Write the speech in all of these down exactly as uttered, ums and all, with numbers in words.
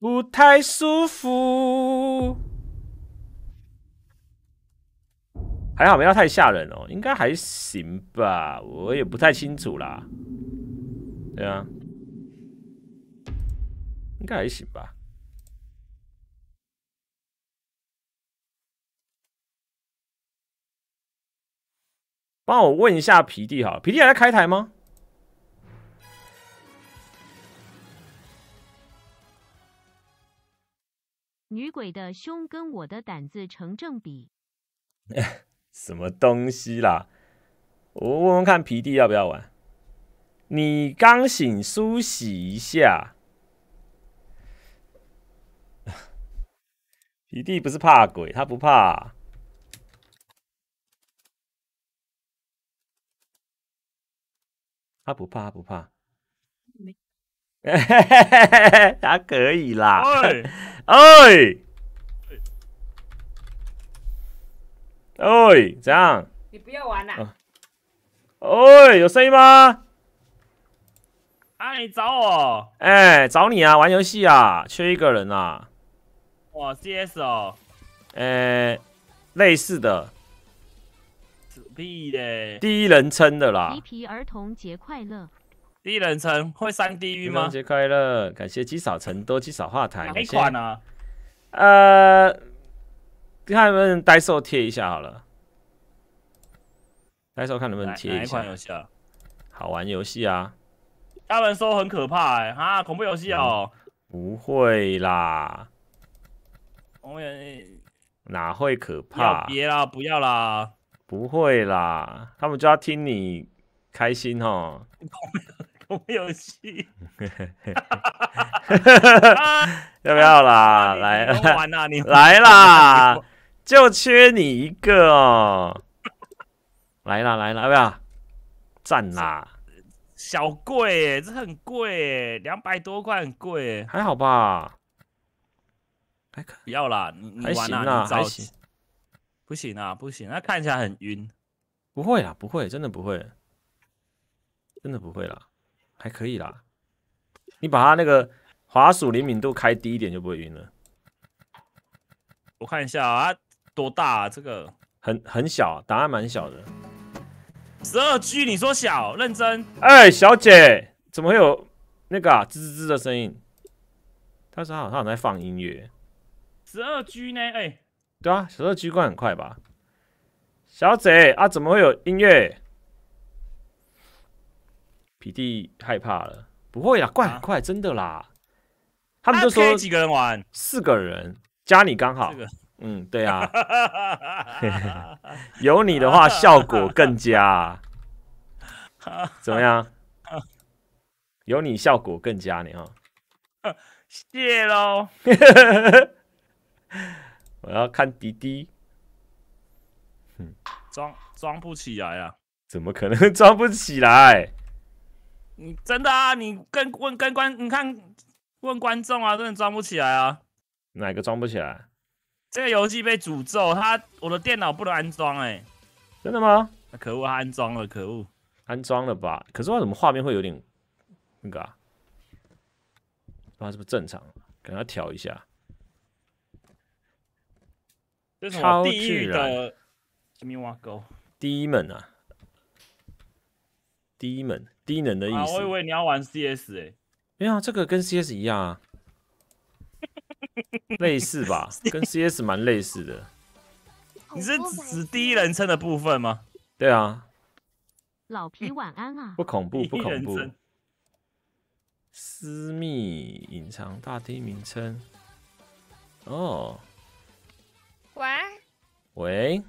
不太舒服。还好没有太吓人哦，应该还行吧，我也不太清楚啦。对啊，应该还行吧。 帮我问一下皮弟好了，皮弟还在开台吗？女鬼的胸跟我的胆子成正比。什么东西啦？我问问看皮弟要不要玩。你刚醒，梳洗一下。皮弟不是怕鬼，他不怕啊。 他不怕，他不怕，他可以啦。哎哎哎，怎样？你不要玩啦、啊！哎、哦，有声音吗？哎，你找我？哎，找你啊！玩游戏啊，缺一个人啊。哇 ，C S 哦。哎，类似的。 屁嘞！第一人称的啦。皮皮儿童节快乐。第一人称会上地狱吗？儿童节快乐！感谢积少成多，积少化痰。哪一款啊？呃，看能不能代售贴一下好了。代售看能不能贴一下。哪一款游戏啊？好玩游戏啊！他们说很可怕哎、欸，啊，恐怖游戏哦、嗯。不会啦。我也哪会可怕？别啦，不要啦。 不会啦，他们就要听你开心哦。恐怖游戏，要不要啦？来，来啦，就缺你一个哦。来啦，来啦，要不要？赞啦！小贵哎，这很贵哎，两百多块很贵哎，还好吧？还可不要啦，你你玩啦，还行。 不行啊，不行，那看起来很晕。不会啦，不会，真的不会，真的不会啦，还可以啦。你把它那个滑鼠灵敏度开低一点就不会晕了。我看一下啊，多大啊？这个很很小，答案蛮小的。十二 G， 你说小，认真。哎、欸，小姐，怎么会有那个啊吱吱吱的声音？他说他好像在放音乐。十二 G 呢？哎、欸。 对啊，小时候居冠很快吧，小姐啊，怎么会有音乐？皮弟害怕了，不会啦，冠很快，啊、真的啦。他们就说、啊、几个人玩，四个人加你刚好。嗯，对啊。有你的话，效果更佳。怎么样？有你效果更佳呢哈。谢喽。我要看滴滴，嗯，装装不起来啊？怎么可能装不起来？你真的啊？你跟问跟观，你看问观众啊，真的装不起来啊？哪个装不起来？这个游戏被诅咒，它我的电脑不能安装哎、欸。真的吗？可恶，它安装了，可恶，安装了吧？可是为什么画面会有点那个啊？不知道是不是正常？给它调一下。 这是超地狱的什么挖沟？低门啊，低门低能的意思。啊，我以为你要玩 C S 哎、欸，没有，这个跟 C S 一样啊，类似吧，跟 C S 蛮类似的。你是指第一人称的部分吗？对啊。老皮晚安啊。不恐怖，不恐怖。私密隐藏大厅名称。哦。 喂，喂，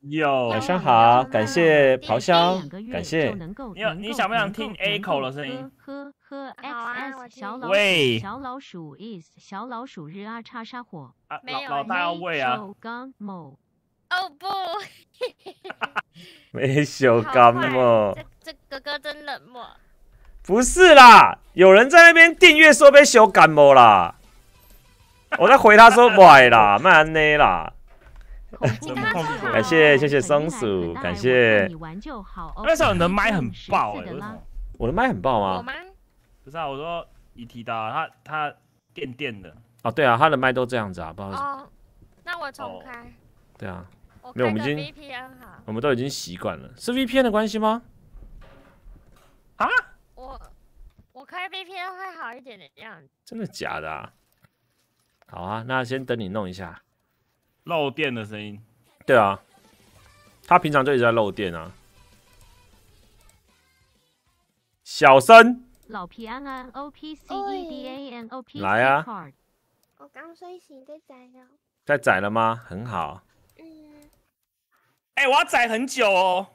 有晚上好，感谢咆哮，感谢。你有你想不想听 Echo 的声音？呵呵 ，X S 小老鼠，小老鼠 is 小老鼠日啊叉杀火。啊，老老大要喂啊。某哦不，没手感冒。这这哥哥真冷漠。不是啦，有人在那边订阅说被手感冒啦。我在回他说喂啦，慢安内啦。 感谢谢谢松鼠，感谢。那时候你的麦很爆哎、欸，我的麦很爆吗？我吗？不是啊，我说E T的，他他电电的。哦，对啊，他的麦都这样子啊，不好意思。哦，那我重开。哦、对啊，没有，我们已经 V P N 好，我们都已经习惯了，是 V P N 的关系吗？啊？我我开 V P N 会好一点的样子。真的假的啊？好啊，那先等你弄一下。漏电的声音。对啊，他平常就一直在漏电啊。 小声，老皮安安 O P C E D A N O P C 来啊！我刚睡醒，在载了。在载了吗？很好。嗯。哎、欸，我要载很久哦。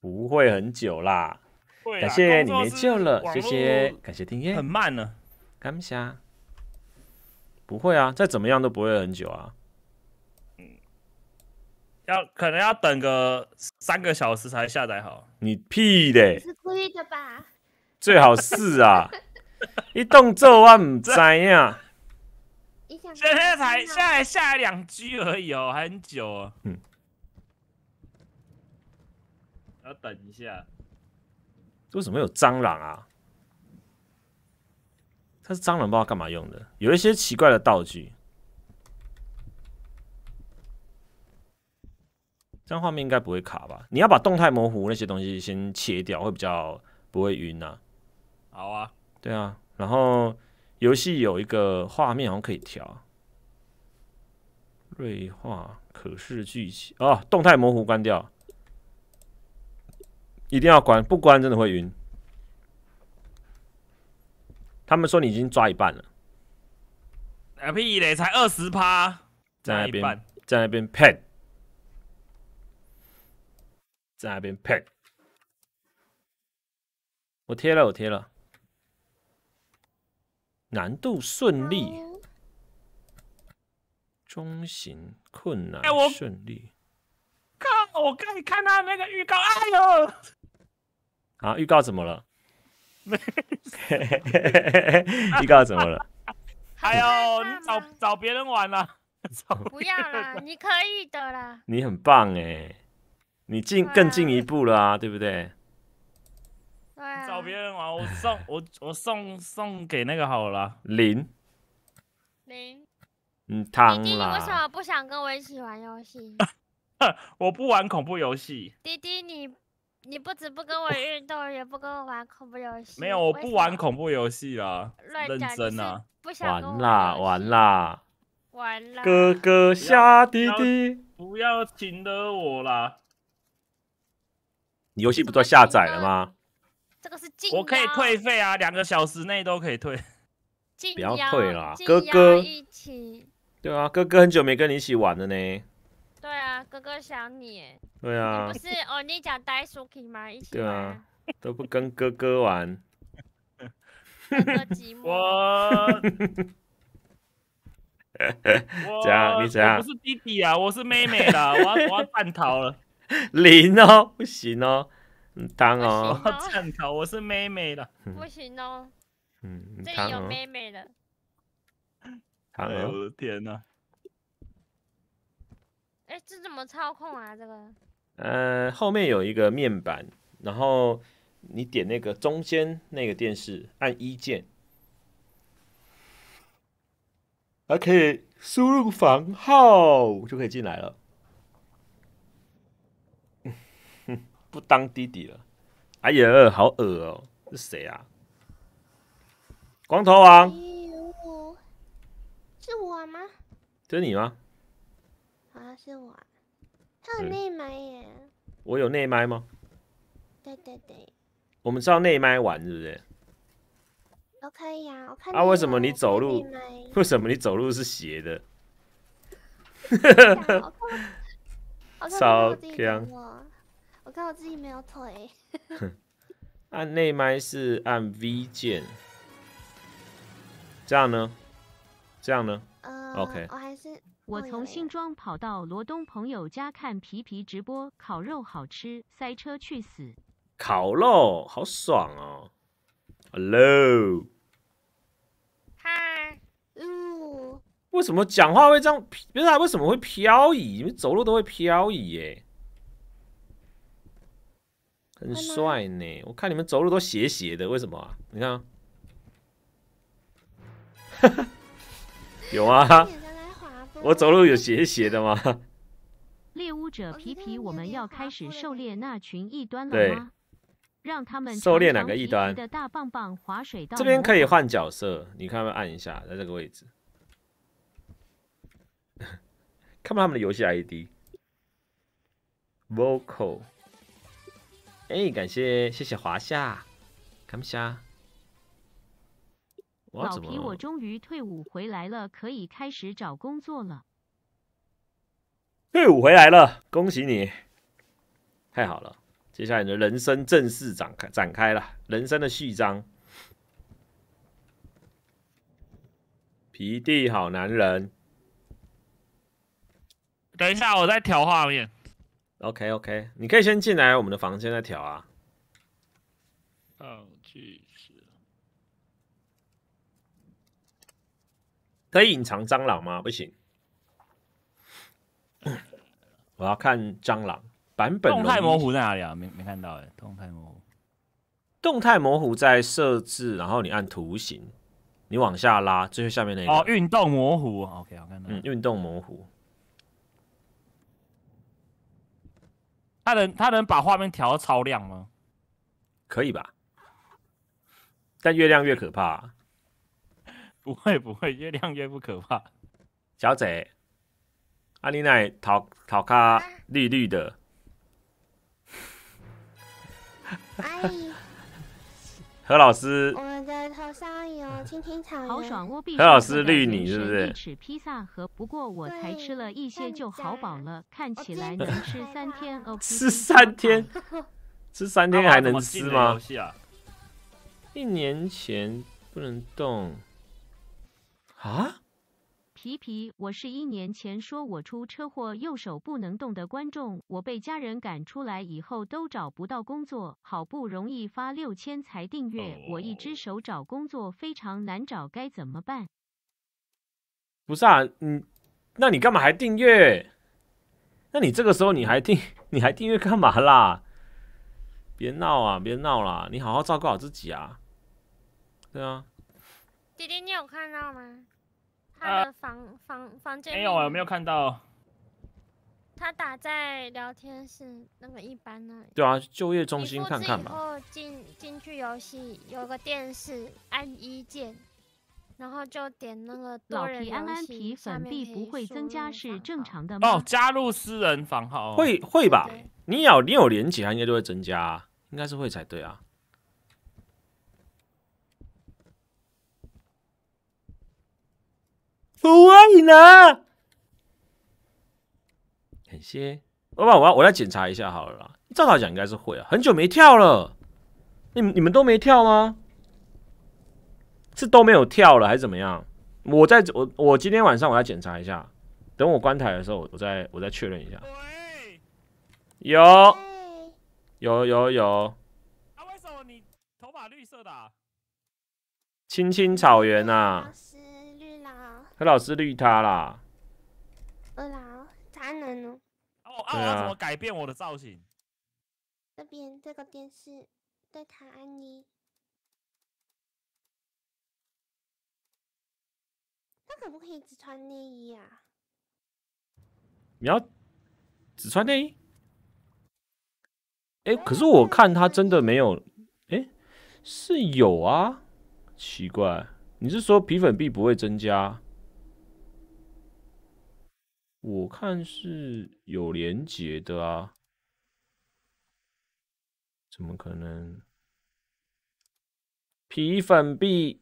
不会很久啦。会啦。感谢你没救了，谢谢，感谢订阅。很慢呢。感谢。不会啊，再怎么样都不会很久啊。嗯。要可能要等个三个小时才下载好。你屁嘞！你是故意的吧？ 最好是啊，一动作我唔知呀。现在才下来下来两 G 而已哦，还很久哦。嗯，要等一下。为什么有蟑螂啊？它是蟑螂，不知道干嘛用的，有一些奇怪的道具。这样画面应该不会卡吧？你要把动态模糊那些东西先切掉，会比较。 不会晕啊，好啊，对啊，然后游戏有一个画面好像可以调，锐化可视剧情哦，动态模糊关掉，一定要关，不关真的会晕。他们说你已经抓一半了，啊屁嘞，才二十趴，在那边，在那边 pad， 在那边 pad。 我贴了，我贴了。难度顺利，中型困难顺利。靠！我刚才看到那个预告，哎呦！啊，预告怎么了？预告怎么了？哎呦，你找找别人玩了。不要啦，你可以的啦。你很棒哎，你进更进一步了啊，对不对？ 找别人玩，我送我我送送给那个好了。零零，嗯，汤啦。弟弟，你为什么不想跟我一起玩游戏？我不玩恐怖游戏。弟弟，你你不止不跟我运动，也不跟我玩恐怖游戏。没有，我不玩恐怖游戏啊，认真啊。玩啦玩啦玩啦！哥哥吓弟弟，不要请得我啦。你游戏不都下载了吗？ 这个是禁，我可以退费啊，两个小时内都可以退。不要退啦，哥哥一起。对啊，哥哥很久没跟你一起玩了呢。对啊，哥哥想你。对啊。不是哦，你讲呆鼠 K 吗？一起。对啊，都不跟哥哥玩。哥哥寂寞。我。怎样？你怎样？我不是弟弟啊，我是妹妹啦，我要我要叛逃了。零哦，不行哦。 当哦，站头，我是妹妹的，不行哦。嗯，这里有妹妹的。哎呦我的天哪！哎，这怎么操控啊？这个？呃，后面有一个面板，然后你点那个中间那个电视，按一键，还可以输入房号，就可以进来了。 不当弟弟了，哎呀，好恶哦！是谁啊？光头王？是我吗？这是你吗？啊，是我。他有内麦耶。我有内麦吗？对对对。我们是要内麦玩，是不是？我可以啊，我看。啊，为什么你走路？为什么你走路是斜的？超强！ 我看我自己没有腿。按内麦是按 V 键，这样呢？这样呢？呃 ，OK。我还是我从新庄跑到罗东朋友家看皮皮直播，烤肉好吃，塞车去死。烤肉好爽哦 ！Hello， 嗨，嗯，为什么讲话会这样？不是啊，为什么会漂移？你们走路都会漂移耶、欸。 很帅呢，我看你们走路都斜斜的，为什么啊？你看、啊，有吗？我走路有斜斜的吗？猎巫者皮皮，我们要开始狩猎那群异端了吗？让他们狩猎哪个异端？这边可以换角色，你看，按一下，在这个位置，看不到他们的游戏 I D。Vocal， 哎、欸，感谢谢谢华夏，看不下。 老皮，我终于退伍回来了，可以开始找工作了。退伍回来了，恭喜你！太好了，接下来你的人生正式展开展开了，人生的序章。皮蒂好男人。等一下，我在调画面。OK OK， 你可以先进来我们的房间再调啊。嗯，去。 可以隐藏蟑螂吗？不行，我要看蟑螂版本。动态模糊在哪里啊？没没看到哎、欸，动态模糊。动态模糊在设置，然后你按图形，你往下拉，最后下面那个。哦，运动模糊。OK， 我看到。嗯，运动模糊。他能他能把画面调到超亮吗？可以吧？但越亮越可怕、啊。 不会不会，越亮越不可怕。小姐，阿丽奈头头卡绿绿的。阿姨，何老师，我们的头上有青青草原。好爽，我必须。何老师绿你是不是？一尺披萨盒，不过我才吃了一些就好饱了，看起来能吃三天哦。吃三天，吃三天还能吃吗？一年前不能动。 啊！皮皮，我是一年前说我出车祸右手不能动的观众，我被家人赶出来以后都找不到工作，好不容易发六千才订阅，哦、我一只手找工作非常难找，该怎么办？不是啊，你，那你干嘛还订阅？那你这个时候你还订，你还订阅干嘛啦？别闹啊，别闹啦，你好好照顾好自己啊。对啊。 弟弟，你有看到吗？他的房、呃、房房间没有，我没有看到。他打在聊天室那个一般那里。对啊，就业中心看看吧。以后进进去游戏有个电视，按一键，然后就点那个多人游戏。老皮安安皮粉币不会增加是正常的吗？哦，加入私人房号、哦、会会吧？你有你有连结，它应该就会增加、啊，应该是会才对啊。 不爱呢，感谢。老板，我要我要检查一下好了啦。照他讲应该是会啊，很久没跳了。你你们都没跳吗？是都没有跳了还是怎么样？我在我我今天晚上我要检查一下，等我关台的时候，我再我再确认一下。有有有有。啊，为什么你头发绿色的、啊？青青草原啊。 何老师绿他啦！二老，才能哦。哦，啊，我要怎么改变我的造型？这边这个电视对他安妮。他可不可以只穿内衣啊？你要只穿内衣？哎、欸，可是我看他真的没有，哎、欸，是有啊，奇怪，你是说皮粉币不会增加？ 我看是有连结的啊，怎么可能？皮粉币，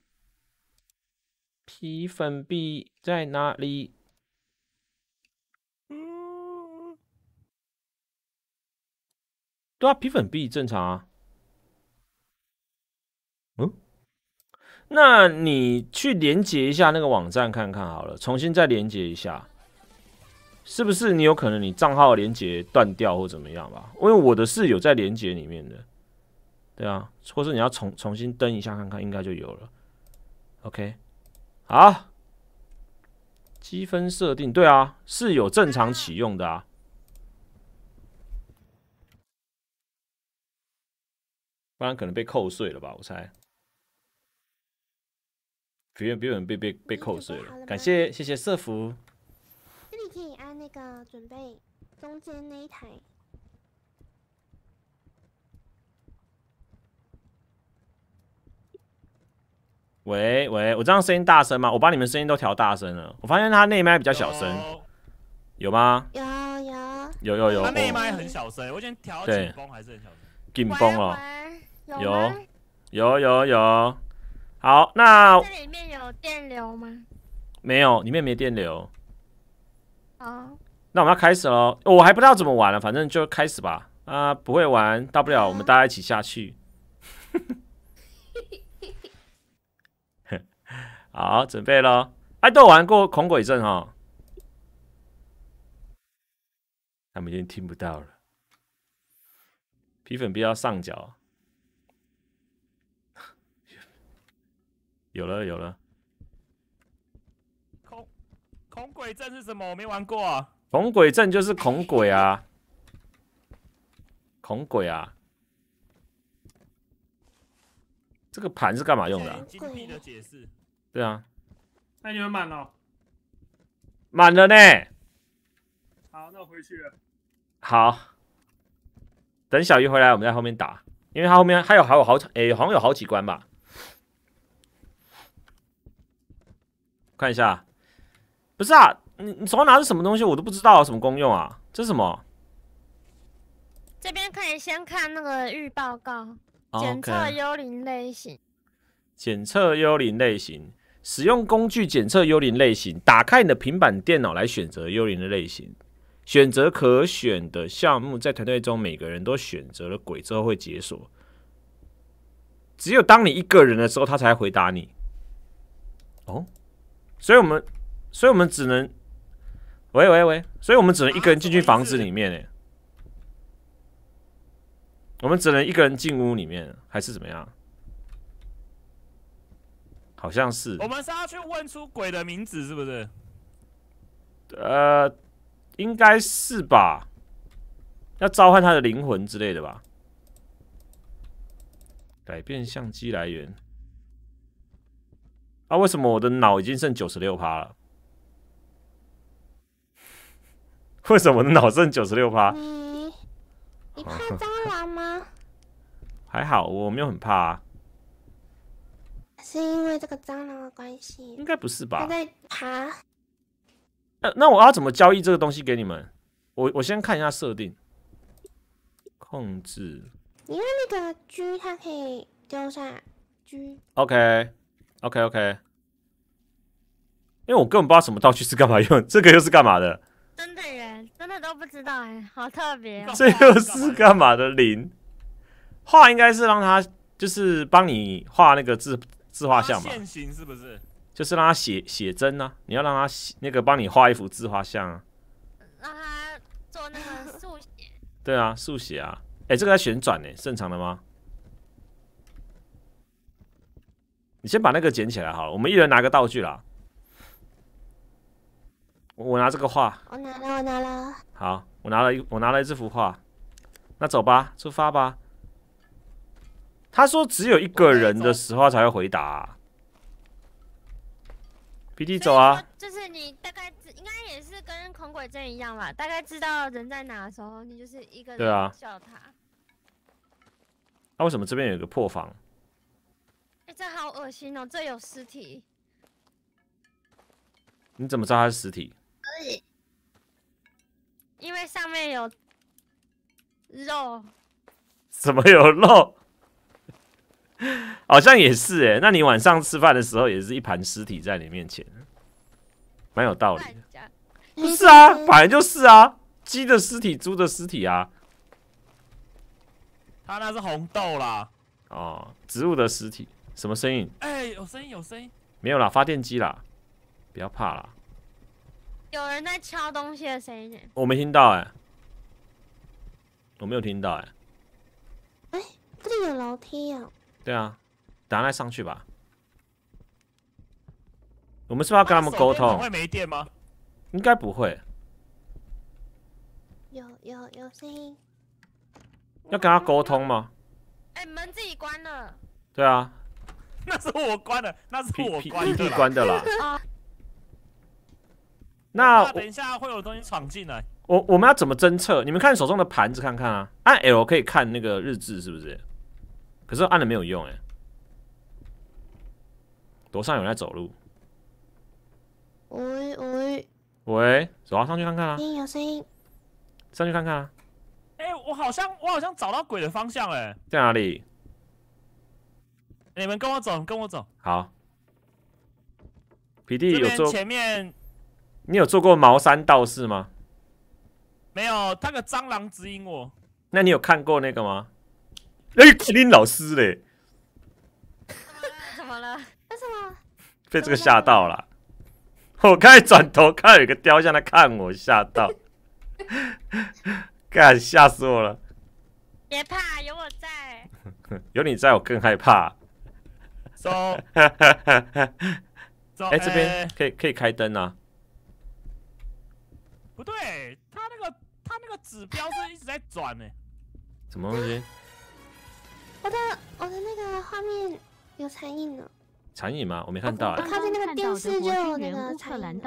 皮粉币在哪里？嗯，对啊，皮粉币正常啊。嗯，那你去连结一下那个网站看看好了，重新再连结一下。 是不是你有可能你账号连接断掉或怎么样吧？因为我的是有在连接里面的，对啊，或是你要重重新登一下看看，应该就有了。OK， 好，积分设定，对啊，是有正常启用的啊，不然可能被扣税了吧？我猜。别人别人被被被扣税了。感谢谢谢社福。这里可以按那个准备中间那一台。 喂喂，我这样声音大声吗？我把你们声音都调大声了。我发现他内麦比较小声， 有, 有吗？有有有有有。他内麦很小声，我今天调紧绷还是很小声。紧绷了，有有有有。好，那这里面有电流吗？没有，里面没电流。哦。那我们要开始喽、哦。我还不知道怎么玩了、啊，反正就开始吧。啊、呃，不会玩，大不了我们大家一起下去。好，准备咯。哎、啊，都有玩过恐鬼症哈，他们已经听不到了。皮粉比较上角，有了有了。恐恐鬼症是什么？我没玩过、啊。恐鬼症就是恐鬼啊，恐鬼啊。这个盘是干嘛用的、啊？精辟的解释。 对啊，那你们满了，满了呢。好，那我回去了。好，等小鱼回来，我们在后面打，因为他后面还有还有好诶、欸，好像有好几关吧。看一下，不是啊，你你手上拿着什么东西，我都不知道有什么功用啊？这是什么？这边可以先看那个预报告，检测幽灵类型，检测幽灵类型。 使用工具检测幽灵类型，打开你的平板电脑来选择幽灵的类型，选择可选的项目，在团队中每个人都选择了鬼之后会解锁。只有当你一个人的时候，他才回答你。哦，所以我们，所以我们只能，喂喂喂，所以我们只能一个人进去房子里面哎，我们只能一个人进屋里面，还是怎么样？ 好像是，我们是要去问出鬼的名字，是不是？呃，应该是吧。要召唤他的灵魂之类的吧。改变相机来源。啊，为什么我的脑已经剩九十六趴了？为什么我的脑剩九十六趴？你你怕蟑螂吗？还好，我没有很怕啊。 是因为这个蟑螂的关系？应该不是吧？它在爬。那、呃、那我要怎么交易这个东西给你们？我我先看一下设定，控制。你用那个 G， 它可以丢下 G。OK OK OK。因为我根本不知道什么道具是干嘛用，这个又是干嘛的？真的耶，真的都不知道哎，好特别、哦。这又是干嘛的零？画应该是让它就是帮你画那个字。 自画像嘛，现行是不是？就是让他写写真啊，你要让他写那个帮你画一幅自画像啊，让他做那个速写。对啊，速写啊，哎、欸，这个在旋转呢、欸，正常的吗？你先把那个捡起来好了，我们一人拿个道具啦。我拿这个画，我拿了，我拿了。好，我拿了一，我拿了一这幅画，那走吧，出发吧。 他说：“只有一个人的时候才会回答、啊。”P D 走啊！就是你大概应该也是跟恐鬼症一样吧，大概知道人在哪的时候，你就是一个人笑他。那、啊啊、为什么这边有一个破房？哎、欸，这好恶心哦！这有尸体。你怎么知道它是尸体？因为上面有肉。怎么有肉？ 好像也是哎、欸，那你晚上吃饭的时候也是一盘尸体在你面前，蛮有道理的。不是啊，本来就是啊，鸡的尸体、猪的尸体啊。他那是红豆啦。哦，植物的尸体，什么声音？哎、欸，有声音，有声音。没有啦，发电机啦，不要怕啦。有人在敲东西的声音、欸。我没听到哎、欸，我没有听到哎、欸。哎、欸，这里有楼梯哦。 对啊，等下再上去吧。我们是不是要跟他们沟通？会没电吗？应该不会。有有有声音。要跟他沟通吗？哎、欸，门自己关了。对啊，那是我关的，那是我关的，P D关的啦。那等一下会有东西闯进来。我我们要怎么侦测？你们看手中的盘子看看啊，按 L 可以看那个日志是不是？可是按了没有用哎、欸。楼上有人在走路。喂喂喂，走啊，上去看看啊！有声音，上去看看啊！哎、欸，我好像我好像找到鬼的方向哎、欸，在哪里？你们跟我走，跟我走。好。皮弟有做前面，你有做过茅山道士吗？没有，他个蟑螂指引我。那你有看过那个吗？哎、欸，肯定老师嘞。怎么了？为什么？被这个吓到了。我刚才转头看到有一个雕像在看我，吓到，干吓死我了！别怕，有我在。有你在我更害怕。走。走。哎，这边可以可以开灯啊。不对，他那个他那个指标是一直在转呢、欸。什么东西？我的我的那个画面有残影了。 残影吗？我没看到、欸。我看那个电视就有那个残影。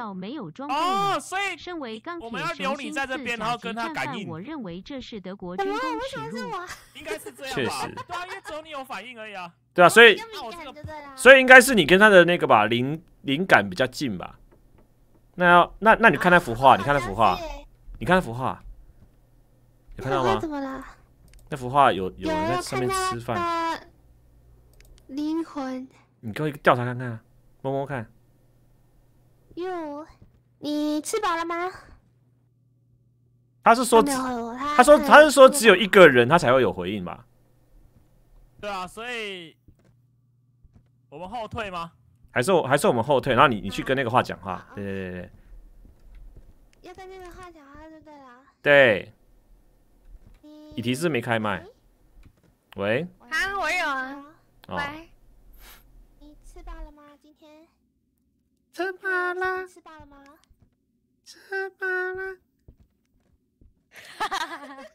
哦，所以身为钢铁雄心在这边，然后跟他感应。我认为这是德国军工耻辱。应该是这样吧？确实。对啊，因为只有你有反应而已啊。对啊，所以所以应该是你跟他的那个吧，灵灵感比较近吧。那要那那你看那幅画，你看那幅画，你看那幅画，有看到吗？怎么了？那幅画有有人在上面吃饭。灵魂。 你给我调查看看啊，摸摸看。哟，你吃饱了吗？他是说， 他, 他说他是说只有一个人他才会有回应吧？对啊，所以我们后退吗？还是我还是我们后退？然后你你去跟那个话讲话，对对对对。要跟那个话讲话就对了。对。你提示没开麦。喂。啊，我有啊。哦、喂。 吃饱了？吃饱了吗？吃饱了。哈哈哈哈哈！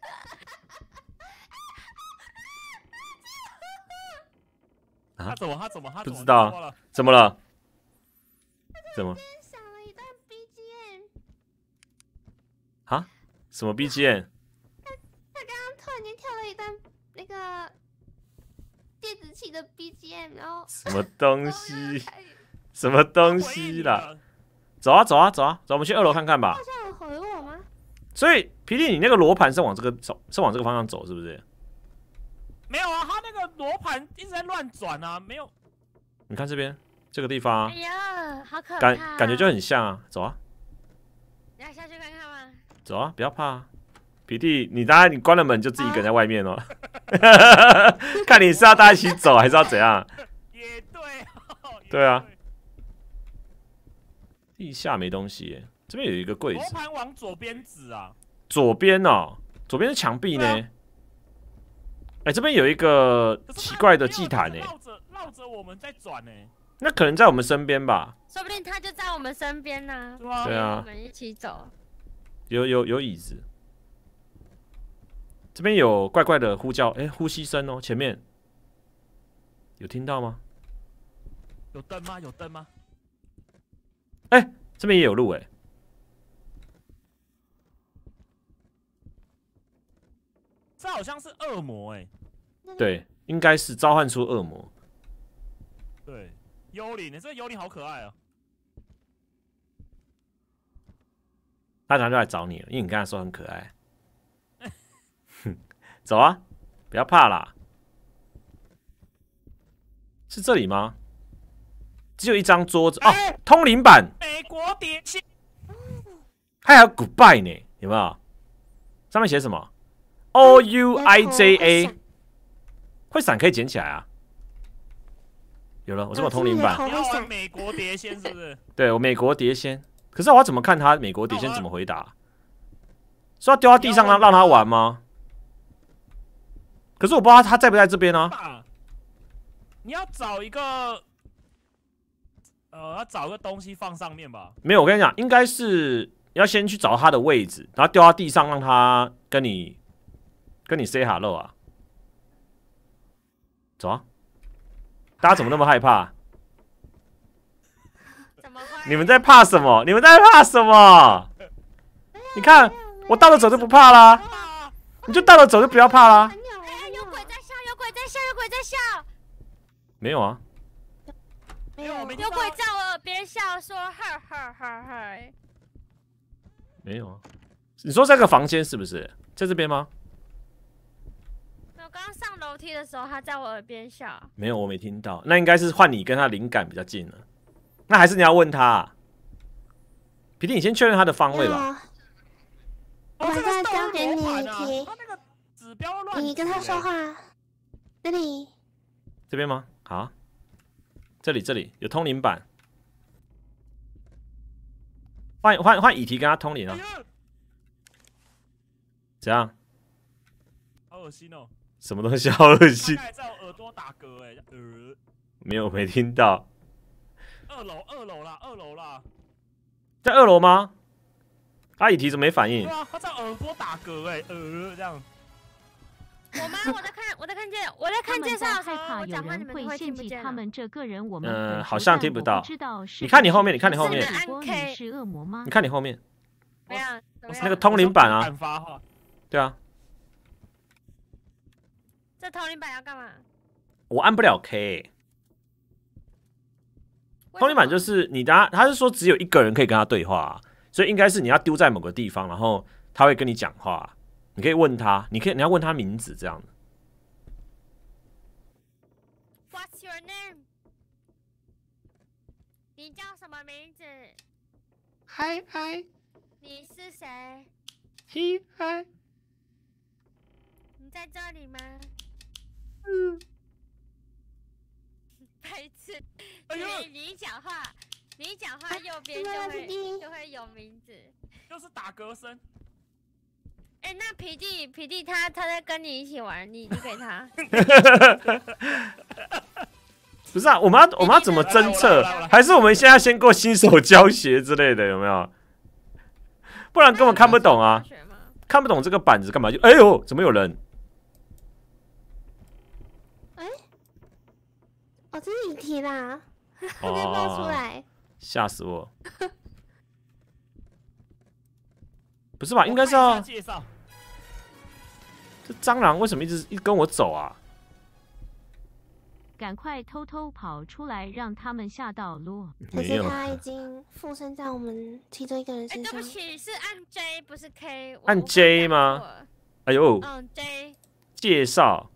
他怎么？他怎么？他不知道？怎么了？怎么？想了一段 B G M。啊？什么 B G M？ 他他刚刚突然间跳了一段那个电子器的 B G M， 然后什么东西？什么东西啦？走啊走啊走啊走！我们去二楼看看吧。他想回我吗？所以皮弟，你那个罗盘是往这个走，是往这个方向走，是不是？没有啊，他那个罗盘一直在乱转啊，没有。你看这边这个地方、啊，哎呀，好可怕、啊！感感觉就很像啊，走啊！你要下去看看吗？走啊，不要怕、啊。皮弟，你当然你关了门就自己一个人在外面哦。啊、看你是要大家一起走，还是要怎样？也对、哦。也对啊。 地下没东西耶，这边有一个柜子。罗盘往左边指啊！左边哦，左边是墙壁呢。哎、啊欸，这边有一个奇怪的祭坛呢，绕着绕着我们在转呢。那可能在我们身边吧？说不定他就在我们身边呢、啊。对啊，我们一起走。有有有椅子。这边有怪怪的呼叫，哎、欸，呼吸声哦。前面有听到吗？有灯吗？有灯吗？ 哎、欸，这边也有路哎、欸。这好像是恶魔哎、欸。对，应该是召唤出恶魔。对，幽灵、欸，这个幽灵好可爱哦、喔。他等下就来找你了，因为你刚才说很可爱。走啊，不要怕啦。是这里吗？ 只有一张桌子哦，欸、通灵版。美国碟仙，它还有 goodbye 呢，有没有？上面写什么 ？O U I J A，、嗯、会闪可以捡起来啊。有了，我中了通灵版。你要玩美国碟仙是不是？对，我美国碟仙。可是我要怎么看他美国碟仙怎么回答、啊？说要丢到地上让让他玩吗？可是我不知道他在不在这边啊。你要找一个。 呃，要找个东西放上面吧。没有，我跟你讲，应该是要先去找他的位置，然后掉到地上，让他跟你跟你 say hello 啊。走啊，大家怎么那么害怕？怎么会？你们在怕什么？你们在怕什么？你看我倒着走就不怕啦，你就倒着走就不要怕啦。有鬼在笑，有鬼在笑，有鬼在笑。没有啊。没有，有鬼在我耳边笑说哈哈哈哈。没有啊。你说这个房间是不是在这边吗？ 我刚刚上楼梯的时候，他在我耳边笑。没有，我没听到。那应该是换你跟他灵感比较近了。那还是你要问他、啊，皮蒂，你先确认他的方位吧。我再教给你一题。你跟他说话，这里。这边吗？好，这里这里有通灵板。换换换乙题跟他通灵啊？怎样？好恶心哦！ 什么东西好恶心！他在我耳朵打嗝哎、欸，呃，没有，没听到。二楼，二楼啦，二楼啦，在二楼吗？阿姨提怎么没反应？对啊，他在耳朵打嗝哎、欸，呃，这样。我妈，我在看，我在看介，我在看介绍，害怕有人会陷阱他们这个人，我们嗯，好像听不到。你看你后面，你看你后面，是恶魔吗？你看你后面，没有，那个通灵板啊，对啊。 这通灵板要干嘛？我按不了 K。通灵板就是你答，他是说只有一个人可以跟他对话、啊，所以应该是你要丢在某个地方，然后他会跟你讲话、啊。你可以问他，你可以你要问他名字这样的。What's your name？ 你叫什么名字 ？Hi hi。你是谁 ？He hi。 你在这里吗？ 嗯，白痴！你你讲话，你讲话右边就会就会有名字，就是打嗝声。哎、欸，那皮蒂皮蒂他他在跟你一起玩，你你给他。不是啊，我们要我们要怎么侦测？还是我们现在先过新手教学之类的，有没有？不然根本看不懂啊，看不懂这个板子干嘛？就哎呦，怎么有人？ 哦，这是一题啦，还没冒出来，吓死我！不是吧？应该是要介绍。这蟑螂为什么一直一跟我走啊？赶快偷偷跑出来，让他们吓到咯！可是他已经附身在我们其中一个人身上。对不起，是按 J 不是 K。按 J 吗？哎呦，嗯 J 介绍。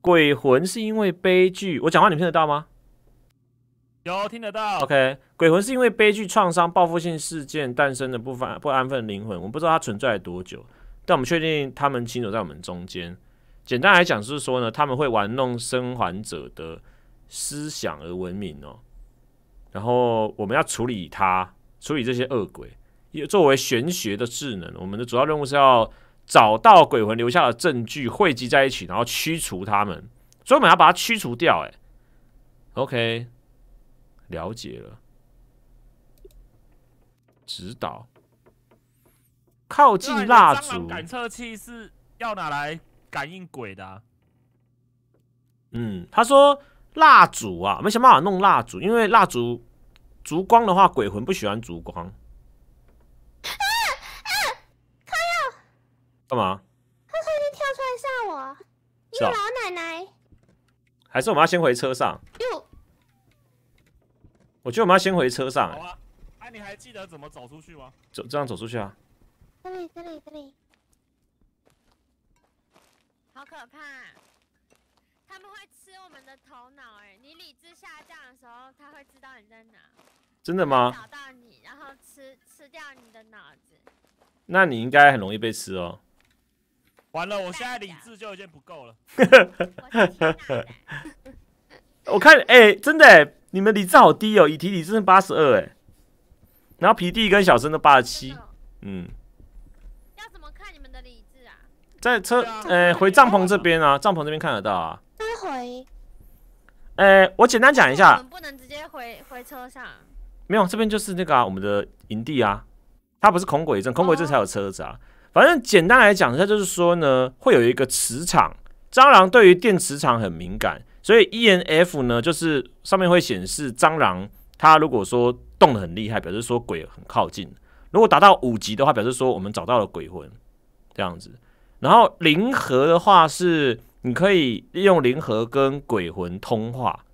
鬼魂是因为悲剧，我讲话你们听得到吗？有听得到。OK， 鬼魂是因为悲剧、创伤、报复性事件诞生的不安不安分灵魂。我们不知道它存在了多久，但我们确定他们行走在我们中间。简单来讲，就是说呢，他们会玩弄生还者的思想而闻名哦。然后我们要处理它，处理这些恶鬼。也作为玄学的智能，我们的主要任务是要。 找到鬼魂留下的证据，汇集在一起，然后驱除他们。所以我们要把它驱除掉、欸。哎 ，OK， 了解了。指导，靠近蜡烛。感测器是要拿来感应鬼的、啊。嗯，他说蜡烛啊，没想办法弄蜡烛，因为蜡烛烛光的话，鬼魂不喜欢烛光。 干嘛？他突然间跳出来吓我！因为老奶奶。还是我们要先回车上？我觉得我们要先回车上、欸。好啊，哎、啊，你还记得怎么走出去吗？走，这样走出去啊。这里，这里，这里。好可怕、啊！他们会吃我们的头脑、欸，哎，你理智下降的时候，他会知道你在哪。真的吗？找到你，然后吃吃掉你的脑子。那你应该很容易被吃哦。 完了，我现在理智就已经不够了。我看，哎、欸，真的、欸，你们理智好低哦，乙题理智是八十二哎，然后皮蒂跟小生都八十七嗯。要怎么看你们的理智啊？在车，呃、欸，回帐篷这边啊，帐篷这边看得到啊。再回。呃、欸，我简单讲一下。我们不能直接回回车上。没有，这边就是那个、啊、我们的营地啊，它不是恐鬼镇，恐鬼镇才有车子啊。哦 反正简单来讲，它就是说呢，会有一个磁场。蟑螂对于电磁场很敏感，所以 E N F 呢，就是上面会显示蟑螂它如果说动得很厉害，表示说鬼很靠近；如果达到五级的话，表示说我们找到了鬼魂这样子。然后灵核的话是你可以利用灵核跟鬼魂通话，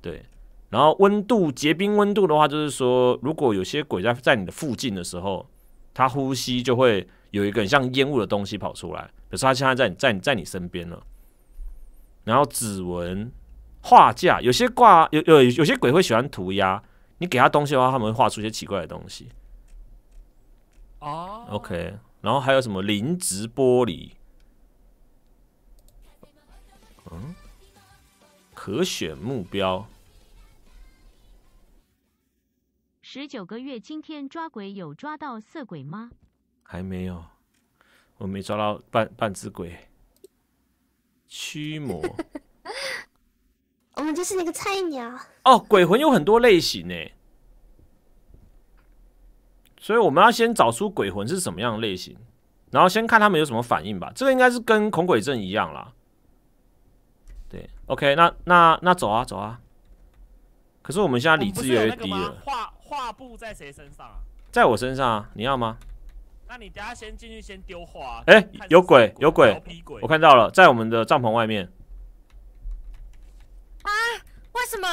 对。然后温度结冰温度的话，就是说如果有些鬼在在你的附近的时候，它呼吸就会有一个很像烟雾的东西跑出来，比如说它现在在你在你在你身边了。然后指纹、画架，有些挂有有有些鬼会喜欢涂鸦，你给它东西的话，他们会画出一些奇怪的东西。哦 ，OK。然后还有什么磷质玻璃？嗯，可选目标。十九个月，今天抓鬼有抓到色鬼吗？还没有，我没抓到半半只鬼。驱魔，我们就是那个菜鸟哦。鬼魂有很多类型呢，所以我们要先找出鬼魂是什么样的类型，然后先看他们有什么反应吧。这个应该是跟恐鬼症一样啦。对 ，OK， 那那那走啊走啊。可是我们现在理智越来越低了。画布在谁身上啊？在我身上啊，你要吗？那你等下先进去，先丢画。哎、欸，有鬼，有鬼，我看到了，在我们的帐篷外面。啊？为什么？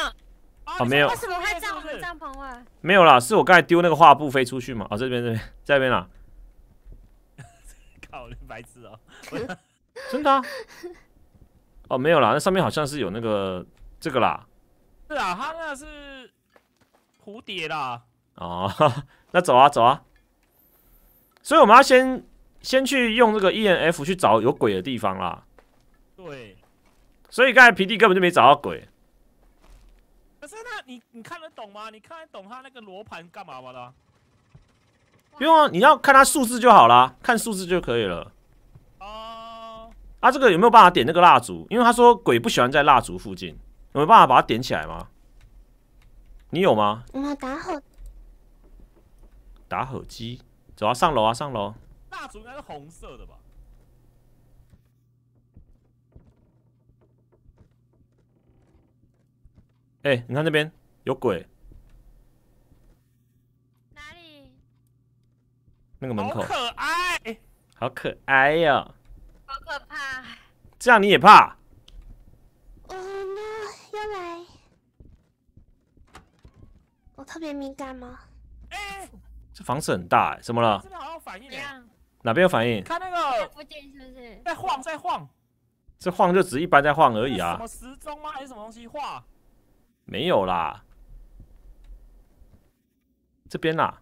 啊、哦，没有。为什么会在我们帐篷外？没有啦，是我刚才丢那个画布飞出去嘛。啊、哦，这边这边这边啦。靠，你白痴哦、喔！真的、啊？哦，没有啦，那上面好像是有那个这个啦。是啊，它那是。蝴蝶啦！哦，那走啊走啊！所以我们要先先去用这个 E N F 去找有鬼的地方啦。对，所以刚才皮弟根本就没找到鬼。可是那你你看得懂吗？你看得懂他那个罗盘干嘛吗啦？不用啊，你要看他数字就好啦，看数字就可以了。哦、uh。啊，这个有没有办法点那个蜡烛？因为他说鬼不喜欢在蜡烛附近，有没有办法把它点起来吗？你有吗？我要打火，打火机，走啊，上楼啊，上楼。蜡烛应该是红色的吧？哎、欸，你看那边有鬼。哪里？那个门口。好可爱，好可爱呀、喔！好可怕。这样你也怕？哦、oh, ，no， 又来。我特别敏感吗？哎、欸，这房子很大哎、欸，怎么了？这边好像有反应、欸，哪边有反应？看那个附近是不是在晃，在晃？这晃就只一般在晃而已啊。什么时钟吗？还是什么东西晃？没有啦，这边啦。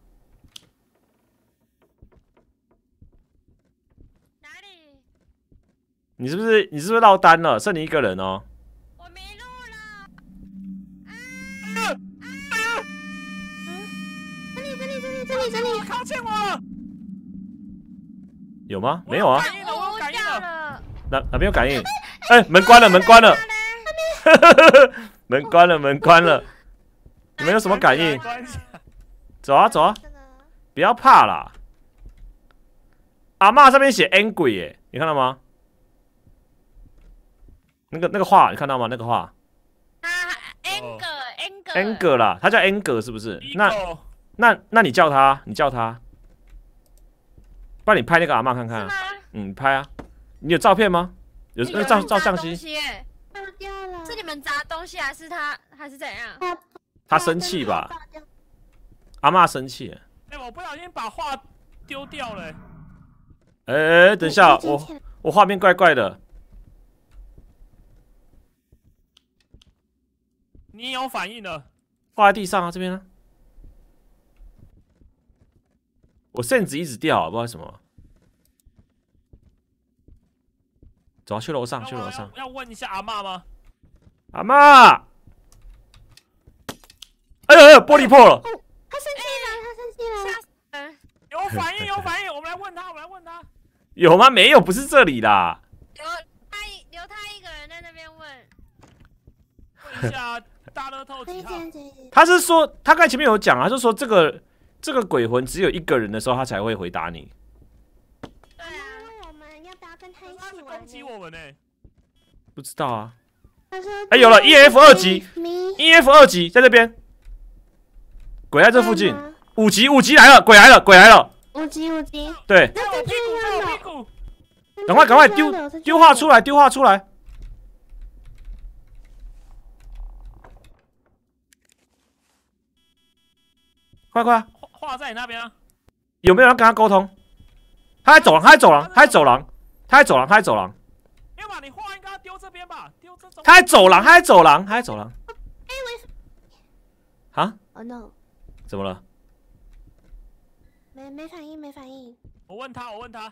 哪里？你是不是你是不是落单了？剩你一个人哦。我迷路了。啊！啊这里这里靠近我，有吗？没有啊。我有感应了，哪哪边有感应？哎，门关了，门关了，门关了，门关了。你们有什么感应？走啊走啊，不要怕啦。阿嬷上面写 angry 哎，你看到吗？那个那个画你看到吗？那个画。啊 ，anger anger anger 啦，他叫 anger 是不是？那。那，那你叫他，你叫他，帮你拍那个阿嬷看看、啊。嗯，拍啊。你有照片吗？有那照照相机。掉掉了。是你们砸东西，还是他，还是怎样？他, 他生气吧？阿嬷生气。哎、欸，我不小心把画丢掉了、欸。哎、欸，等一下，我我画面怪怪的。你有反应了？放在地上啊，这边啊。我扇子一直掉、啊，不知道什么。走、啊，去楼上，去楼上。要问一下阿嬷吗？阿嬷！哎呦哎呦，玻璃破了！哎、他生气了，他生气了。嗯，有反应，有反应，我们来问他，我们来问他。有吗？没有，不是这里啦。留他，留他一个人在那边问。问一下大乐透几号？他是说，他刚才前面有讲啊，他就说这个。这个鬼魂只有一个人的时候，他才会回答你。对啊，我们要不要跟他一起玩？他攻击我们呢？不知道啊。哎，有了 E F 二级 ，E F 二级在这边，鬼在这附近。五级，五级来了，鬼来了，鬼来了。五级，五级。对。赶快，赶快丢丢画出来，丢画出来。快快，画在你那边啊！有没有人跟他沟通？他在走廊，他在走廊，他在走廊，他在走廊，他在走廊。要把你画应该丢这边吧，丢这种。他在走廊，他在走廊，他在走廊。哎喂！啊 ？Oh no！ 怎么了？没没反应，没反应。我问他，我问他。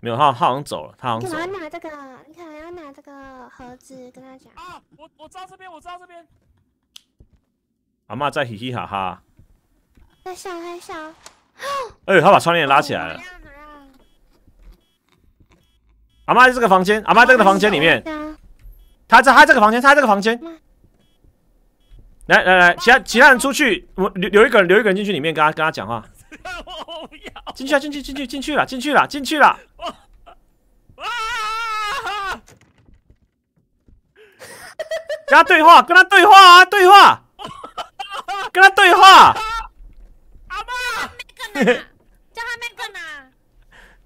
没有，他他好像走了，他好像走了。你可能要拿这个，你可能要拿这个盒子跟他讲。啊！我我知道这边，我知道这边。阿嬤在嘻嘻哈哈，在笑在笑。哎、欸，他把窗帘拉起来了。阿嬤在这个房间，阿嬤在这个房间里面，他在他这个房间，他在这个房间。来来来，其他其他人出去，我留留一个人，留一个人进去里面，跟他跟他讲话。我不要。进去啊，进去进去进去了，进去了，进去了。啊！跟他对话，跟他对话啊，对话。跟他对话，阿妈，那个呢？叫他那个呢？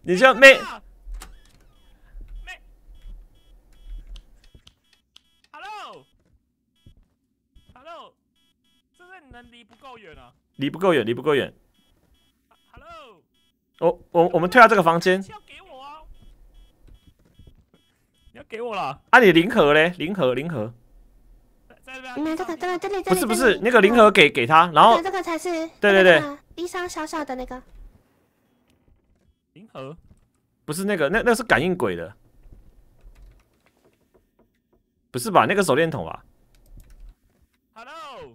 你叫妹妹 ？Hello，Hello， 是不是你们离不够远啊？离不够远，离不够远。Hello， 我我我们退到这个房间。要给我啊！你要给我了？啊，你零盒嘞？零盒，零盒。这个这个这里不是不是那个零盒给给他，然后这个才是对对对，地上小小的那个零盒，不是那个那那是感应鬼的，不是吧？那个手电筒吧 ？Hello，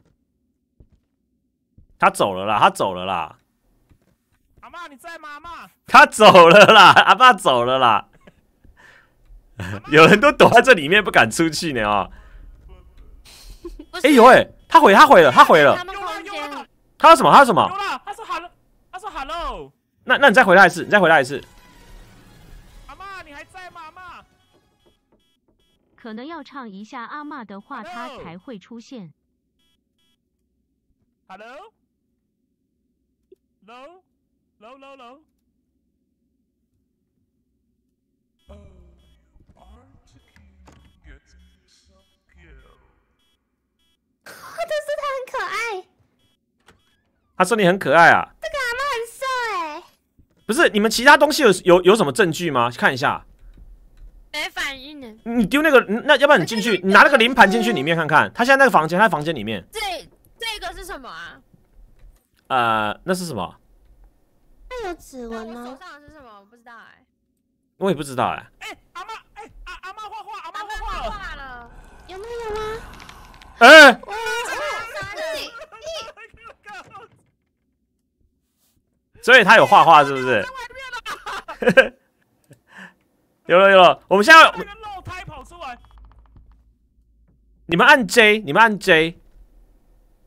他走了啦，他走了啦。阿嬤你在吗？阿嬤，他走了啦，阿嬤走了啦。有人都躲在这里面不敢出去呢啊、哦。哎呦哎，他毁他毁了他毁了，他说什么他说什么？他说 hello， 他说 hello。那那你再回他一次，你再回他一次。阿嬤你还在吗？阿嬤，可能要唱一下阿嬤的话，他才会出现。Hello， hello， hello， hello， hello。但是他很可爱。他说你很可爱啊。这个阿嬤很瘦哎。不是，你们其他东西有有有什么证据吗？看一下。没反应的。你丢那个，那要不然你进去，你拿那个零盘进去里面看看。他现在那个房间，他在房间里面。这这个是什么啊？呃，那是什么？那有指纹吗？我手上的是什么？我不知道哎。我也不知道哎。哎，阿嬤，哎阿阿嬤画画，阿嬤画画了。有没有吗？哎。所以他有画画是不是？有了有了，我们现在你们按 J， 你们按 J，J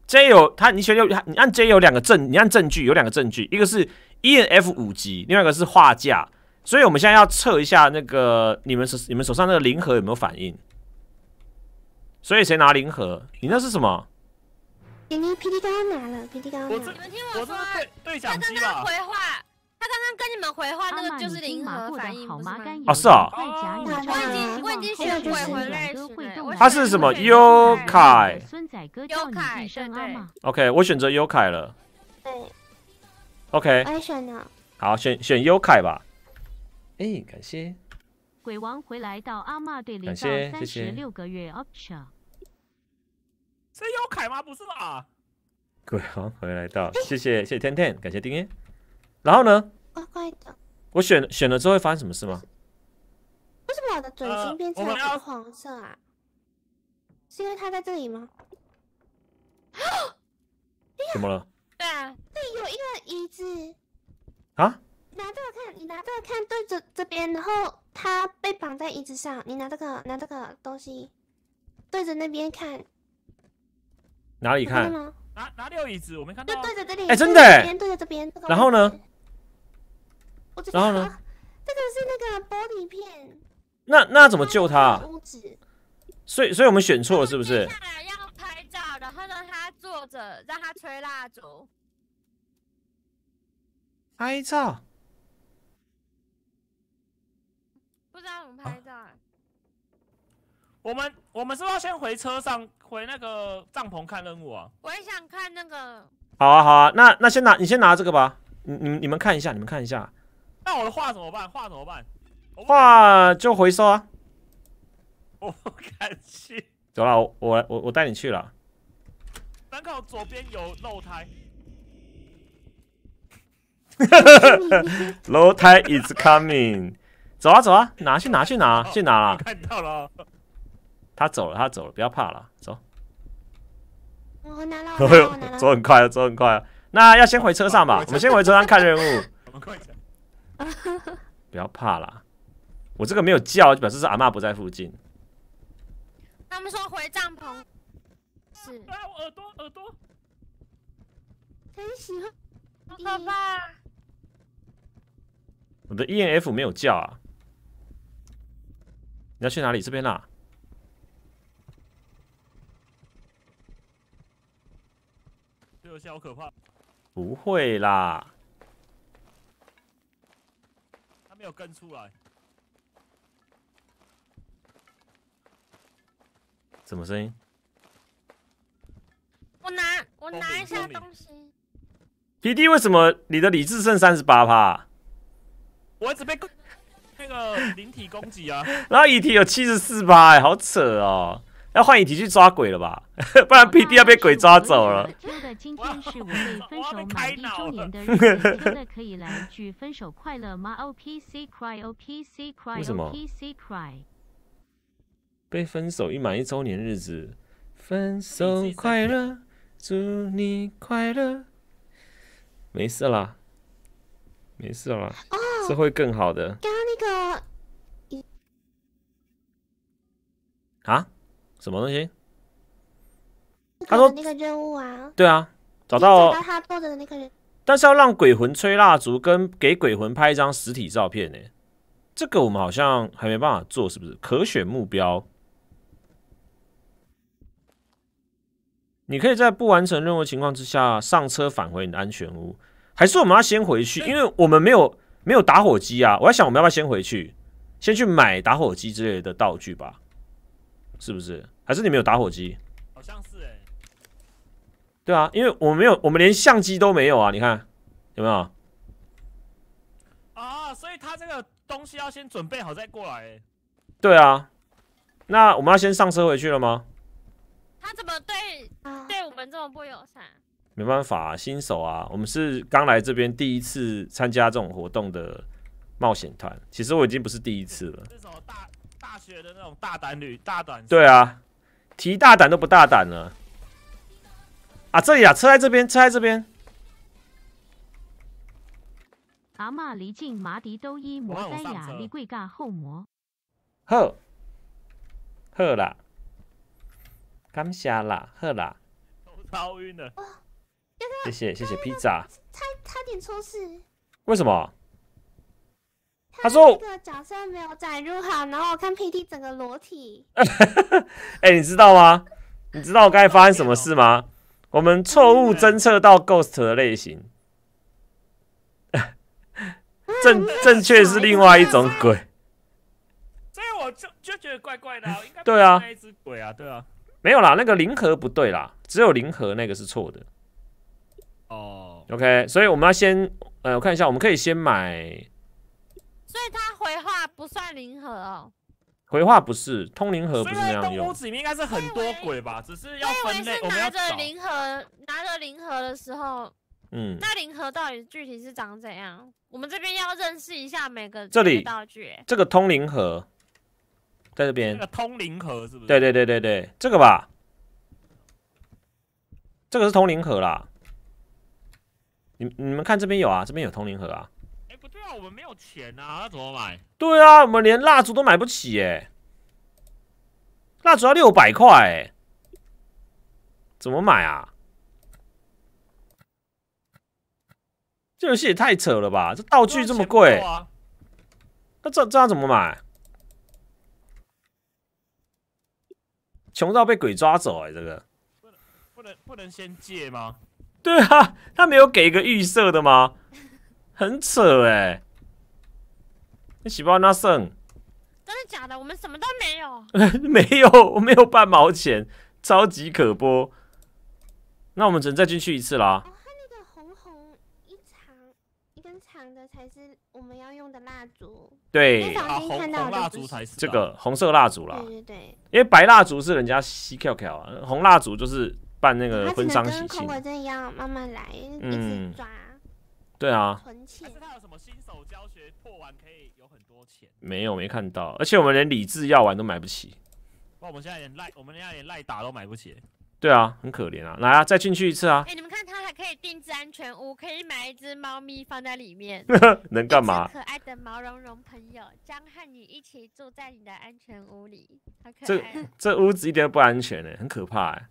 J 有他，你选有你按 J 有两个证，你按证据有两个证据，一个是 E N F 五级，另外一个是画架。所以我们现在要测一下那个你们手你们手上那个零盒有没有反应。所以谁拿零盒？你那是什么？你那 P D 刚刚拿了 ，P D 刚刚拿了。你们听我说，他刚刚回话，他刚刚跟你们回话那个就是零盒反应，不是吗？啊是啊。我已经我已经学会回类词。他是什么？优凯。优凯，对对。OK， 我选择优凯了。对。OK。我也选了。好，选选优凯吧。哎，感谢。鬼王回来到阿嬤队领到三十六个月 option。是妖凯吗？不是吧？鬼王回来到，谢谢谢谢天天，感谢丁丁。然后呢？乖乖的。我选选了之后会发生什么事吗？为什么我的嘴型变成了黄色啊？是因为他在这里吗？怎么了？对啊，这里有一个椅子。啊？拿这个看，你拿这个看，对着这边，然后他被绑在椅子上。你拿这个拿这个东西，对着那边看。哪里看？哪哪里有椅子？我没看到。就对着这里。哎，真的。对着这边。然后呢？然后呢？这个是那个玻璃片。那那怎么救他、啊？所以所以我们选错了是不是？下来要拍照，然后让他坐着，让他吹蜡烛。拍照？不知道怎么拍照、啊。我们我们是不是要先回车上，回那个帐篷看任务啊？我也想看那个。好啊好啊，那那先拿你先拿这个吧，你你你们看一下，你们看一下。那我的画怎么办？画怎么办？画就回收啊！我不敢去。走了，我我我我带你去了。门口左边有露台。露台 is coming。走啊走啊，拿去拿去拿去拿啦！看到了。他走了，他走了，不要怕了，走。我拿了，我拿了，我拿了。走很快，走很快。那要先回车上吧，我们先回车上看任务。我们快点。不要怕啦，我这个没有叫，就表示是阿嬤不在附近。他们说回帐篷，是。啊，我耳朵耳朵，很喜欢，好可怕。我的 E N F 没有叫啊。你要去哪里？这边啦。这游戏好可怕。不会啦。 没有跟出来，什么声音？我拿我拿一下东西。P D， 为什么你的理智剩三十八趴？我一直被那个灵体攻击啊，然后遗体有七十四趴，哎、欸，好扯哦！要换遗体去抓鬼了吧？不然 P D 要被鬼抓走了。今天是我被分手玛丽周年的日子，真的可以来句分手快乐吗 ？O P C cry O P C cry O P C cry。被分手一满一周年日子，分手快乐，祝你快乐。没事啦，没事啦，哦、这会更好的。刚刚那个啊，什么东西？他说那个任务啊，对啊。 找到他坐着的那个人，但是要让鬼魂吹蜡烛，跟给鬼魂拍一张实体照片呢、欸，这个我们好像还没办法做，是不是？可选目标，你可以在不完成任务的情况之下上车返回你的安全屋，还是我们要先回去？因为我们没有没有打火机啊，我在想我们要不要先回去，先去买打火机之类的道具吧，是不是？还是你没有打火机？好像是哎、欸。 对啊，因为我们没有，我们连相机都没有啊！你看有没有？啊，所以他这个东西要先准备好再过来、欸。对啊，那我们要先上车回去了吗？他怎么对对我们这么不友善？没办法、啊，新手啊，我们是刚来这边第一次参加这种活动的冒险团。其实我已经不是第一次了。这种大大学的那种大胆女大胆。对啊，提大胆都不大胆了。 啊，这里啊，车在这边，车在这边。阿嬷离境麻迪都伊摩塞亚利贵尬后魔。好，好啦，感谢啦，好啦。头晕了。谢谢谢谢披萨。差差点出事。为什么？他说这个角色没有载入好，然后我看 P D 整个裸体。哎，你知道吗？你知道我刚才发生什么事吗？ 我们错误侦测到 Ghost 的类型，正正确是另外一种鬼，所以我就就觉得怪怪的、啊，应该对啊，那一只鬼啊，对啊，没有啦，那个零和不对啦，只有零和那个是错的。哦 ，OK， 所以我们要先，呃，我看一下，我们可以先买，所以他回话不算零和哦。 回话不是通灵盒，不是那样用。所以在屋子里面应该是很多鬼吧，只是要分类。我们要找。拿着灵盒，拿着灵盒的时候，嗯，那灵盒到底具体是长怎样？我们这边要认识一下每个这里道具。这个通灵盒在这边。那个通灵盒是不是？对对对对对，这个吧，这个是通灵盒啦。你你们看这边有啊，这边有通灵盒啊。 我们没有钱啊，那怎么买？对啊，我们连蜡烛都买不起哎、欸，蜡烛要六百块哎，怎么买啊？这游戏也太扯了吧！这道具这么贵，那、啊、这这要怎么买？穷到被鬼抓走哎、欸，这个不能不能不能先借吗？对啊，他没有给一个预设的吗？很扯哎、欸，你喜不喜欢那剩？真的假的？我们什么都没有，没有，我没有半毛钱，超级可播。那我们只能再进去一次啦。它、哦、那个红红一长一根长的才是我们要用的蜡烛。对，啊、红红蜡烛才是这个红色蜡烛啦。对对对，因为白蜡烛是人家吸 Q Q 啊，红蜡烛就是办那个婚丧喜庆。它跟空果针一样，慢慢来，嗯、一直抓。对啊，存钱。但是他有什么新手教学破完可以有很多钱？没有，没看到。而且我们连理智药丸都买不起。哇，我们现在连赖，我们现在连赖打都买不起。对啊，很可怜啊！来啊，再进去一次啊！哎、欸，你们看，它还可以定制安全屋，可以买一只猫咪放在里面，能干嘛？可爱的毛茸茸朋友将和你一起住在你的安全屋里，好可爱、啊這。这屋子一点都不安全哎、欸，很可怕哎、欸。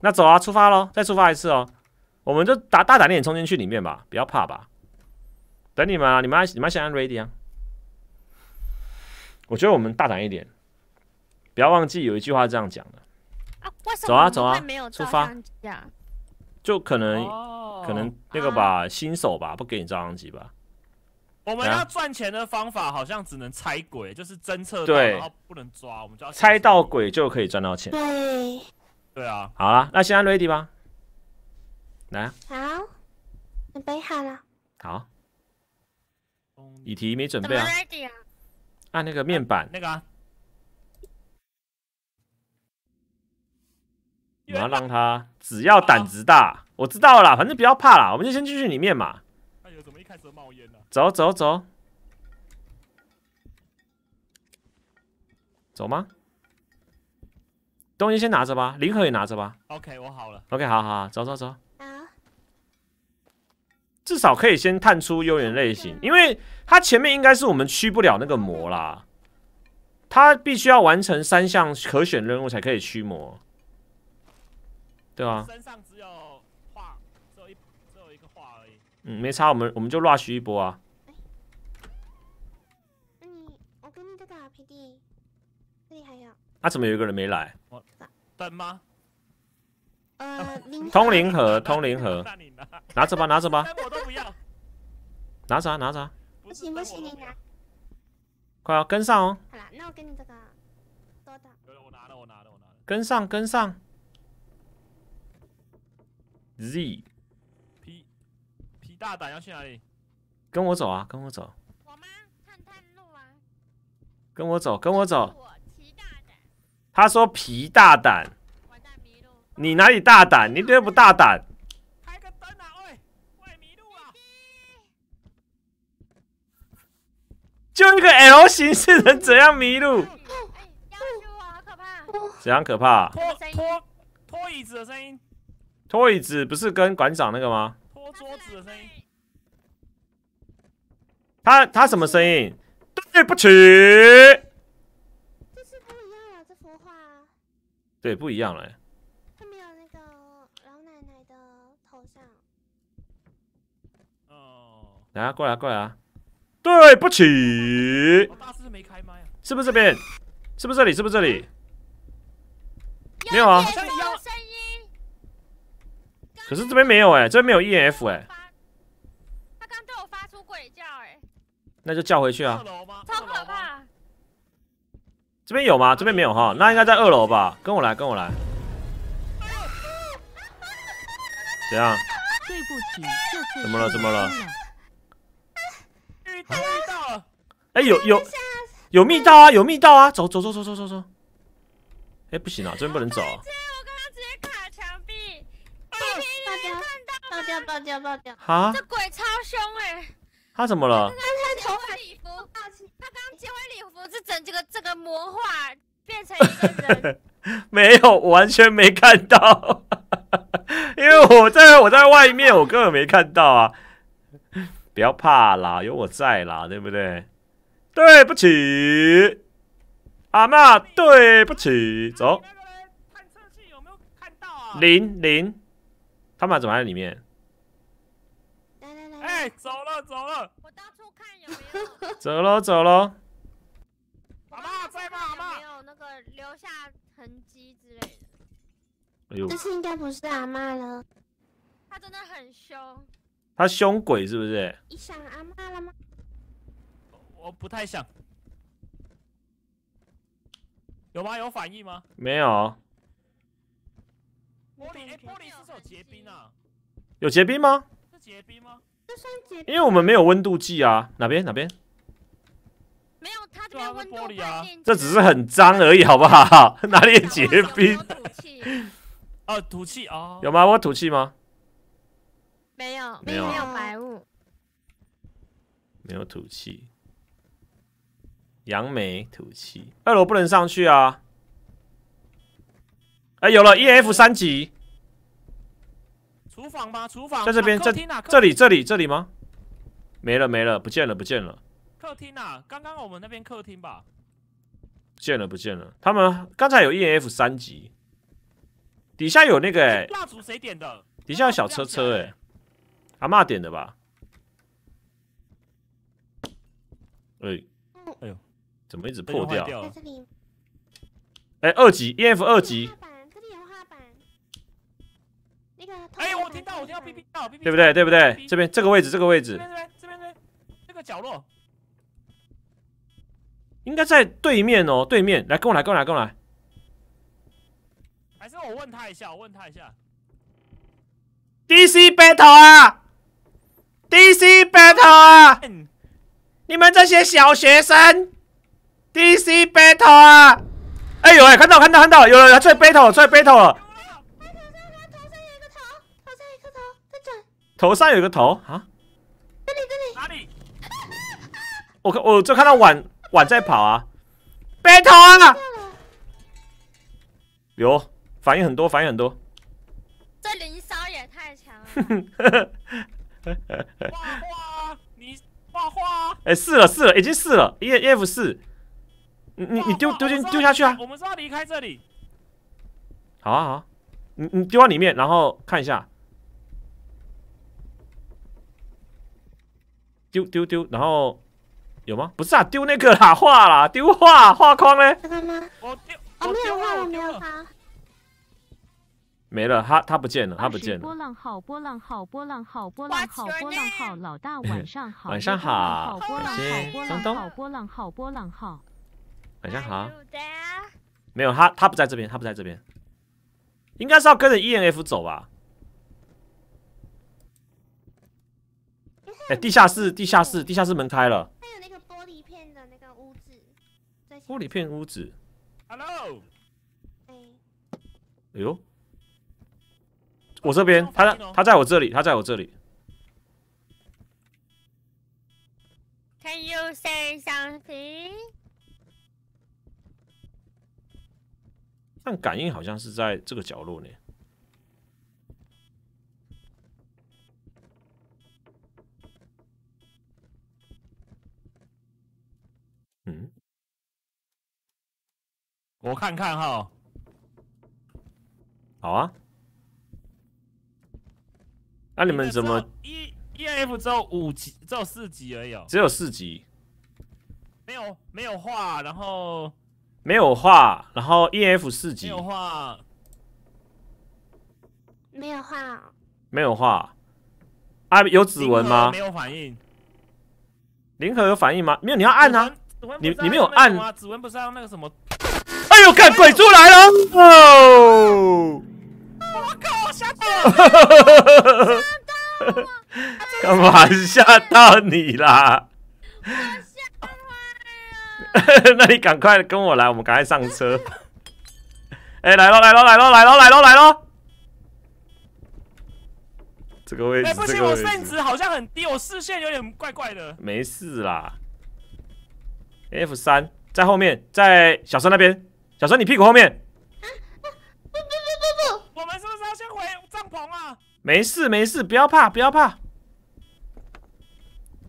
那走啊，出发喽！再出发一次哦。我们就打大胆点冲进去里面吧，不要怕吧。等你们啊，你们你们先按 ready 啊。我觉得我们大胆一点，不要忘记有一句话这样讲的。走啊走啊，出发！就可能、哦、可能那个吧，啊、新手吧，不给你照相机吧。我们要赚钱的方法好像只能猜鬼，就是侦测到，然后不能抓，我们就要猜到鬼就可以赚到钱。对，对啊。好啦，那现在 ready 吧，来、啊。好，准备好了。好。以题没准备啊？按、啊啊、那个面板、啊、那个、啊。我要让他只要胆子大，我知道了啦，反正不要怕啦，我们就先进去里面嘛。哎呦，怎么一开始冒烟呢？走走走，走吗？东西先拿着吧，礼盒也拿着吧。OK， 我好了。OK， 好好，走走走。啊，至少可以先探出幽灵类型，因为它前面应该是我们驱不了那个魔啦，它必须要完成三项可选任务才可以驱魔。对啊，身上只有画，只有一只有一个画而已。嗯，没差，我们我们就 rush 一波啊。那你我跟你在打 P D， 这里还有。啊，怎么有一个人没来？等吗？呃，通灵盒，通灵盒，拿着吧，拿着吧。我都不要。拿着啊，拿着啊。不行不行，你拿。快啊，跟上哦。好了，那我给你这个多的。我拿了，我拿了，我拿了。跟上，跟上。Z P P 大胆要去哪里？跟我走啊，跟我走。我吗？探探路啊。跟我走，跟我走。我皮大胆。他说皮大胆。完蛋迷路。你哪里大胆？你都不大胆。开个灯啊！喂，喂迷路啊！就一个 L 型是能怎样迷路？哎，要救我，好可怕！怎样可怕？拖拖拖椅子的声音。拖椅子不是跟馆长那个吗？拖桌子的声音。他他什么声音？对不起。这是不一样了，这幅画。对，不一样了。他没有那个老奶奶的头像。哦。来啊，过来过来啊！对不起。大师没开麦啊？是不是这边？是不是这里？是不是这里？没有啊。可是这边没有哎、欸，这边没有 E M F 哎、欸。他刚对我发出鬼叫哎、欸。那就叫回去啊。超可怕。这边有吗？这边没有哈，那应该在二楼吧？跟我来，跟我来。怎样？对不起，就是。怎么了？怎么了？遇到了。哎，有有有密道啊，有密道啊！走走走走走走走。哎，不行啊，这边不能走、啊。爆掉！爆掉！爆掉！啊！这鬼超凶哎、欸！他怎么了？他头发礼服，他刚结婚礼服是整这个这个魔化变成一个人。没有，我完全没看到，因为我在我在外面，我根本没看到啊！不要怕啦，有我在啦，对不对？对不起，阿嬷，对不起，走。探测器有没有看到啊？零零。他们怎么还在里面？来来来，哎、欸，走了走了，我到处看有没有。走喽走喽。阿嬷在吗？阿嬷有没有那个留下痕迹之类的。哎呦，这次应该不是阿嬷了，她真的很凶。她凶鬼是不是？你想阿嬷了吗？我不太想。有吗？有反应吗？没有。玻璃，哎，玻璃是不是有结冰啊？有结冰吗？是结冰吗？这算结冰？因为我们没有温度计啊。哪边？哪边？ 没有，它这边温度啊，这只是很脏而已，好不好？哪里结冰？哦，吐气哦。有吗？我吐气吗？没有，没有白雾，没有吐气。杨梅吐气，二楼不能上去啊！哎，有了 E F 三级。厨房吗？厨房在这边，这这里，这里，这里吗？没了，没了，不见了，不见了。 客厅啊，刚刚我们那边客厅吧，不见了不见了。他们刚才有 E F 三级，底下有那个哎、欸，蜡烛谁点的？底下有小车车哎、欸，阿嬷点的吧？哎、欸，哎呦，怎么一直破掉？哎、欸，二级 E F 二级，这里有画板，那个哎、欸，我听到我听到 B B 到 B B 对不对对不对？这边这个位置这个位置，这边这边这个角落。 应该在对面哦，对面来跟我来，跟我来，跟我来。还是我问他一下，我问他一下。D C battle 啊 ，D C battle 啊，你们这些小学生 ，D C battle 啊！哎呦哎，看到看到看到，有人出来 battle 了，出来 battle 了。头上有一个头，头上有一个头，在转。头上有一个头啊？这里这里哪里？我看我就看到碗。 碗在跑啊 ，battle 啊！有反应很多，反应很多。这林骚也太强了。画画，你画画。哎、欸，试了试了，已经试了 ，E F 四。你你你丢丢进丢下去啊！我们是要离开这里。好啊好啊，你你丢到里面，然后看一下。丢丢丢，然后。 有吗？不是啊，丢那个啦，画啦，丢画画框嘞。这个吗？我丢，我没有画，我没有画。没了，他他不见了，他不见了。波浪号，波浪号，波浪号，波浪号，波浪号，老大晚上好，晚上好，波浪号，波浪号，波浪号，波浪号，晚上好。没有他，他不在这边，他不在这边，应该是要跟着 E N F 走吧？哎，地下室，地下室，地下室门开了。 玻璃片屋子。Hello。哎呦，我这边，他他在我这里，他在我这里。Can you say something？ 但感应好像是在这个角落呢。嗯。 我看看哈，好啊。那、啊、你们怎么 E E F 只有五级，只有四级而已、哦，只有四级，没有没有画，然后没有画，然后 E F 四级，没有画，没有画，没有画。啊，有指纹吗？没有反应。零和有反应吗？没有，你要按啊，你你没有按，指纹不是要那个什么？ 哎呦，看鬼出来了！哦，我靠，吓到了！干嘛吓到你啦？我吓坏了！那你赶快跟我来，我们赶快上车。哎，来喽，来喽，来喽，来喽，来喽，来喽！这个位置，不行，我甚至好像很低，我视线有点怪怪的。没事啦。F 三在后面，在小生那边。 小生，你屁股后面。不不不不不，我们是不是要先回帐篷啊？没事没事，不要怕不要怕。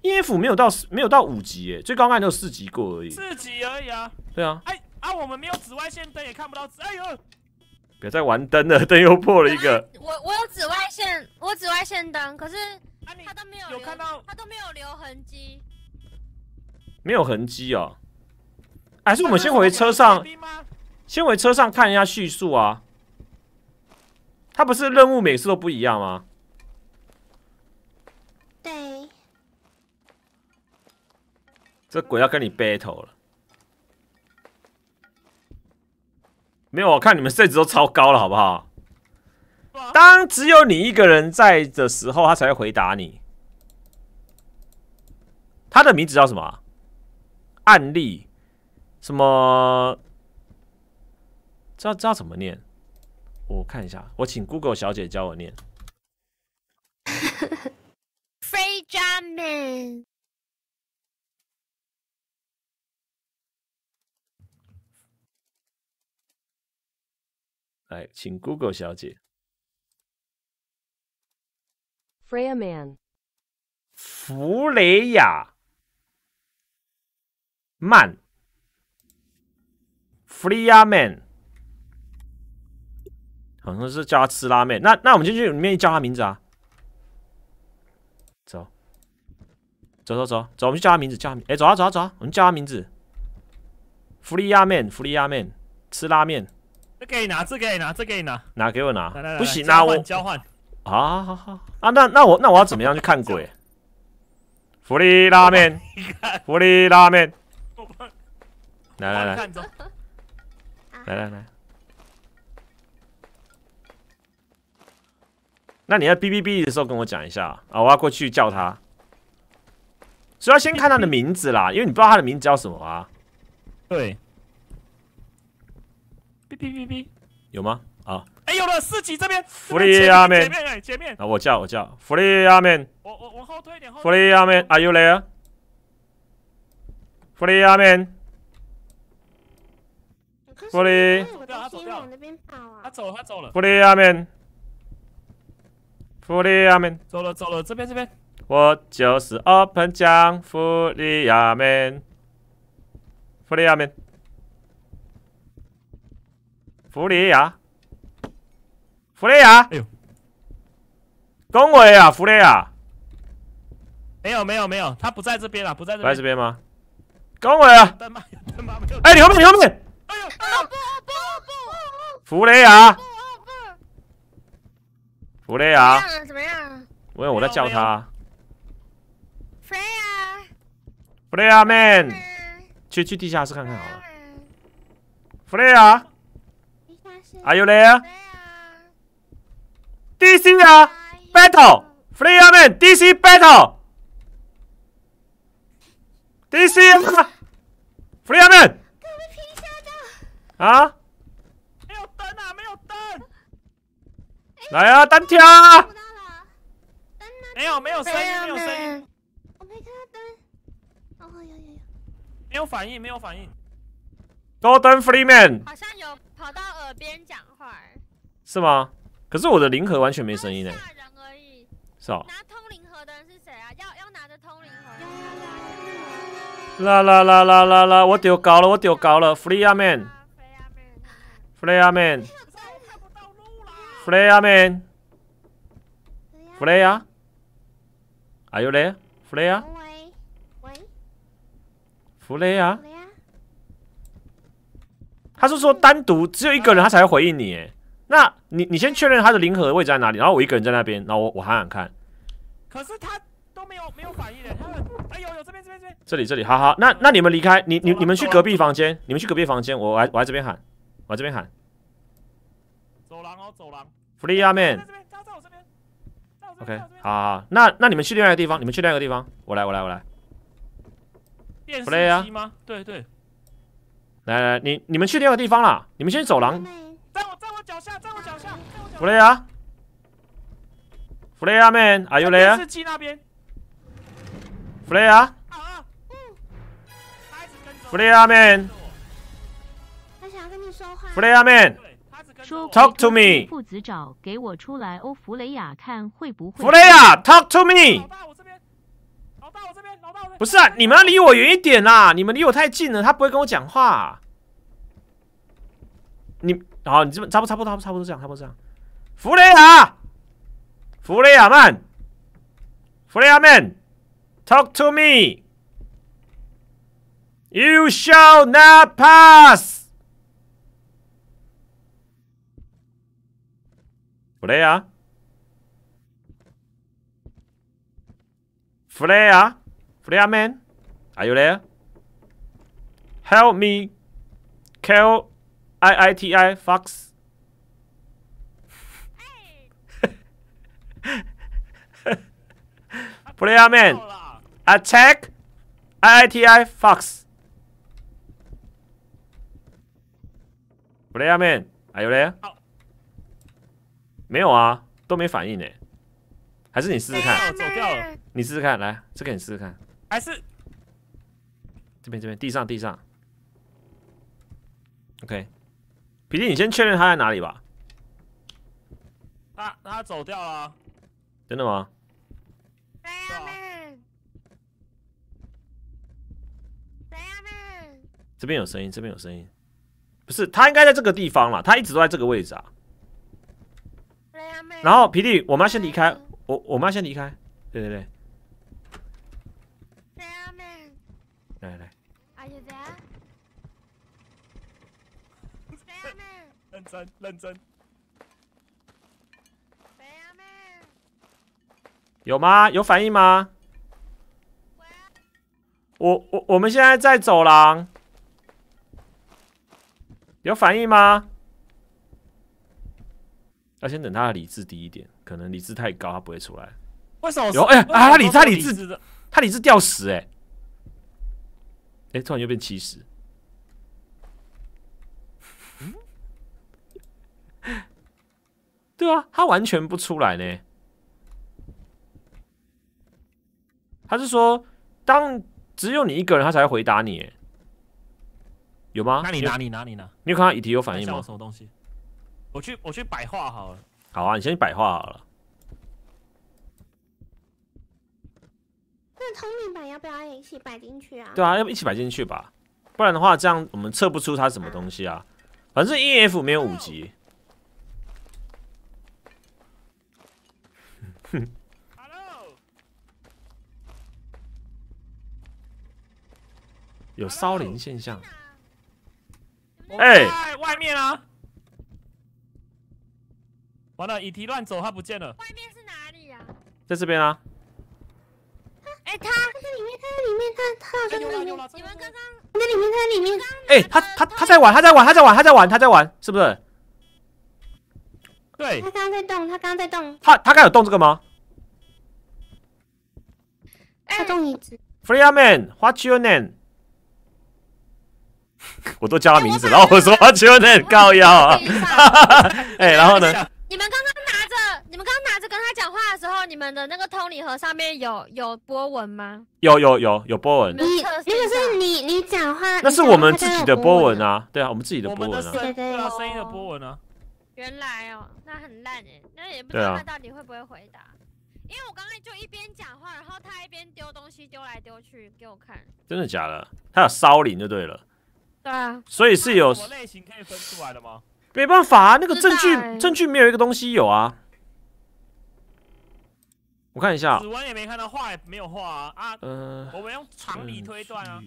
E F 没有到没有到五级耶，最高看就四级过而已。四级而已啊。对啊。哎啊，我们没有紫外线灯，也看不到紫。哎呦！不要再玩灯了，灯又破了一个。我我有紫外线，我紫外线灯，可是它都没有留，它都没有留痕迹。没有痕迹哦。还是我们先回车上。先回车上看一下叙述啊。他不是任务每次都不一样吗？对。这鬼要跟你 battle 了。没有，我看你们甚至都超高了，好不好？当只有你一个人在的时候，他才会回答你。他的名字叫什么、啊？案例什么？知道知道怎么念？我看一下，我请 Google 小姐教我念。Freya Mann。来，请 Google 小姐。Freya Mann。弗雷亚曼 ，Freya Mann。好像是叫他吃拉面，那那我们就去里面叫他名字啊！走，走走走走，我们去叫他名字，叫他名，哎、欸，走啊走啊走啊，我们叫他名字。福利亚面，福利亚面，吃拉面。这可以拿，这可以拿，这可以拿，拿给我拿，來來來不行啊，我交换。啊，好好啊，那那我那我要怎么样去看鬼？福利拉面，福利拉面。来来来，来来来。那你要哔哔哔的时候跟我讲一下啊！我要过去叫他，所以要先看他的名字啦，因为你不知道他的名字叫什么啊。对，哔哔哔哔，有吗？啊，哎，有了，四级这边，福利阿面，前面，前面，啊，我叫我叫福利阿面，我我往后退一点，福利阿面 ，Are you there？ 福利阿面，福利，他走掉，他走，他走了，福利阿面。福利亚门，走了走了，这边这边，我就是 Open 酱福利亚门，福利亚门，福利亚，福利亚，哎呦，恭维啊，福利亚，没有没有没有，他不在这边啦，不在这边，不在这边吗？恭维啊，哎，你后面你后面，哎呦，不不不，福利亚。弗雷亚，怎么样？我我在叫他。弗雷亚，弗雷亚 man， 去去地下室看看好了。弗雷亚 ，Are you there？ D C 啊 ，battle， 弗雷亚 man，D C battle，D C 啊，弗雷亚 man。啊？没有灯啊，没有灯。来啊，单挑！没有没有声音，没有声音。我没看到灯。哦，有有有。没有反应，没有反应。Golden Freeman。好像有跑到耳边讲话。是吗？可是我的灵盒完全没声音呢。吓人而已。是哦。拿通灵盒的人是谁啊？要要拿着通灵盒。啦啦啦啦啦啦！我丢高了，我丢高了 ！Freya Man，Freya Man。Freya man, Freya, are you there? Freya, Freya， 他是说单独只有一个人他才会回应你，哎，那你你先确认他的灵盒的位置在哪里，然后我一个人在那边，然后我我喊喊看。可是他都没有没有反应的，他哎呦呦这边这边这边，这里这里，好好，那那你们离开，你你你们去隔壁房间，你们去隔壁房间，我来我来这边喊，我来这边喊。走廊哦，走廊。Freya Mann， OK， 好，那那你们去另外一个地方，你们去另外一个地方，我来，我来，我来。电视机吗？对对。来来，你你们去另外一个地方啦，你们先走廊。在我在我脚下，在我脚下，在我脚下。Freya Freya Mann，Are you there？ 电视机那边。Freya。啊。Freya Mann。他想跟你说话。Freya Mann。Talk to me。父子找给我出来哦，弗雷亚看会不会？弗雷亚 ，Talk to me。老大我这边，老大我这边，老大我这边。不是啊，你们要离我远一点啦！你们离我太近了，他不会跟我讲话。你好，你这边差不差不多差不多这样，差不多这样。弗雷亚，弗雷亚曼，弗雷亚 man，Talk to me。You shall not pass。Freya? Freya? Freya Mann? Are you there? Help me! Kill E T. Fox. Freya Mann! Attack E T. Fox. Freya Mann, are you there? 没有啊，都没反应呢。还是你试试看，走掉了。你试试看，来，这个你试试看。还是这边这边地上地上。OK， 皮弟，你先确认他在哪里吧。他他走掉了。真的吗？谁呀们？谁呀们？这边有声音，这边有声音。不是，他应该在这个地方了，他一直都在这个位置啊。 然后皮弟，我们要先离开，我我们要先离开，对对对。来来来，认真认真。有吗？有反应吗？我我我们现在在走廊，有反应吗？ 要先等他的理智低一点，可能理智太高，他不会出来。为什么？有哎、欸、啊！他理他理智，他理智掉十哎、欸，哎、欸，突然又变七十。嗯、对啊，他完全不出来呢。他是说，当只有你一个人，他才会回答你、欸。有吗？那你拿你拿你拿，你有看到E T有反应吗？什么东西？ 我去，我去摆画好了。好啊，你先去摆画好了。那通灵板要不要一起摆进去啊？对啊，要不一起摆进去吧，不然的话，这样我们测不出它什么东西啊。啊反正 E F 没有五级。哼。有烧灵现象。哎，欸、外面啊！ 完了，E T乱走，他不见了。外面是哪里呀、啊？在这边啊。哎、欸，他他在里面，他在里面，他他好像在里面。你们刚刚在里面，他在里面。哎、欸，他他他在玩，他在玩，他在玩，他在玩，他在玩，是不是？对。他刚刚在动，他刚刚在动。他他刚有动这个吗？他动椅子。Freya Mann, what's your name？ 我都叫他名字，然后我说 what's your name？ 高腰啊。哎，然后呢？ 你们刚刚拿着，你们刚刚拿着跟他讲话的时候，你们的那个通灵盒上面有有波纹吗？有有有有波纹。你那个是你你讲话，那是我们自己的波纹啊，对啊，我们自己的波纹啊，对对对，声音的波纹啊。原来哦，那很烂哎，那也不知道他到底会不会回答，因为我刚刚就一边讲话，然后他一边丢东西丢来丢去给我看。真的假的？他有烧灵就对了。对啊。所以是有什么类型可以分出来的吗？ 没办法啊，那个证据、欸、证据没有一个东西有啊。我看一下、喔，指纹也没看到，画也没有画啊啊！呃、我们用常理推断啊。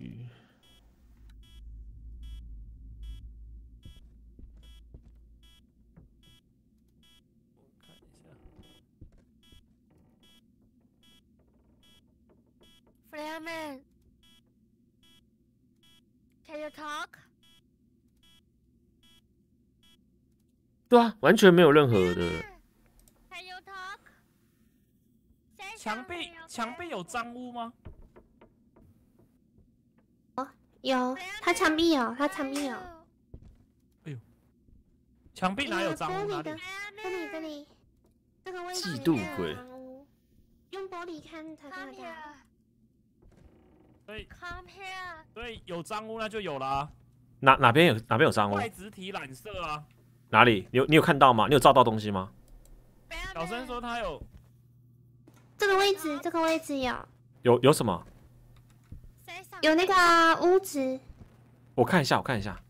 我看一下 ，Freya Mann, can you talk? 对啊，完全没有任何的。墙壁墙壁有脏污吗？哦，有，他墙壁有，他墙壁有。哎呦，墙壁哪有脏污？哪里？这里这里，这个位置。嫉妒鬼。用玻璃看才看得到。所以，所以有脏污那就有啦。哪哪边有哪边有脏污？外植体染色啊。 哪里？你有你有看到吗？你有照到东西吗？小生说他有这个位置，这个位置有有有什么？有那个屋子。我看一下，我看一下。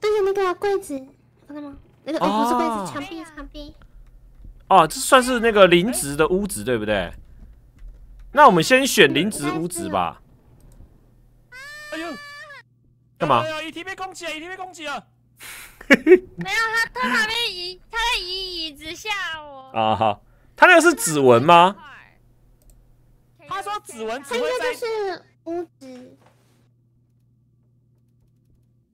对着那个柜子，看到吗？那个哎、哦欸，不是柜子，墙壁，墙壁。哦，这算是那个零值的屋子，对不对？那我们先选零值屋子吧。哎呦！ 干嘛？E T被攻击了！E T被攻击了！没有，他他旁边椅，他在椅椅子吓我。啊哈，他那个是指纹吗？他说指纹只会在，就是五指。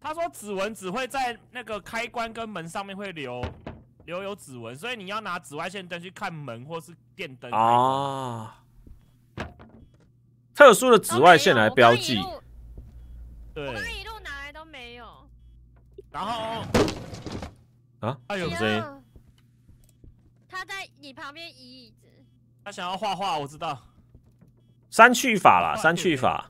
他说指纹只会在那个开关跟门上面会留留有指纹，所以你要拿紫外线灯去看门或是电灯啊。特殊的紫外线来标记。对。我刚一路拿来都没有。然后啊，他有声音。他在你旁边移椅子。他想要画画，我知道。 删去法啦，删去法，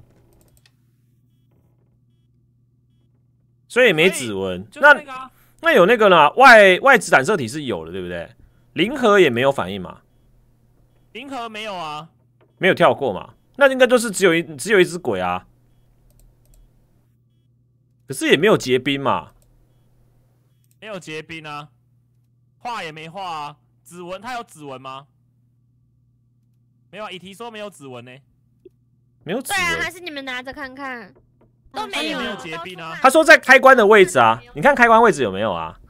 所以没指纹。那那、啊、那有那个呢？外外质染色体是有的，对不对？零和也没有反应嘛？零和没有啊，没有跳过嘛？那应该就是只有一只有一只鬼啊，可是也没有结冰嘛？没有结冰啊，画也没画啊，指纹它有指纹吗？没有、啊，以提说没有指纹呢、欸。 没有指纹，对啊，还是你们拿着看看，都没有，没有结冰啊。他说在开关的位置啊，你看开关位置有没有啊？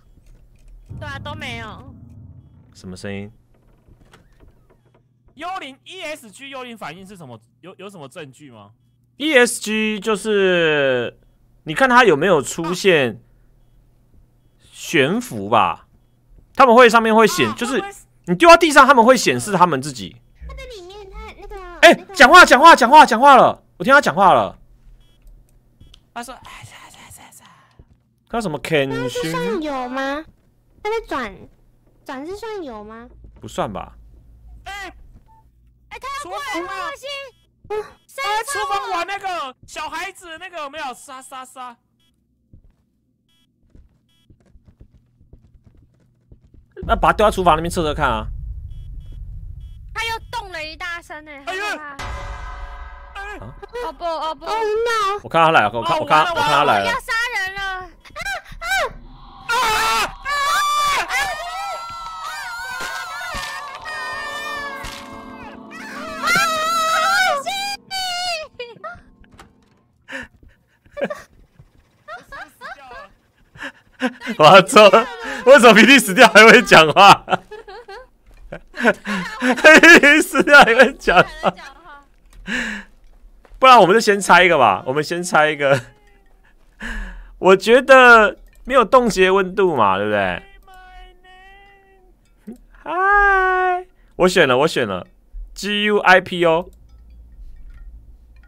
对啊，都没有。什么声音？幽灵 E S G 幽灵反应是什么？有有什么证据吗 ？E S G 就是你看它有没有出现悬浮吧？他们会上面会显，就是你丢到地上，他们会显示他们自己。 哎，讲话讲话讲话讲话了！我听他讲话了。他说：“哎呀呀呀呀！”他什么 ？Can you？ 这算有吗？他在转转是算有吗？不算吧。哎哎，他要过来玩游戏。嗯，谁在厨房玩那个小孩子那个有没有？杀杀杀！那把他丢到厨房那边测测看啊。 他又动了一大声呢、欸！哎呀！哦不哦不！我看他来了，我看我看我看他来了！要杀人了！啊啊啊！我要走！为什么比利死掉还会讲话？ 死掉你们讲，不然我们就先猜一个吧。我们先猜一个，我觉得没有冻结温度嘛，对不对？嗨，我选了，我选了 G U I P O，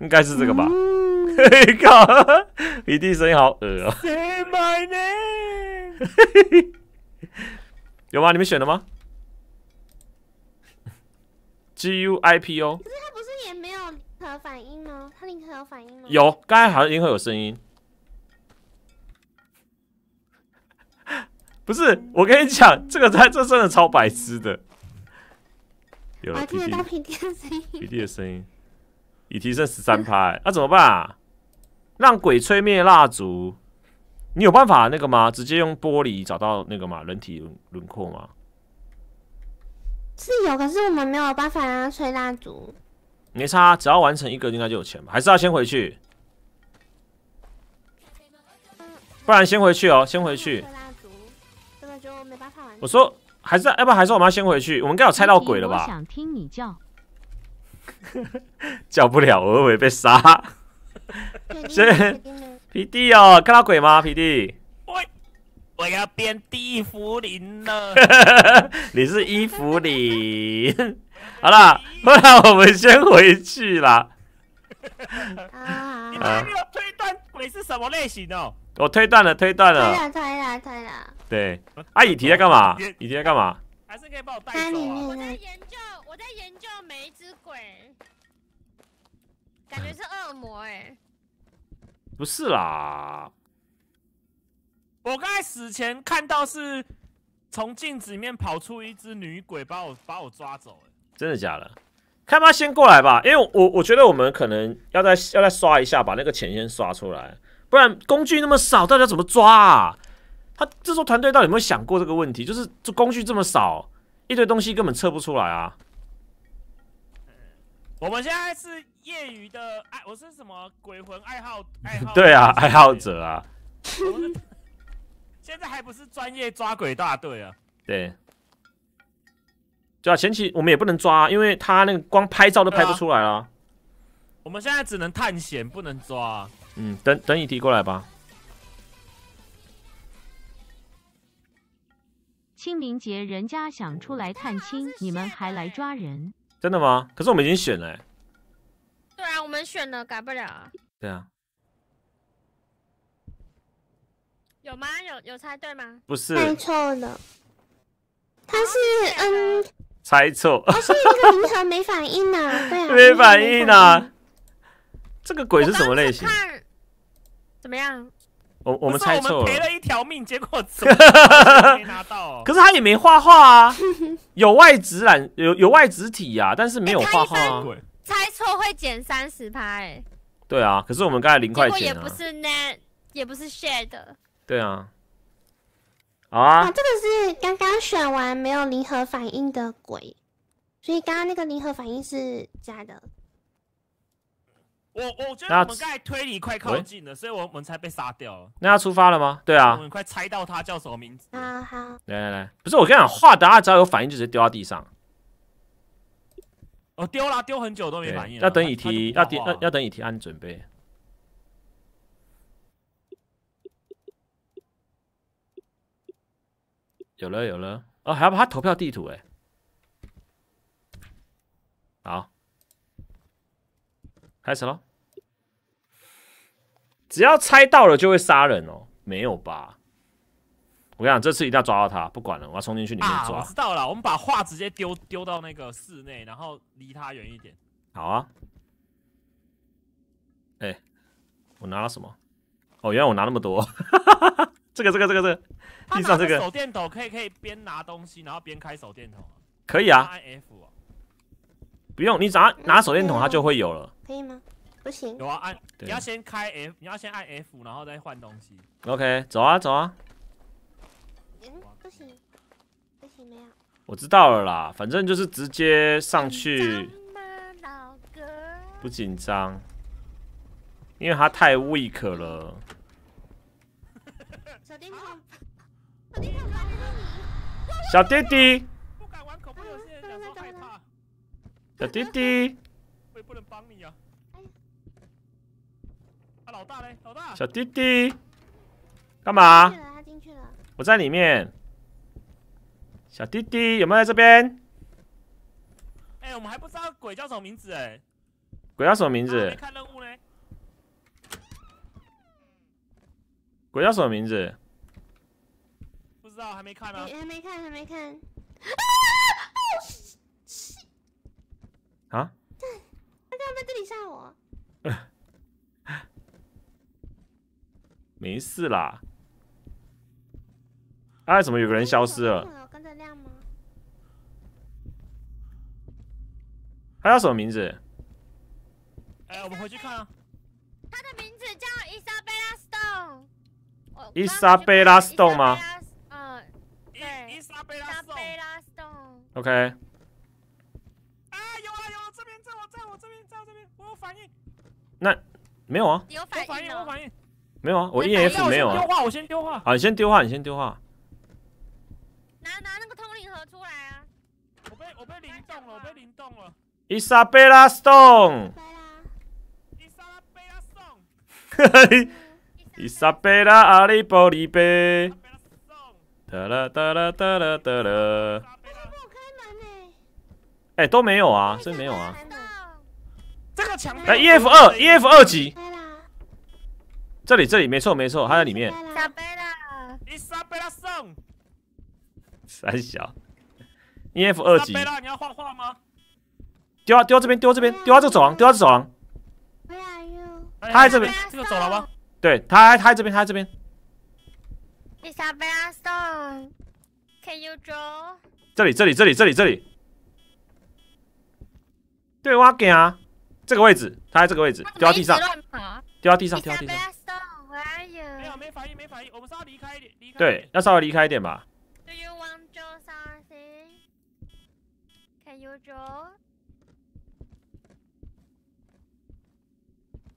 应该是这个吧？嘿靠，一定声音好恶哦。Say my name， 有吗？你们选了吗？ G U I P O， 可是他不是也没有零和反应吗？他零和有反应吗？有，刚才好像零和有声音。不是，我跟你讲，这个他这真的超白痴的。有了，听得到平地的声音，平地的声音，已提升十三拍，那、啊、怎么办、啊？让鬼吹灭蜡烛，你有办法那个吗？直接用玻璃找到那个嘛，人体轮廓吗？ 是有，可是我们没有办法让他吹蜡烛。没差，只要完成一个应该就有钱吧？还是要先回去？不然先回去哦，先回去。吹蜡烛，这个就没办法完成。我说还是要不然还是我们要先回去？我们应该有猜到鬼了吧？我想听你叫，叫不了，我会被杀。是皮弟哦，看到鬼吗？皮弟。 我要变地茯苓了，你是伊芙琳。好啦，不然我们先回去啦。啊！你还没有推断鬼是什么类型哦？我推断了，推断了。推了，推了，推了。对，阿姨提在干嘛？你提在干嘛？还是可以把我带走啊！我在研究，我在研究每一只鬼，感觉是恶魔哎。不是啦。 我刚才死前看到是从镜子里面跑出一只女鬼，把我把我抓走、欸，真的假的？看吧，先过来吧，因为我 我, 我觉得我们可能要再要再刷一下，把那个钱先刷出来，不然工具那么少，到底要怎么抓啊？他制作团队到底有没有想过这个问题？就是这工具这么少，一堆东西根本测不出来啊。我们现在是业余的爱，我是什么鬼魂爱好爱好？对啊，爱好者啊。现在还不是专业抓鬼大队啊？对。对啊，前期我们也不能抓、啊，因为他那个光拍照都拍不出来啊。我们现在只能探险，不能抓、啊。嗯，等等，你提过来吧。清明节人家想出来探亲，你们还来抓人？真的吗？可是我们已经选了、欸。对啊，我们选了，改不了。对啊。有吗？有有猜对吗？不是，猜错了。他是嗯，猜错。他是一个银河没反应呢、啊，对啊，没反应呢、啊。这个鬼是什么类型？看怎么样？我我们猜错了，赔了一条命，结果怎么没拿到、哦？可是他也没画画啊，有外质染，有有外质体啊，但是没有画画、啊欸。猜错会减三十趴，哎、欸。对啊，可是我们刚才零块钱、啊。结果也不是 net， 也不是 share 的。对啊。好啊，啊，这个是刚刚选完没有离合反应的鬼，所以刚刚那个离合反应是假的。我我觉得我们刚才推理快靠近了，所以我们才被杀掉了。那他出发了吗？对啊，我们快猜到他叫什么名字。好好，来来来，不是我跟你讲，画的只要有反应就直接丢到地上。哦，丢了，丢很久都没反应。要等乙提，要等要等乙提按准备。有了有了哦，还要把他投票地图哎，好，开始喽！只要猜到了就会杀人哦，没有吧？我跟你讲，这次一定要抓到他，不管了，我要冲进去里面抓。啊、我知道了，我们把画直接丢丢到那个室内，然后离他远一点。好啊。哎、欸，我拿了什么？哦，原来我拿那么多。这个这个这个这个，地上这个手电筒可以可以边拿东西，然后边开手电筒、啊。可以啊。F 啊不用，你只要拿手电筒，它就会有了。可以吗？不行。有啊，按你要先开 F， 你要先按 F， 然后再换东西。OK， 走啊走啊。嗯，不行，不行，没有。我知道了啦，反正就是直接上去。不紧张，因为它太 weak 了。小弟弟，小弟弟，小弟弟，不敢玩恐怖游戏，想说害怕。小弟弟，我也不能帮你啊。啊，老大嘞，老大。小弟弟，干嘛？他进去了，我在里面。小弟弟有没有在这边？哎，我们还不知道鬼叫什么名字哎。鬼叫什么名字？看任务呢。鬼叫什么名字？不知道，还没看呢、啊。还没看，还没看。啊！他干嘛在这里吓我？没事啦。啊？怎么有个人消失了？跟着亮吗？他叫什么名字？哎、欸，我们回去看啊。他的名字叫 Isabella Stone。伊莎贝拉 Stone 吗？嗯，对，伊莎贝拉 Stone。OK。啊，有啊有啊，这边在我在我这边在我这边，我有反应。那没有啊？有反应，有反应。没有啊，我 E F 没有啊。丢话，我先丢话。啊，你先丢话，你先丢话。拿拿那个通灵盒出来啊！我被我被灵动了，我被灵动了。伊莎贝拉 Stone。伊莎贝拉 Stone。伊莎贝拉阿里波利贝，哒啦哒啦哒啦哒啦。哎，都没有啊，真没有啊。这个墙来 E F 二 E F 二级。这里这里没错没错，它在里面。伊莎贝拉送。三小。E F 二级。伊莎贝拉，你要画画吗？丢啊丢到这边，丢到这边，丢到这个走廊，丢到这走廊。他在这边，这个走廊吗？对他，他在这边，他在这边。Isabella Stone, can you draw? 这里，这里，这里，这里，这里。对，我给啊，这个位置，他在这个位置，掉到地上，掉到地上，掉到地上。Isabella Stone, where are you? 没有，没反应，没反应，我们稍微离开一点，离开。对，要稍微离开一点吧。Do you want to draw something? Can you draw?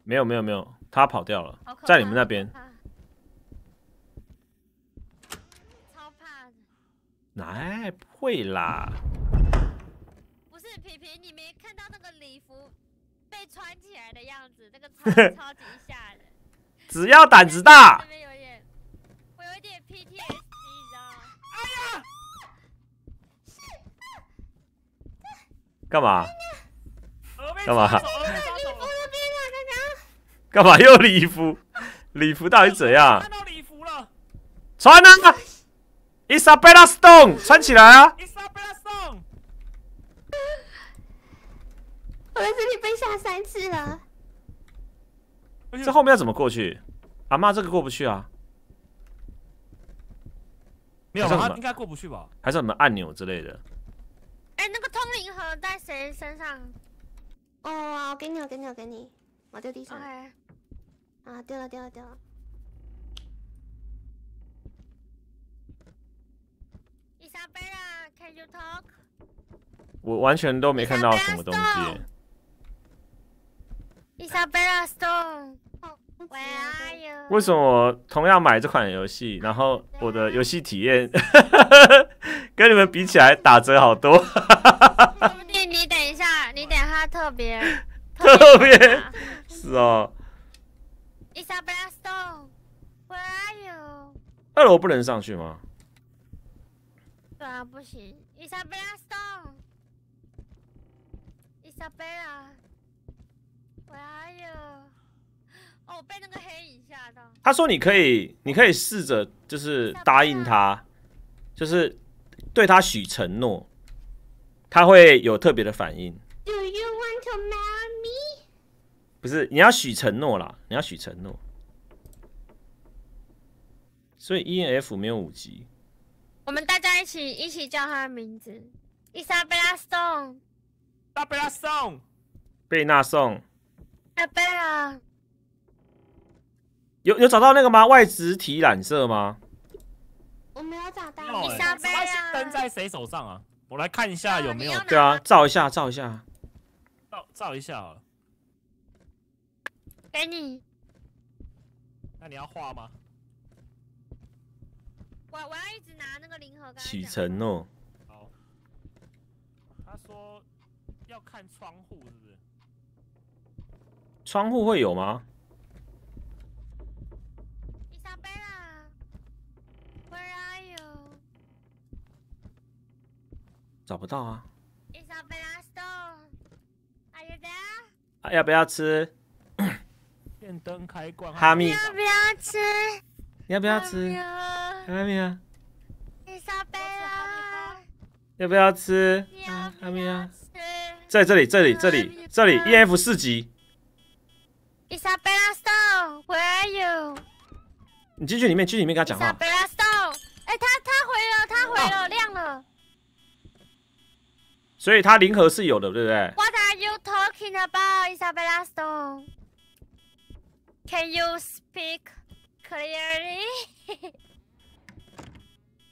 没有，没有，没有。他跑掉了，在你们那边。哎，不会啦。不是皮皮，你没看到那个礼服被穿起来的样子，那个超超级吓人。只要胆子大。这边有点，我有点 P T S D， 你知道吗？哎呀！干嘛？干嘛？干嘛又礼服？礼服到底怎样？看到礼服了，穿啊！ Isabella Stone， 穿起来啊 ！Isabella Stone， 我在这里被吓三次了。这后面要怎么过去？阿嬷这个过不去啊。没有，他应该过不去吧？还是什么按钮之类的？哎、欸，那个通灵盒在谁身上？哦，我给你，我给你，我给你，我丢地上。Okay. 啊，丢了，丢了，丢了。 Isabella，can you talk？ 我完全都没看到什么东西。Isabella Stone， where are you？ 为什么同样买这款游戏，然后我的游戏体验跟你们比起来打折好多？兄弟，你等一下，你等一下特别特别是哦。Isabella Stone，where are you？ 二楼不能上去吗？ 对啊，不行。Isabella Stone，Isabella，where are you？ 哦，我被那个黑影吓到。他说你可以，你可以试着就是答应他，就是对他许承诺，他会有特别的反应。Do you want to marry me？ 不是，你要许承诺啦，你要许承诺。所以 E N F 没有五级。 我们大家一起一起叫他的名字 ，Isabella Stone， Isabella Stone， 贝纳颂 ，Isabella， 有有找到那个吗？外植体染色吗？我没有找到 ，Isabella， 灯在谁手上啊？我来看一下有没有。对啊，照一下，照一下，照照一下好了。给你。那你要画吗？ 我我要一直拿那个零盒。启程哦。好。他说要看窗户是不是？窗户会有吗 ？Isabella，Where are you？ 找不到啊。Isabella Stone，Are you there？ 啊，要不要吃？电灯开关。哈密。要不要吃？ 你要不要吃？阿米啊！伊莎贝拉！要不要吃？阿米啊！在这里，这里，这里，这里 ！E F 四级。伊莎贝拉 Stone，Where are you？ 你进去里面，进去里面跟他讲话。伊莎贝拉 Stone， 哎，他他回了，他回了，亮了。所以他零和是有的，对不对 ？What are you talking about, Isabella Stone? Can you speak? Clearly，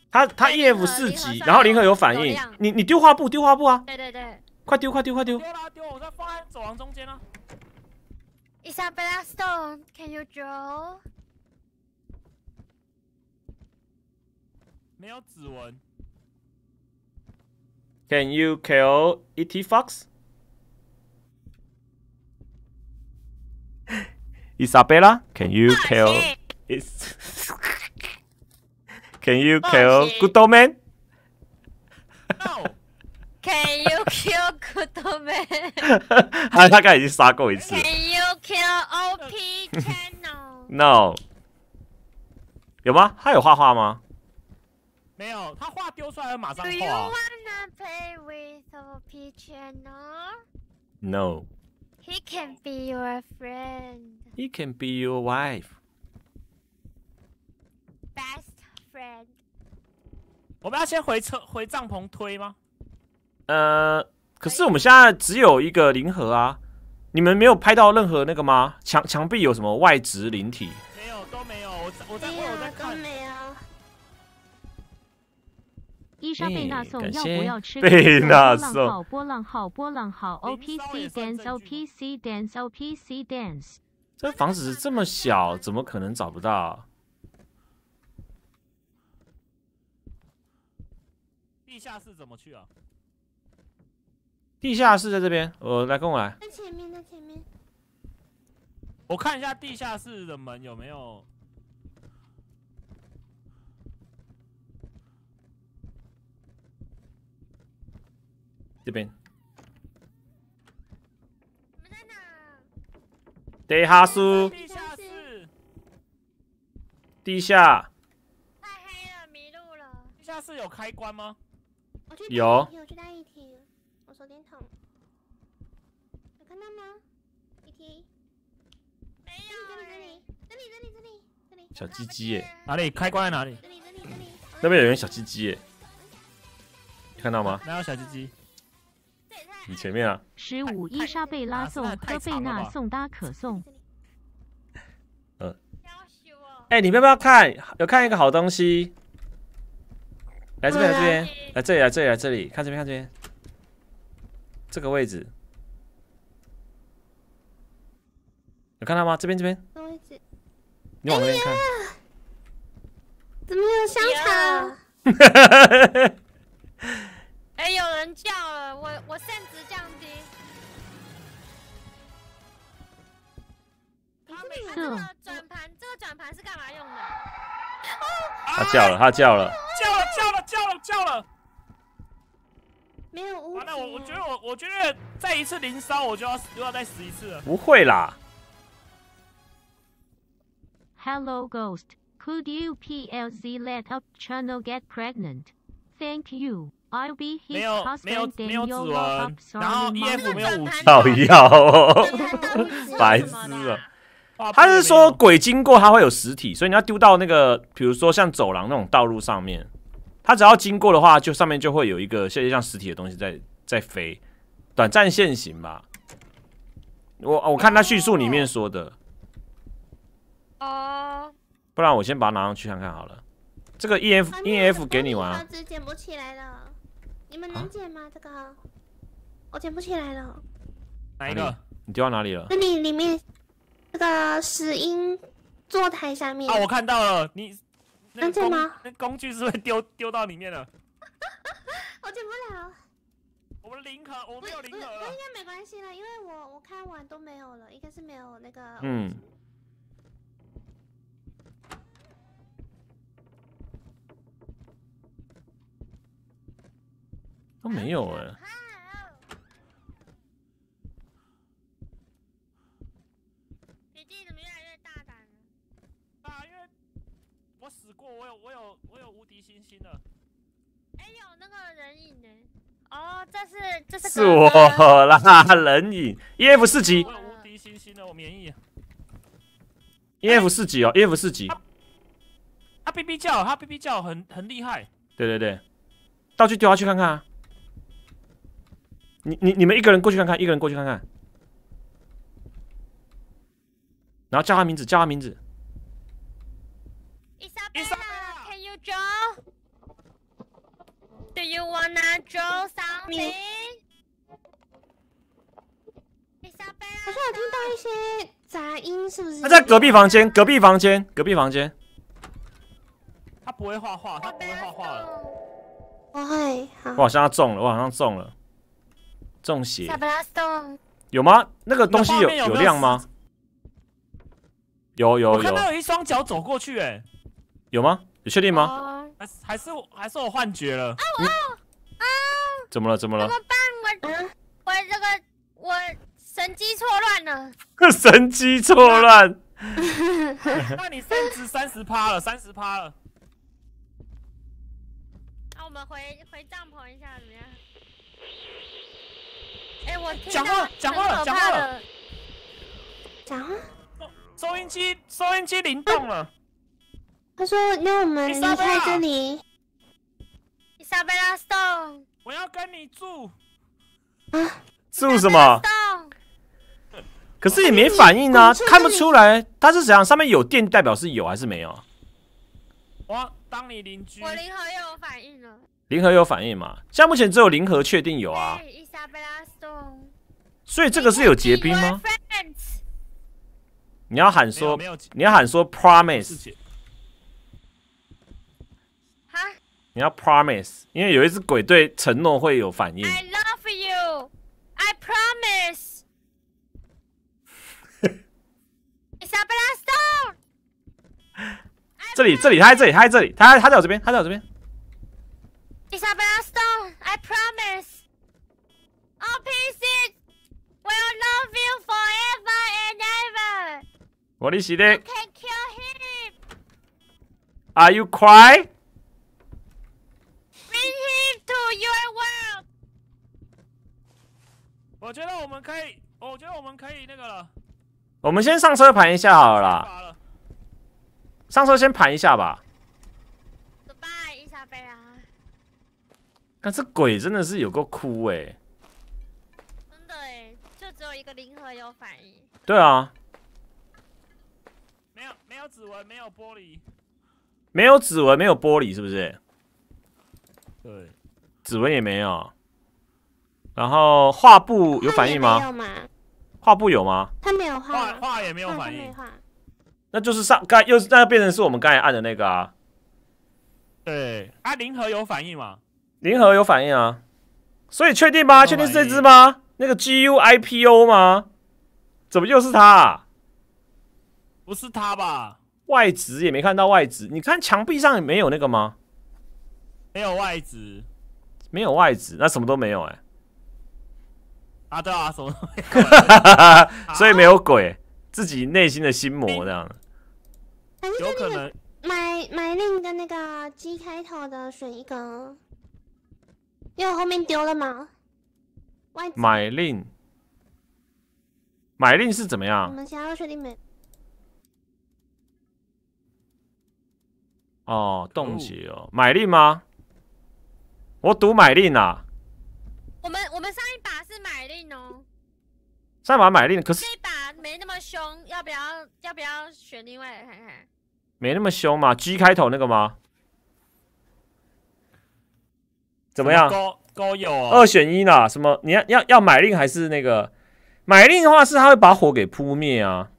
他他 E F 四级，然后林克有反应，你你丢画布丢画布啊！对对对，快丢快丢快丢！丢啦丢，我在放在走廊中间啊。Isabella Stone，Can you draw？ 没有指纹。Can you kill E T Fox？ Isabella，Can you kill？ It's Can you kill good old man? No. Can you kill good old man? 他大概已经杀过一次。Can you kill O P channel? No. 有吗？他有画画吗？没有，他画丢出来了，马上画。Do you wanna play with O P channel? No. He can be your friend. He can be your wife. Best friend， 我们要先回车回帐篷推吗？呃，可是我们现在只有一个灵盒啊，你们没有拍到任何那个吗？墙墙壁有什么外植灵体？没有，都没有。我我在我在看。没有。伊莎贝纳颂要不要吃？贝纳颂。波浪号波浪号 O P C dance O P C dance O P C dance。这房子这么小，怎么可能找不到？地下室怎么去啊？地下室在这边，我来跟我来。在前面，在前面。我看一下地下室的门有没有。 这边，我们在哪？地下室，地下室，地下。太黑了，迷路了。地下室有开关吗？有。有去带E T，我手电筒。有看到吗？E T，没有。这里，这里，这里，这里，这里。小鸡鸡耶，哪里？开关在哪里？这里，这里，这里。那边有人小鸡鸡耶，看到吗？哪有小鸡鸡？ 你前面啊！十五伊莎贝拉送科贝纳送搭可送。嗯。哎、欸，你们要不要看？有看一个好东西。来这边，来这边，来这里，来这里，来这里，看这边，看这边。这个位置。有看到吗？这边，这边。你往那边看。怎么有香肠？哈哈哈哈哈！ 哎、欸，有人叫了，我我甚至降低。这个转盘，这个转盘是干嘛用的？他叫了，他叫了，叫了，叫了，叫了，叫了。没有屋。完了，我我觉得我我觉得再一次零烧，我就要又要再死一次了。不会啦。Hello Ghost, could you P L Z let up channel get pregnant? Thank you. 没有没有没有指纹，然后 E F 没有武器，造谣，白痴了。他是说鬼经过他会有实体，所以你要丢到那个，比如说像走廊那种道路上面，他只要经过的话，就上面就会有一个像像实体的东西在在飞，短暂现形吧。我我看他叙述里面说的，哦，不然我先把它拿上去看看好了。这个 E F E F 给你玩啊，纸捡不起来了。 你们能捡吗？这个我捡不起来了。哪一个？你丢到哪里了？那里里面那个石英坐台下面。啊，我看到了。你能捡吗？那工具是不是丢丢到里面了？我捡不了。我的零盒，我没有零盒。那应该没关系了，因为我我看完都没有了，应该是没有那个。嗯。都没有哎、欸，你弟怎么越来越大胆了？啊，因为我死过，我有我有我有无敌星星了。哎、欸，有那个人影呢、欸？哦，这是这是是我啦，人影 E F 四级。我有无敌星星了，我免疫。E F 四级哦 ，E F 四级。他哔哔叫，他哔哔叫很很厉害。对对对，道具丢下去看看啊。 你你你们一个人过去看看，一个人过去看看，然后叫他名字，叫他名字。Isabella, can you draw? Do you wanna draw something? Isabella, 好像有听到一些杂音，是不是？他在隔壁房间，隔壁房间，隔壁房间。他不会画画，他不会画画了。我会，好。我好像他中了，我好像中了。 中邪有吗？那个东西有有亮吗？有有有。我看到有一双脚走过去，哎，有吗？你确定吗？还是还是还是我幻觉了？啊我啊！怎么了？怎么了？怎么办？我我这个我神机错乱了。神机错乱。那你升值三十趴了，三十趴了。那我们回回帐篷一下，怎么样？ 哎，我讲话了，讲话了，讲话了，讲话。收音机，收音机灵动了。他说：“那我们离开这里。”Isabella Stone， 我要跟你住。啊？住什么？可是也没反应啊，看不出来。他是怎样？上面有电，代表是有还是没有？我当你邻居。我零和又有反应了。零和有反应嘛？现在目前只有零和确定有啊。 所以这个是有结冰吗？你要喊说，你要喊说 promise。你要 promise， 因为有一只鬼对承诺会有反应。I love you, I promise. Isabella Stone。这里，这里，他在这里，他在这里，他他在我这边，他在我这边。Isabella Stone, I promise. All pieces will love you forever and ever. What is it? You can kill him. Are you crying? Bring him to your world. 我觉得我们可以，我觉得我们可以那个了。我们先上车盘一下好了啦。上车先盘一下吧。Goodbye， 伊莎贝拉。但这鬼真的是有够哭哎、欸。真的哎、欸，就只有一个零和有反应。对啊。没有没有指纹，没有玻璃。没有指纹，没有玻璃，是不是？对，指纹也没有。然后画布有反应吗？画布有吗？他没有画，画也没有反应。那就是上刚又那变成是我们刚才按的那个啊。对，啊，零和有反应吗？零和有反应啊。所以确定吗？确定是这只吗？那个 G U I P O 吗？怎么又是它、啊？不是它吧？外值也没看到外值，你看墙壁上没有那个吗？没有外值，没有外值，那什么都没有哎、欸。啊，对啊，什么都没有、欸，所以没有鬼，啊、自己内心的心魔这样。欸、有可能买买另跟那个 G 开头的选一个，因为我后面丢了嘛。买另，买另是怎么样？我们想要确定没？哦，冻结哦，买令吗？我赌买令啊！我们我们上一把是买令哦，上一把买令，可是这一把没那么凶，要不要要不要选另外的看看？没那么凶嘛 ，G 开头那个吗？怎么样？勾勾有二选一啦，什么？你要要要买令还是那个？买令的话是他会把火给扑灭啊。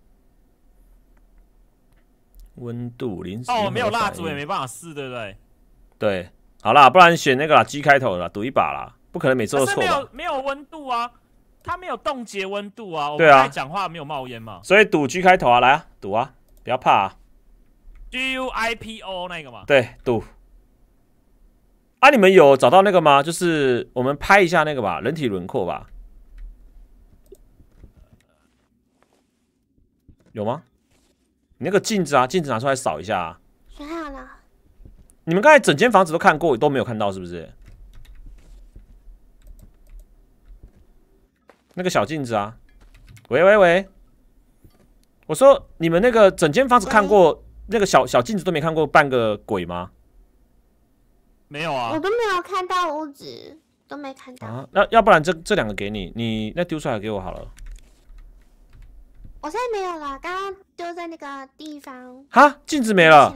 温度零哦，我没有蜡烛也没办法试，对不对？对，好啦，不然选那个啦 ，G 开头啦，赌一把啦，不可能每次都错吧？没有没有温度啊，它没有冻结温度啊，我们在讲话没有冒烟嘛，所以赌 G 开头啊，来啊，赌啊，不要怕啊 ，G U I P O 那个嘛，对，赌。啊，你们有找到那个吗？就是我们拍一下那个吧，人体轮廓吧，有吗？你那个镜子啊，镜子拿出来扫一下、啊。选好了。你们刚才整间房子都看过，都没有看到，是不是？那个小镜子啊。喂喂喂！我说你们那个整间房子看过，那个小小镜子都没看过半个鬼吗？没有啊。我都没有看到屋子，都没看到。啊，那要不然这这两个给你，你那丢出来给我好了。我现在没有了，刚刚丢在那个地方。哈，镜子没了。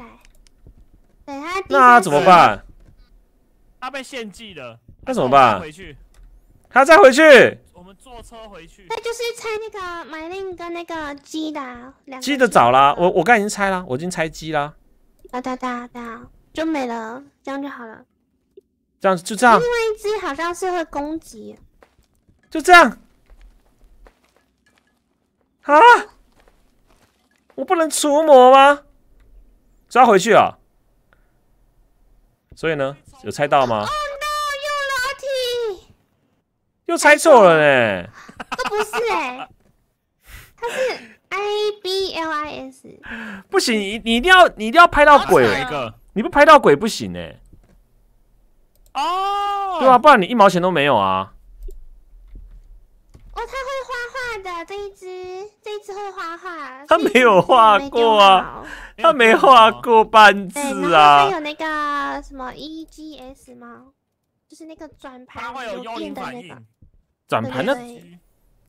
对，他那怎么办？他被献祭了，那怎么办？回去，他再回去。我们坐车回去。那就是猜那个买令跟那个鸡的两。鸡的找啦，我我刚已经猜啦，我已经猜鸡啦。啊哒哒哒，就没了，这样就好了。这样就这样。另外一只好像是会攻击。就这样。啊！我不能除魔吗？抓回去啊！所以呢，有猜到吗？哦、oh, no！ 又裸体，又猜错了呢、欸。都不是哎、欸，它是 I B L I S。不行，你你一定要你一定要拍到鬼一个，你不拍到鬼不行哎、欸。哦， oh. 对啊，不然你一毛钱都没有啊。哦，他会画画的这一只，这一只会画画。他没有画过啊，他没画过半字啊。他有那个什么 E G S 吗？就是那个转盘有变的那个。转盘的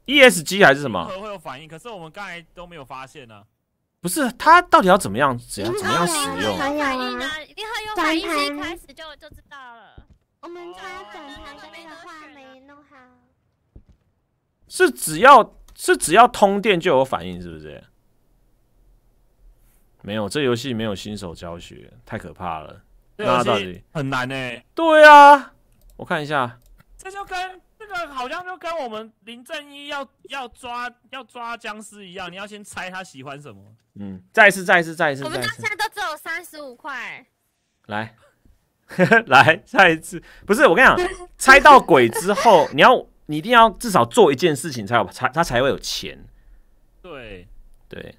E S G 还是什么？会有反应，可是我们刚才都没有发现呢。不是，他到底要怎么样？怎样怎么样使用？转盘有反应，一开始就就知道了。我们把转盘跟那个画眉弄好。是只要是只要通电就有反应，是不是？没有，这游戏没有新手教学，太可怕了。那到底很难哎、欸。对啊，我看一下，这就跟这个好像就跟我们林正一要要抓要抓僵尸一样，你要先猜他喜欢什么。嗯，再一次，再一次，再一次。我们到现在都只有三十五块。来，来，再一次，不是我跟你讲，猜到鬼之后，你要你一定要至少做一件事情才有才他才会有钱。对对。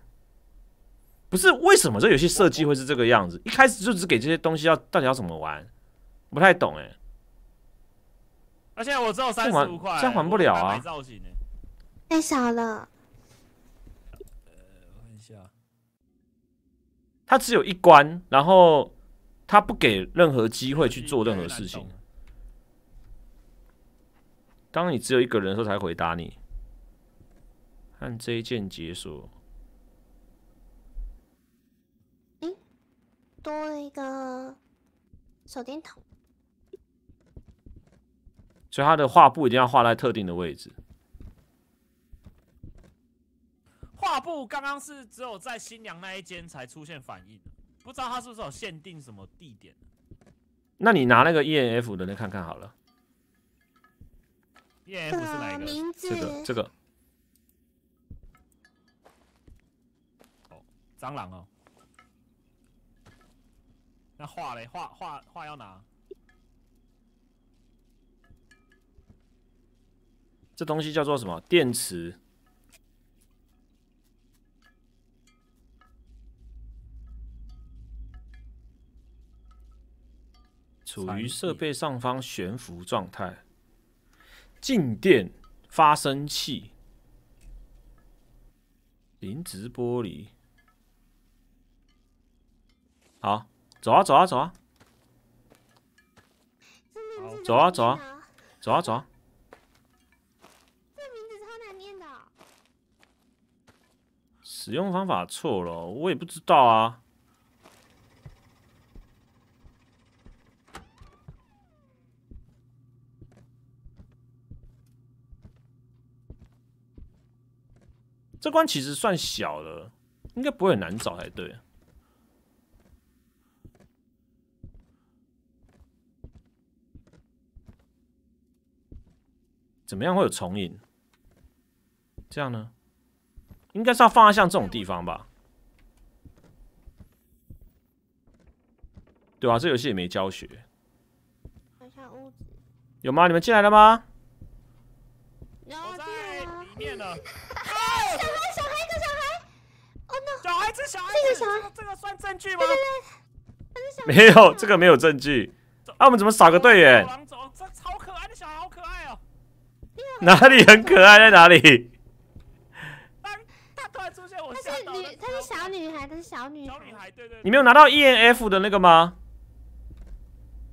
不是为什么这游戏设计会是这个样子？一开始就只给这些东西要，要到底要怎么玩？不太懂哎、欸。而且我只有三十五块，这还不了啊！太少了。呃，我看一下，他只有一关，然后他不给任何机会去做任何事情。当你只有一个人的时候，才回答你。按这一键解锁。 多了一个手电筒，所以他的画布一定要画在特定的位置。画布刚刚是只有在新娘那一间才出现反应，不知道他是不是有限定什么地点。那你拿那个 E N F 的那看看好了。E N F 是哪一个？名字？这个这个。哦，蟑螂哦。 那画嘞，画画画要拿。这东西叫做什么？电池。处于设备上方悬浮状态。静电发生器。磷质玻璃。好。 走啊走啊走啊！走啊走啊走啊走啊！这名字超难念的。使用方法错了，我也不知道啊。这关其实算小的，应该不会很难找才对。 怎么样会有重影？这样呢？应该是要放在像这种地方吧？对啊，这游戏也没教学。有吗？你们进来了吗？我在里面了。小孩，小孩，一个小孩。哦 no！ 小孩子，小孩子，这个小孩，这个算证据吗？没有，这个没有证据。啊，我们怎么少个队员？这超可爱的小孩，好可爱哦。 哪里很可爱？在哪里？她突然出现，我吓到了。她是小女孩，她是小女孩。小女孩，对对。你没有拿到 E N F 的那个吗？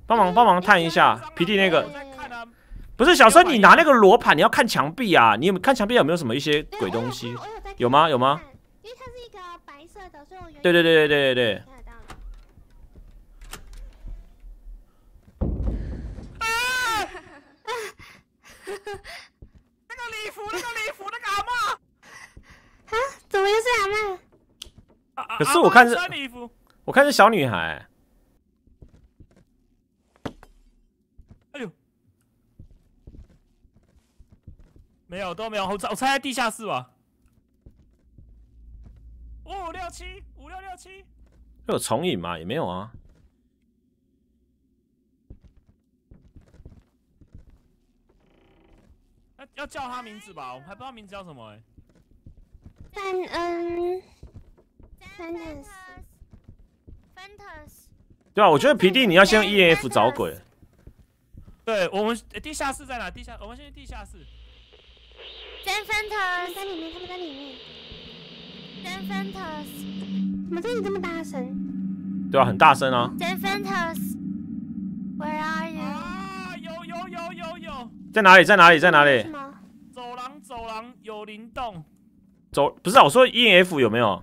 帮忙帮忙探一下，皮蒂那个。不是小生，你拿那个罗盘，你要看墙壁啊！你有看墙壁有没有什么一些鬼东西？有吗？有吗？因为它是一个白色的，所以我对对对对对对对。 那个礼服，那个礼服，那个阿嬷啊，怎么又是阿嬷？啊啊、可是我看是，我看是小女孩。哎呦，没有都没有，我猜我猜在地下室吧。五五六七，五六六七。有重影吗？也没有啊。 要叫他名字吧，我们还不知道名字叫什么哎、欸。范恩 ，Fantas，Fantas。对啊，我觉得皮蒂你要先用 E F 找鬼。对，我们、欸、地下室在哪？地下，我们先去地下室。Fantas 在里面，他们在里面。Fantas， 怎么对你这么大声？对啊，很大声啊。Fantas，Where are you？ 啊，有有有有有。 在哪里？在哪里？在哪里？走廊，走廊有灵动。走，不是、啊、我说 E F 有没有？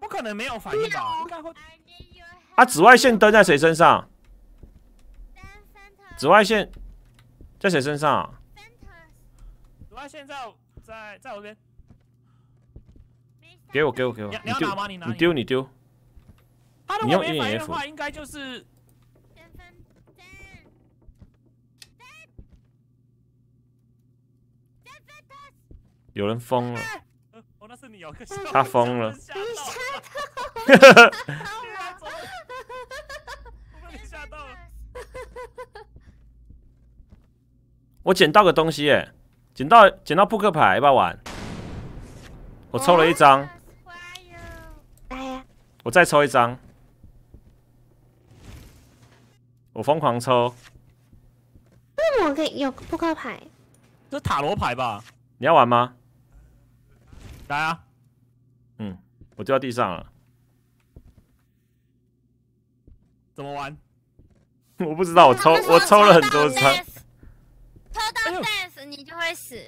不可能没有反应吧？应该会。啊！紫外线灯在谁身上？紫外线在谁身上、啊？紫外线在在在我这边。给我，给我，给我！你丢，你丢，你丢。他如果没反应的话，应该就是。有人疯了！他疯了！我捡到个东西耶！捡到捡到扑克牌吧玩！我抽了一张，我再抽一张，我疯狂抽。为什么可以有扑克牌？这塔罗牌吧？你要玩吗？来啊！嗯，我掉到地上了。怎么玩？我不知道，我抽我抽了很多张。抽到 dance 你就会死。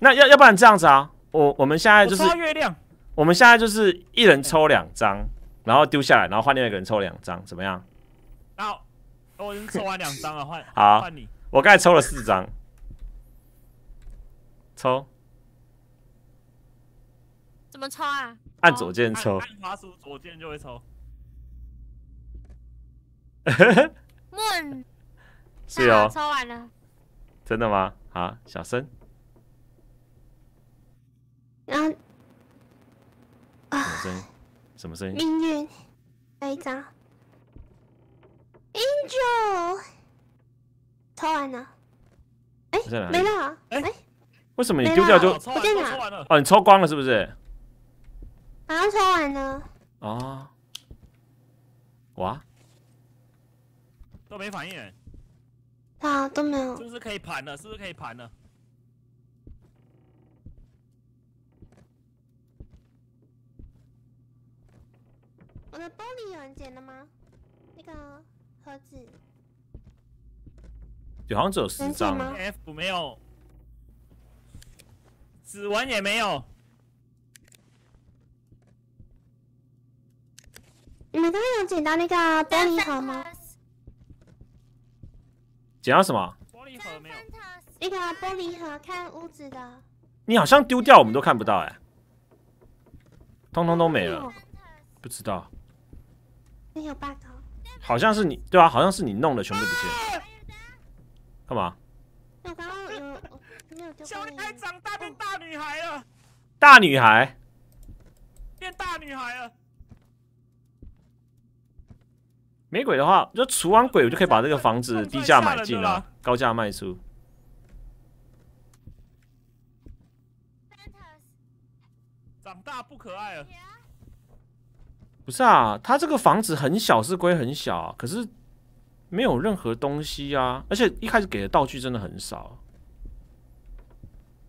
那要要不然这样子啊？我我们现在就是我抽月亮。我们现在就是一人抽两张，然后丢下来，然后换另外一个人抽两张，怎么样？然后我已经抽完两张了，换好换你。我刚才抽了四张。抽。怎么抽啊？按左键抽，按滑鼠左键就会抽。Moon， 是哦，抽完了。真的吗？啊，小声。然后啊，什么声音？什么声音？命运，来一张。Angel， 抽完了。哎，没了。哎，为什么你丢掉就？我在哪？哦，你抽光了是不是？好像抽完了。哦，哇，都没反应。啊，都没有。是不是可以盘了？是不是可以盘了？我的玻璃有人捡了吗？那个盒子。有，好像只有十张吗 ？F 没有，指纹也没有。你们刚刚有捡到那个玻璃盒吗？捡到什么？玻璃盒没有。那个玻璃盒，看屋子的。你好像丢掉，我们都看不到哎、欸，通通都没了，不知道。你有 bug？ 好像是你，对啊，好像是你弄的，全部不见。干嘛？我刚刚有没有丢？小女孩长大变大女孩了。大女孩。变大女孩了。没鬼的话，就除完鬼，我就可以把这个房子低价买进了，高价卖出。长大不可爱了。不是啊，他这个房子很小是归很小、啊，可是没有任何东西啊，而且一开始给的道具真的很少。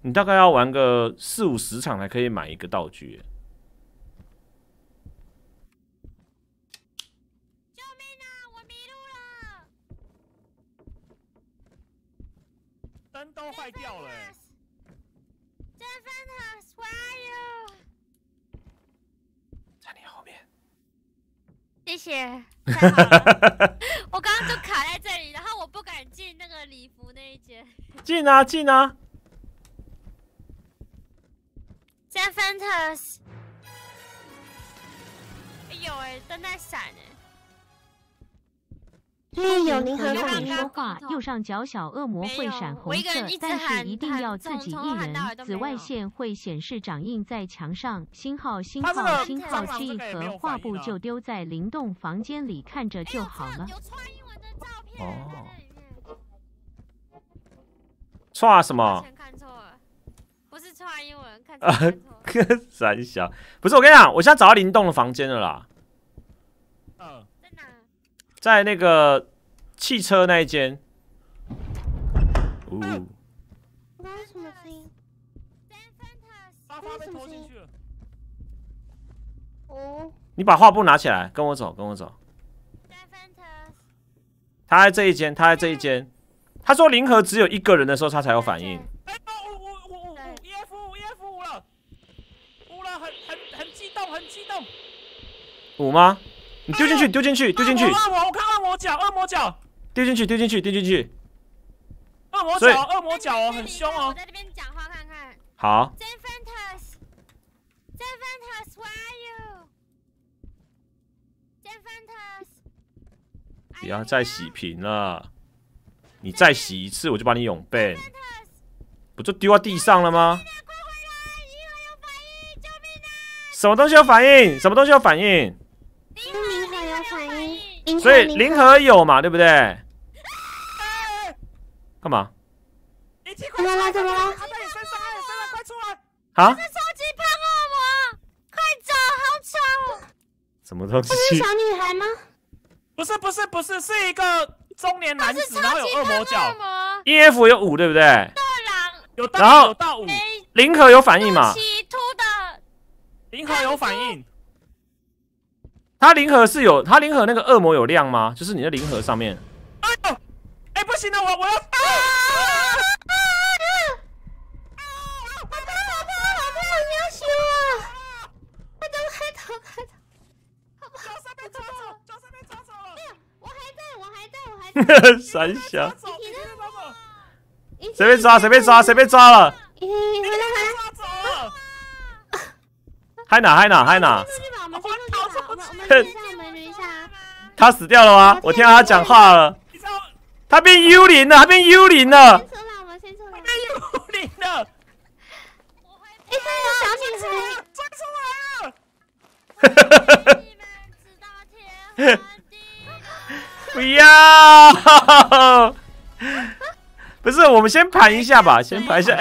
你大概要玩个四五十场才可以买一个道具、欸。都坏掉了、欸。在你后面。谢谢。我刚刚就卡在这里，然后我不敢进那个礼服那一间。进啊进啊 ！San Fantas。哎呦哎、欸，灯在闪哎、欸。因为有零和挂，右上角小恶魔会闪红色，但是一定要自己一人。紫外线会显示掌印在墙上，星号星号星号这一盒画布就丢在灵动房间里看着就好了。哦，刷什么？看错了，不是刷英文，看错了。三小，不是我跟你讲，我现在找到灵动的房间了啦。嗯。在那个汽车那一间。哦。我刚刚什么声音？沙发被拖进去了。哦。你把画布拿起来，跟我走，跟我走。他在这一间，他在这一间。他说零和只有一个人的时候，他才有反应。哎，五五五五五 E F 五了，五了，很很很激动，很激动。五吗？你丢进去，丢进去，丢进去。恶魔，我看恶魔脚，恶魔脚。丢进去，丢进去，丢进去。恶魔脚，恶魔脚哦，很凶哦。我在这边讲话看看。好。不要再洗屏了！你再洗一次，我就把你永 ban。不就丢到地上了吗？什么东西有反应？什么东西有反应？零和有反应，所以零和有嘛，对不对？干嘛？怎么了？怎么了？啊！什么东西？是小女孩吗？不是不是不是，是一个中年男子，然后有恶魔角。E F 有五，对不对？有到，然后有到五。零和有反应嘛？零和有反应。他零和是有，他零和那个恶魔有亮吗？就是你的零和上面。哎呦，哎不行了，我我要。三下，随便抓，随便抓，随便抓了。嗨哪嗨哪嗨哪！他死掉了吗？我听到他讲话了。他变幽灵了，他变幽灵了。变幽灵了。哎，他有小女孩追出来了。你们知道天。不要！不是，我们先盘一下吧，先盘一下。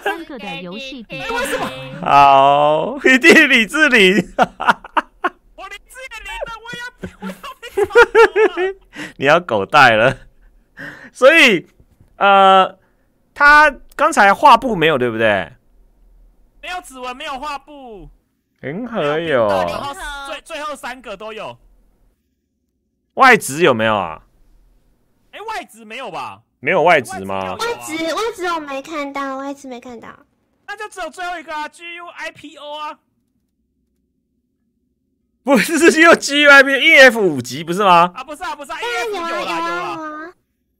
三个的游戏比好，一定理智零。我理智也零了，我要，我要你要狗带了。所以，呃，他刚才画布没有，对不对？没有指纹，没有画布。零和有，然后最最后三个都有。外值有没有啊？哎、欸，外值没有吧？没有外值吗？外值外值我没看到，外值没看到。那就只有最后一个啊 ，G U I P O 啊。不是，只有 G U I P O，E F 五级不是吗？啊，不是啊，不是啊 ，E F 有啊有啊。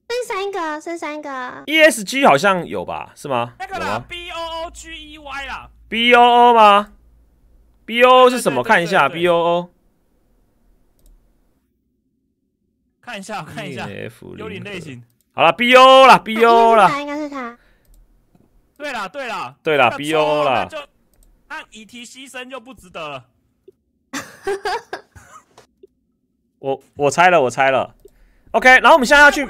剩三个，剩三个。E S G 好像有吧？是吗？那个啦 ，B O O G E Y 啦。B O O 吗 ？B O O 是什么？看一下 B O O。看一下，看一下，幽灵类型。好了 ，B O 啦 ，B O 啦，应该是他。对啦，对啦，对啦 ，B O 啦。就按以提牺牲就不值得了。我我猜了，我猜了。OK， 然后我们现在要去，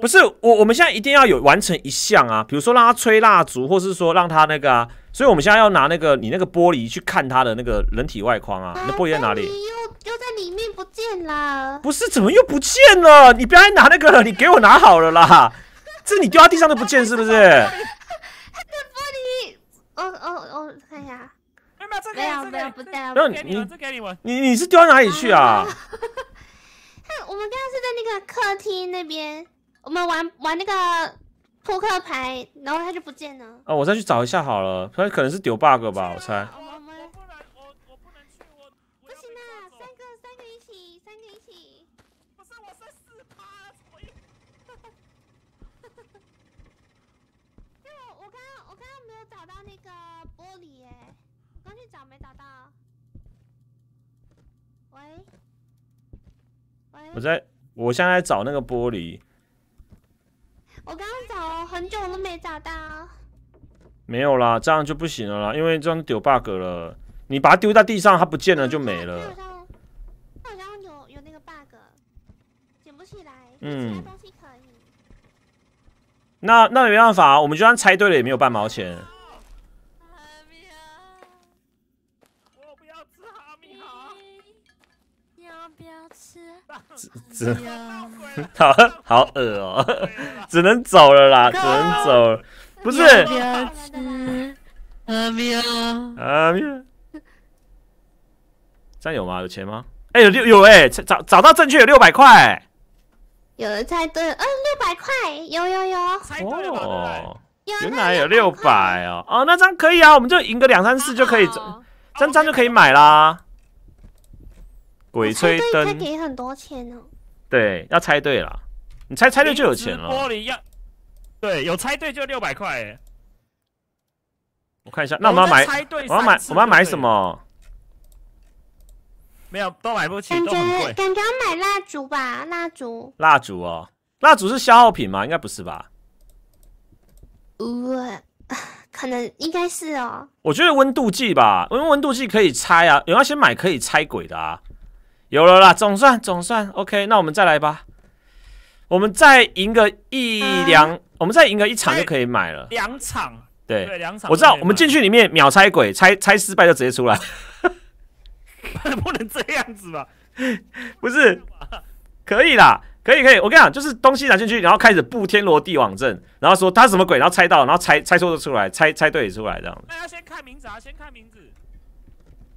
不是我，我们现在一定要有完成一项啊，比如说让他吹蜡烛，或是说让他那个啊。所以我们现在要拿那个你那个玻璃去看他的那个人体外框啊，那玻璃在哪里？又在里面不见了，不是怎么又不见了？你不要再拿那个了，你给我拿好了啦！这你丢到地上都不见是不是？他的玻璃，哦哦哦，看一下，没有没有不带，没有你你你是丢到哪里去啊？我们刚刚是在那个客厅那边，我们玩玩那个扑克牌，然后他就不见了。啊，我再去找一下好了，他可能是丢 bug 吧，我猜。我在，我现在在找那个玻璃。我刚刚找很久都没找到。没有啦，这样就不行了啦，因为这样丢 bug 了。你把它丢在地上，它不见了就没了。它好像有有那个 bug， 捡不起来。嗯。其他东西可以。那那没办法，我们就算猜对了也没有半毛钱。只好好恶哦，只能走了啦，只能走了。不是，阿喵阿喵，这样有吗？有钱吗？哎、欸，有六有哎、欸，找找到正确有六百块。有人猜对了，嗯，六百块，有有有，猜对了吧？哦，原来有六百哦，哦，那张可以啊，我们就赢个两三次就可以，张张就可以买啦。鬼吹灯，可以给很多钱哦。对，要猜对了，你猜猜对就有钱了。玻璃要，对，有猜对就六百块。我看一下，那我们要买，我要买，我们要买什么？ 没有，都买不起，都很贵。感觉要买蜡烛吧，蜡烛。蜡烛哦，蜡烛是消耗品吗？应该不是吧？呃，可能应该是哦。我觉得温度计吧，因为温度计可以拆啊，有要先买可以拆鬼的啊。有了啦，总算总算 OK， 那我们再来吧。我们再赢个一两，嗯、我们再赢个一场就可以买了。两场，对，对，两场。我知道，我们进去里面秒拆鬼，拆拆失败就直接出来。不能这样子吧？不是，可以啦，可以可以。我跟你讲，就是东西拿进去，然后开始布天罗地网阵，然后说他什么鬼，然后猜到，然后猜猜错就出来，猜猜对也出来这样。大家先看名字啊，先看名字。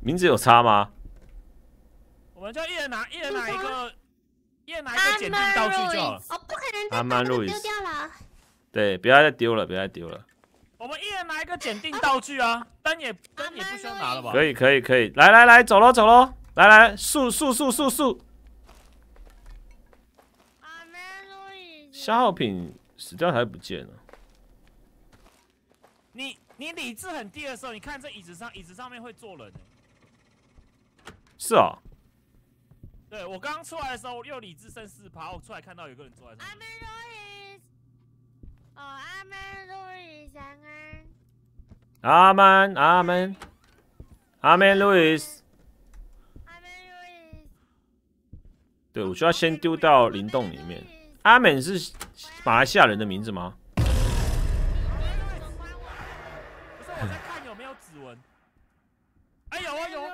名字有差吗？我们就一人拿一人拿一个，一人拿一个检定道具就好了。哦，不可能，阿曼路易丢掉了。对，不要再丢了，不要再丢了。 我们一人拿一个检定道具啊，灯也灯也不需要拿了吧？可以可以可以，来来来，走喽走喽，来来速速速速速！消耗品死掉还不见了。你你理智很低的时候，你看这椅子上椅子上面会坐人、欸。是啊、哦。对我刚出来的时候，又理智剩四趴，我出来看到有个人坐在上面。 哦，阿门路易斯，阿门，阿门，阿门路易斯，阿门路易斯。对，我需要先丢到林洞里面。阿门是马来西亚人的名字吗？不是，我在看有没有指纹。哎，有啊有。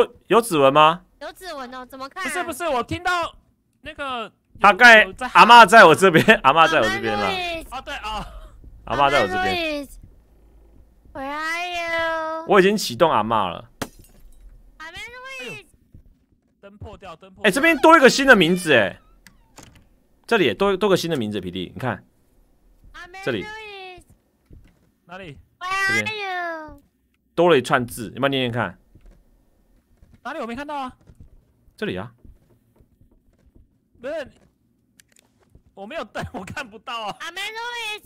有有指纹吗？有指纹哦，怎么看？不是不是，我听到那个。 大概阿嬷在我这边，阿嬷在我这边啦。啊对啊，阿嬷在我这边。Where are you？ 我已经启动阿嬷了。阿门路易斯，灯破掉，灯破。哎，这边多一个新的名字哎，这里多多个新的名字，皮弟，你看，这里，哪里？ Where are you？ 多了一串字，你帮我念念看。哪里我没看到啊？这里啊。不是。 我没有灯，我看不到啊。Amen Ruiz，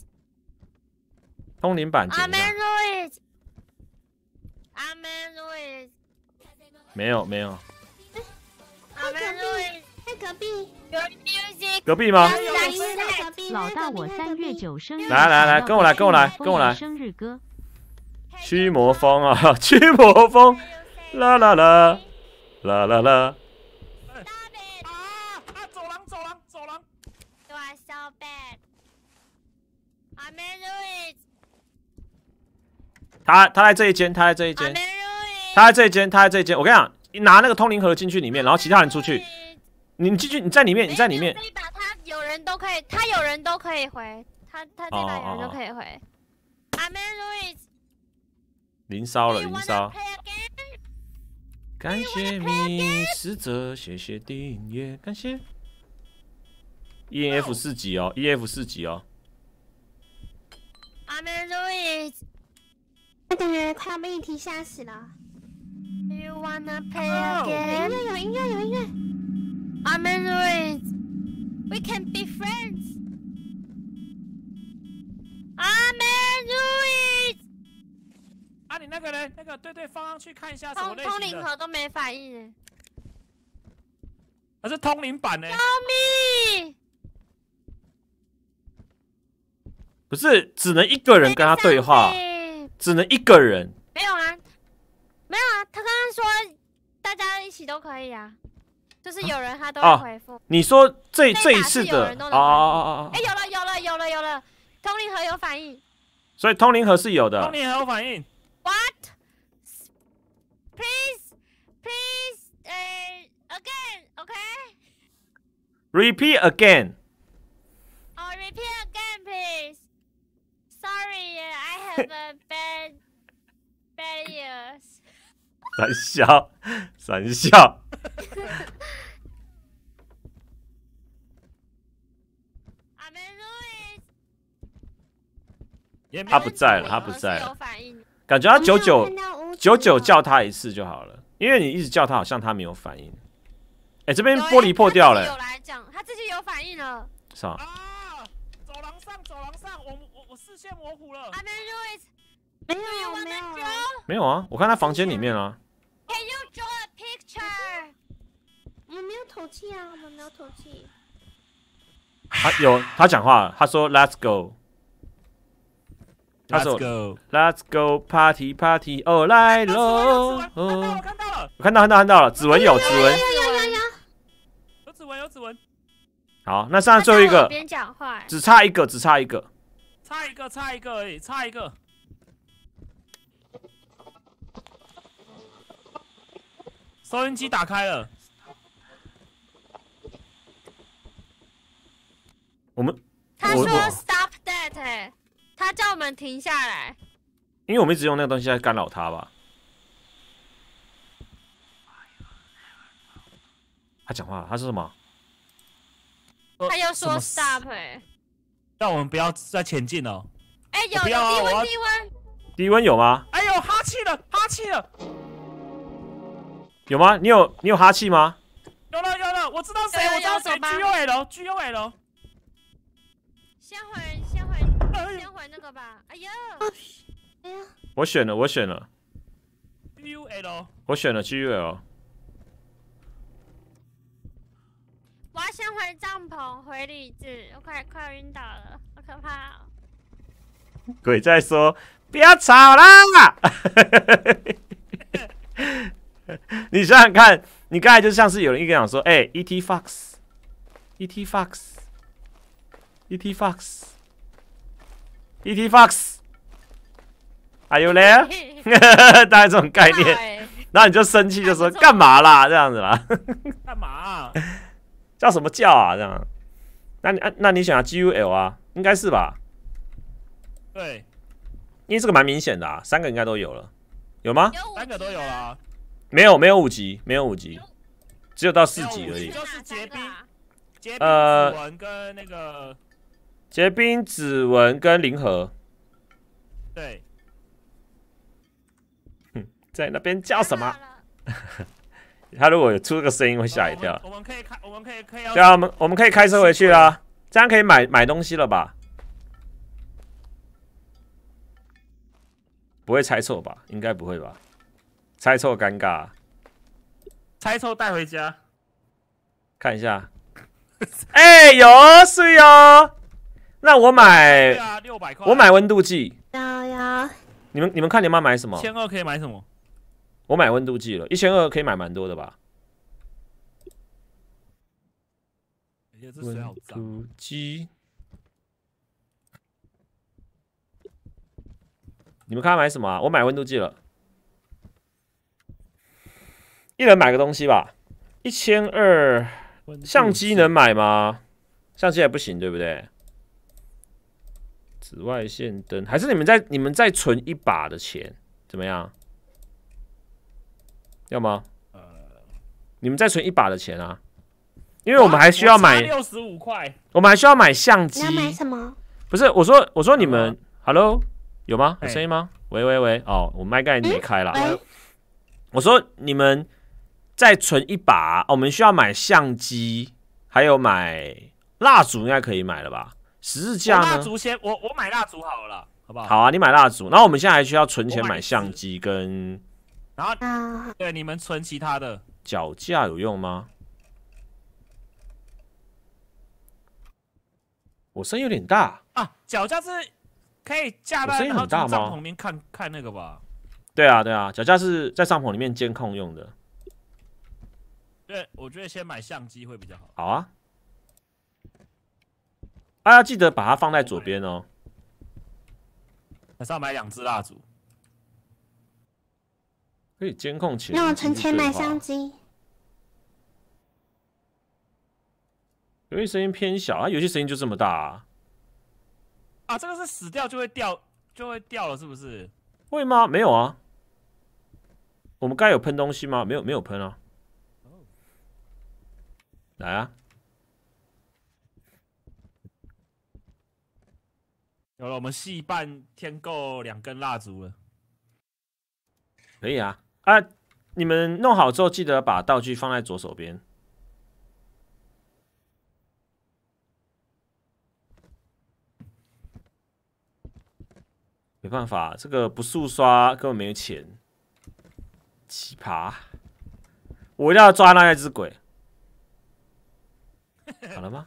通灵版。Amen Ruiz，Amen Ruiz， 没有没有。Amen Ruiz， 在隔壁。有 music。隔壁吗？老大，我三月九生日。来来来，跟我来，跟我来，跟我来。生日歌。驱魔风啊，驱魔风，啦啦啦，啦啦啦。 他他在这一间，他在这一间，他在这一间，他在这一间。我跟你讲，你拿那个通灵盒进去里面，然后其他人出去。你你进去，你在里面，你在里面。这一把他有人都可以，他有人都可以回，他他这把有人都可以回。Amen Ruiz， 零烧了，零烧。感谢迷失者，谢谢订阅，感谢。E F 四级哦 ，E F 四级哦。 Amen Ruiz， 我感觉快要被一题吓死了。You wanna play again？ 有音乐，有音乐，有音乐。Amen Ruiz，We can be friends。Amen Ruiz。啊，你那个人，那个对对，放上去看一下什么类型的。通灵盒都没反应。还是通灵版呢？救命！ 不是，只能一个人跟他对话，只能一个人。没有啊，没有啊，他刚刚说大家一起都可以啊，就是有人他都会回复。啊、你说这这一次的哦哦哦哦，哎、欸，有了有了有了有了，通灵盒有反应，所以通灵盒是有的。通灵盒有反应。What? Please, please, 呃、uh, ，again, okay? Repeat again. Oh, repeat again, please. Sorry, I have a bad, bad ears. 三笑，三笑。他不在了，他不在了。感觉他久久久久叫他一次就好了，因为你一直叫他，好像他没有反应。哎，这边玻璃破掉了。有来讲，他自己有反应了。啥？啊！走廊上，走廊上，我我我视线模糊了。Amen Ruiz， 没有没有没有啊！我看他房间里面啊。Can you draw a picture？ 我没有透气啊，我没有透气。 他有，他讲话了，他说 "Let's go"， 他说 "Let's go party party"， 哦来喽！我看到了，我看到看到看到了，指纹有指纹，有指纹有指纹。好，那剩下最后一个，只差一个，只差一个，差一个差一个而已，差一个。收音机打开了。 我们他说 stop that， 哎，他叫我们停下来，因为我们一直用那个东西在干扰他吧。他讲话，他说什么？他又说 stop 哎，让我们不要再前进了。哎，有低温，低温，低温有吗？哎呦，哈气了，哈气了，有吗？你有你有哈气吗？有了有了，我知道谁，我知道谁 ，G O L G O L。 先回，先回，先回那个吧。哎呀，哎呀！我选了，我选了。U L， 我选了 G U L。我要先回帐篷，回理智。我快快晕倒了，好可怕哦！鬼在说：“不要吵啦！”你想想看，你刚才就像是有人一个讲说：“哎、欸、，E T Fox，E T Fox。” E T. Fox, E T. Fox, Are you there？ 大概这种概念，欸、然后你就生气，就说干嘛啦这样子啦，干嘛、啊？叫什么叫啊？这样？那你那你选啊 G U L 啊，应该是吧？对，因为这个蛮明显的啊，三个应该都有了，有吗？有三个都有啦，没有没有五级，没有五级，只有到四级而已。就是结冰。 结冰指纹跟那个结冰指纹跟零和，对，哼，在那边叫什么？他如果有出这个声音会吓一跳。我们可以开，我们可以可以对啊，我们我们可以开车回去啦，这样可以买买东西了吧？不会猜错吧？应该不会吧？猜错尴尬、啊，猜错带回家，看一下。 哎、欸，有是哦，那我买，啊、我买温度计。有有你们你们看你们要买什么？一千二可以买什么？我买温度计了，一千二可以买蛮多的吧。温度计，你们看要买什么、啊？我买温度计了，一人买个东西吧，一千二。 相机能买吗？相机还不行，对不对？紫外线灯还是你们再你们再存一把的钱怎么样？要吗？呃，你们再存一把的钱啊，因为我们还需要买六十五块，我们还需要买相机。你要买什么？不是我说我说你们 ，Hello， 有吗？有声音吗？喂喂喂，哦，我麦盖没开啦。嗯、我说你们。 再存一把、哦，我们需要买相机，还有买蜡烛，应该可以买了吧？十字架呢？蜡烛先，我我买蜡烛好了，好不好？好啊，你买蜡烛，然后我们现在还需要存钱买相机跟，然后对你们存其他的。脚架有用吗？我声音有点大啊，脚架是可以架在然后帐篷里面看看那个吧？对啊对啊，脚架是在帐篷里面监控用的。 对，我觉得先买相机会比较好。好啊，啊，要记得把它放在左边哦。晚上买两支蜡烛，可以监控起来。那我存钱买相机。游戏声音偏小，啊，游戏声音就这么大啊。啊，这个是死掉就会掉，就会掉了，是不是？会吗？没有啊。我们该有喷东西吗？没有，没有喷啊。 来啊！有了，我们戏办添购两根蜡烛了。可以啊啊！你们弄好之后，记得把道具放在左手边。没办法，这个不速刷根本没钱。奇葩！我一定要抓那一只鬼。好了吗？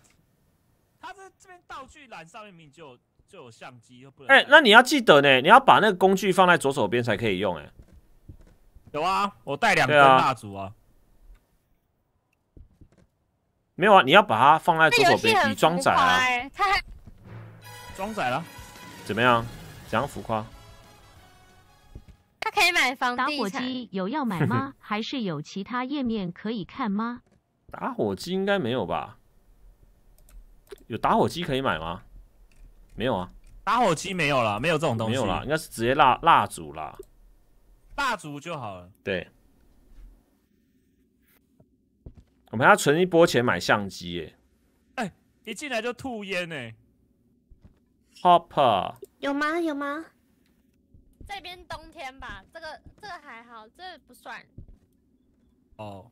他这这边道具栏上面明明就有。 就有相机，又不能。哎、欸，那你要记得呢，你要把那个工具放在左手边才可以用。哎，有啊，我带两根蜡烛啊。没有啊，你要把它放在左手边，你装载啊。他还装载了，怎么样？怎样浮夸？他可以买房地产。打火机有要买吗？还是有其他页面可以看吗？打火机应该没有吧？有打火机可以买吗？ 没有啊，打火机没有了，没有这种东西。没有啦，应该是直接蜡蜡烛啦，蜡烛就好了。对，我们要存一波钱买相机耶、欸。哎、欸，一进来就吐烟哎、欸。Hopper 有吗？有吗？这边冬天吧，这个这个还好，这個、不算。哦，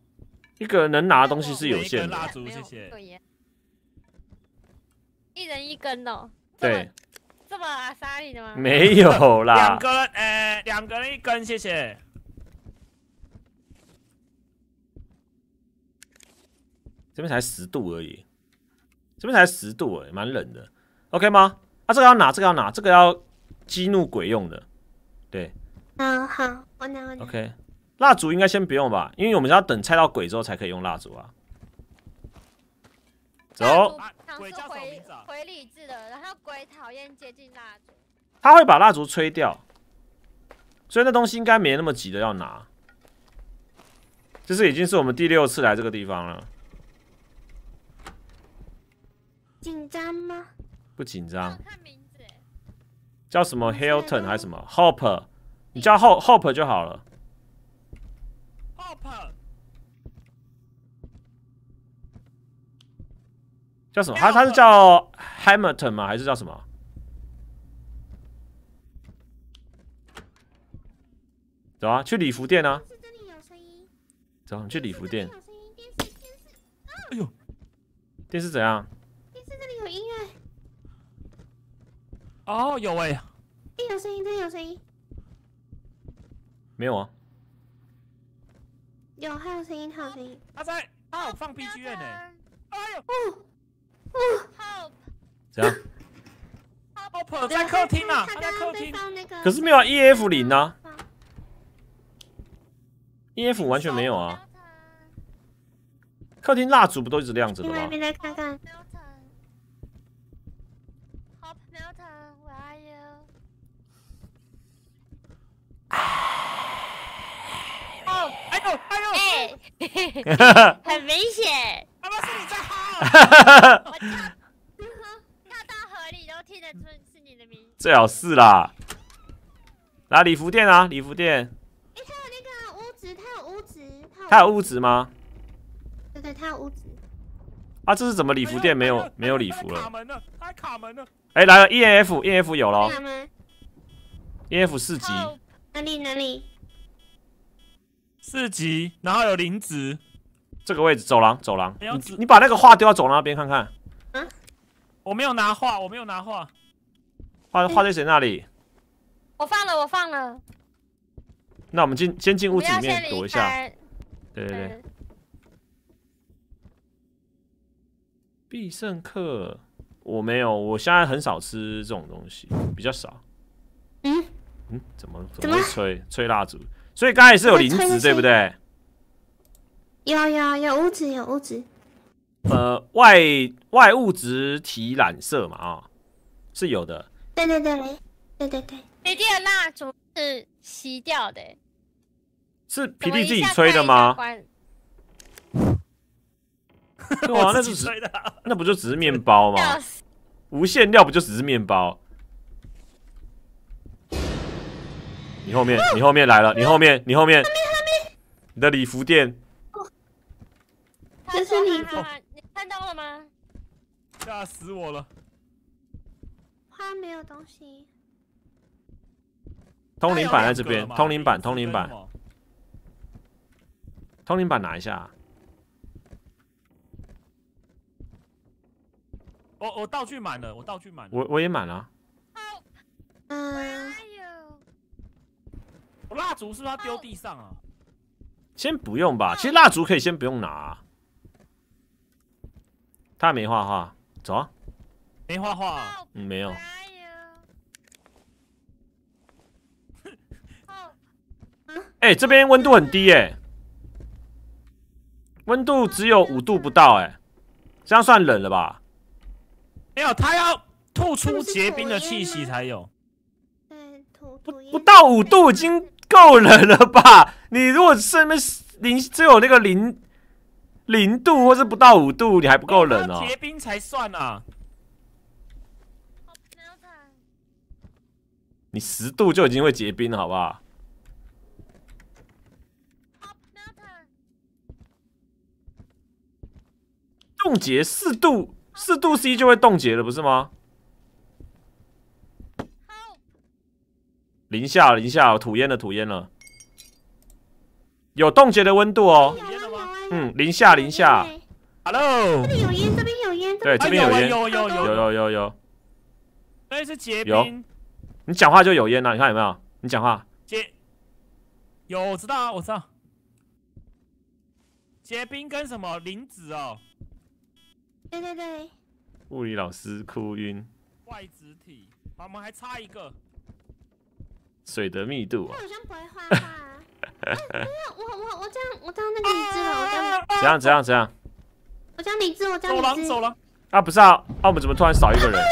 一个人能拿的东西是有限的。蜡烛，谢谢。一人一根哦。 对，这么阿莎莉的吗？没有啦，两个人，呃，两个人一根，谢谢。这边才十度而已，这边才十度哎、欸，蛮冷的 ，OK 吗？啊，这个要拿，这个要拿，这个要激怒鬼用的，对。好好，我拿我拿。OK， 蜡烛应该先不用吧，因为我们要等猜到鬼之后才可以用蜡烛啊。走。 鬼叫什么名字啊？回理智的，然后鬼讨厌接近蜡烛，他会把蜡烛吹掉，所以那东西应该没那么急的要拿。这是已经是我们第六次来这个地方了，紧张吗？不紧张。看名字，叫什么 Hilton 还是什么 Hopper？ 你叫 Hop Hopper 就好了。Hopper。 叫什么？他他是叫 Hamilton 吗？还是叫什么？走啊，去礼服店啊！走，你去礼服店。哎呦，电视怎样？电视这里有音乐。哦，有哎。这有声音，这有声音。没有啊。有，还有声音，还有声音。阿仔，啊，我放 B G M 呢。哎呦。 怎样？Hopper在客厅啊，他在客厅。可是没有 E F 零啊 ，E F 完全没有啊。客厅蜡烛不都一直亮着的吗？你来看看。Hop Milton, where are you? 哦，哎呦，哎呦，哎，嘿嘿嘿，很危险。阿爸是你在哈。 最好是啦，来礼服店啊，礼服店。哎，它有那个屋子，它有屋子，它有屋子吗？对对，它有屋子。啊，这是怎么礼服店没有没有礼服了？卡门了，它卡门了。哎，来了 E F E F 有了。E F 四级。哪里哪里？四级，然后有零值。这个位置走廊走廊，你你把那个画丢到走廊那边看看。嗯，我没有拿画，我没有拿画。 画画在谁那里？我放了，我放了。那我们进先进屋子里面躲一下。对对对。必胜客我没有，我现在很少吃这种东西，比较少。嗯嗯，怎么怎么会吹吹蜡烛？所以刚才也是有零食，对不对？有有有物质有物质。呃，外外物质体染色嘛啊，是有的。 对对对，对对对，皮蒂的蜡烛是熄掉的，是皮蒂自己吹的吗？对啊，那是吹的，那不就只是面包吗？无限料不就只是面包？你后面，你后面来了，你后面，你后面，你的礼服店，这是你，你看到了吗？吓死我了！他没有东西。通灵板在这边，通灵板，通灵板，通灵板拿一下。我我道具满了，我道具满了，我我也满了。嗯，我蜡烛是不是要丢地上啊？先不用吧，其实蜡烛可以先不用拿、啊。他没画画，走啊。没画画、啊，嗯，没有。哎、欸，这边温度很低哎、欸，温度只有五度不到哎、欸，这样算冷了吧？没有，他要吐出结冰的气息才有。嗯，不不到五度已经够冷了吧？你如果是那零只有那个零零度或是不到五度，你还不够冷哦、喔。结冰才算啊！你十度就已经会结冰了，好不好？冻结四度，四度 C 就会冻结了，不是吗？零下，零下，吐烟了，吐烟了，有冻结的温度哦。嗯，零下，零下。Hello。这边有烟，这边有烟。对，这边有烟，有有有有有有。那是结冰。你讲话就有烟了，你看有没有？你讲话。结。有，我知道啊，我知道。结冰跟什么磷脂哦？对对对，物理老师哭晕。外质体，我们还差一个。水的密度、啊。我好像不会画画、啊。我我我这样，我这样那个理智了，我这样。怎样怎样怎样？我这样理智，我这样理智。走了走了。啊不是啊，啊我们怎么突然少一个人？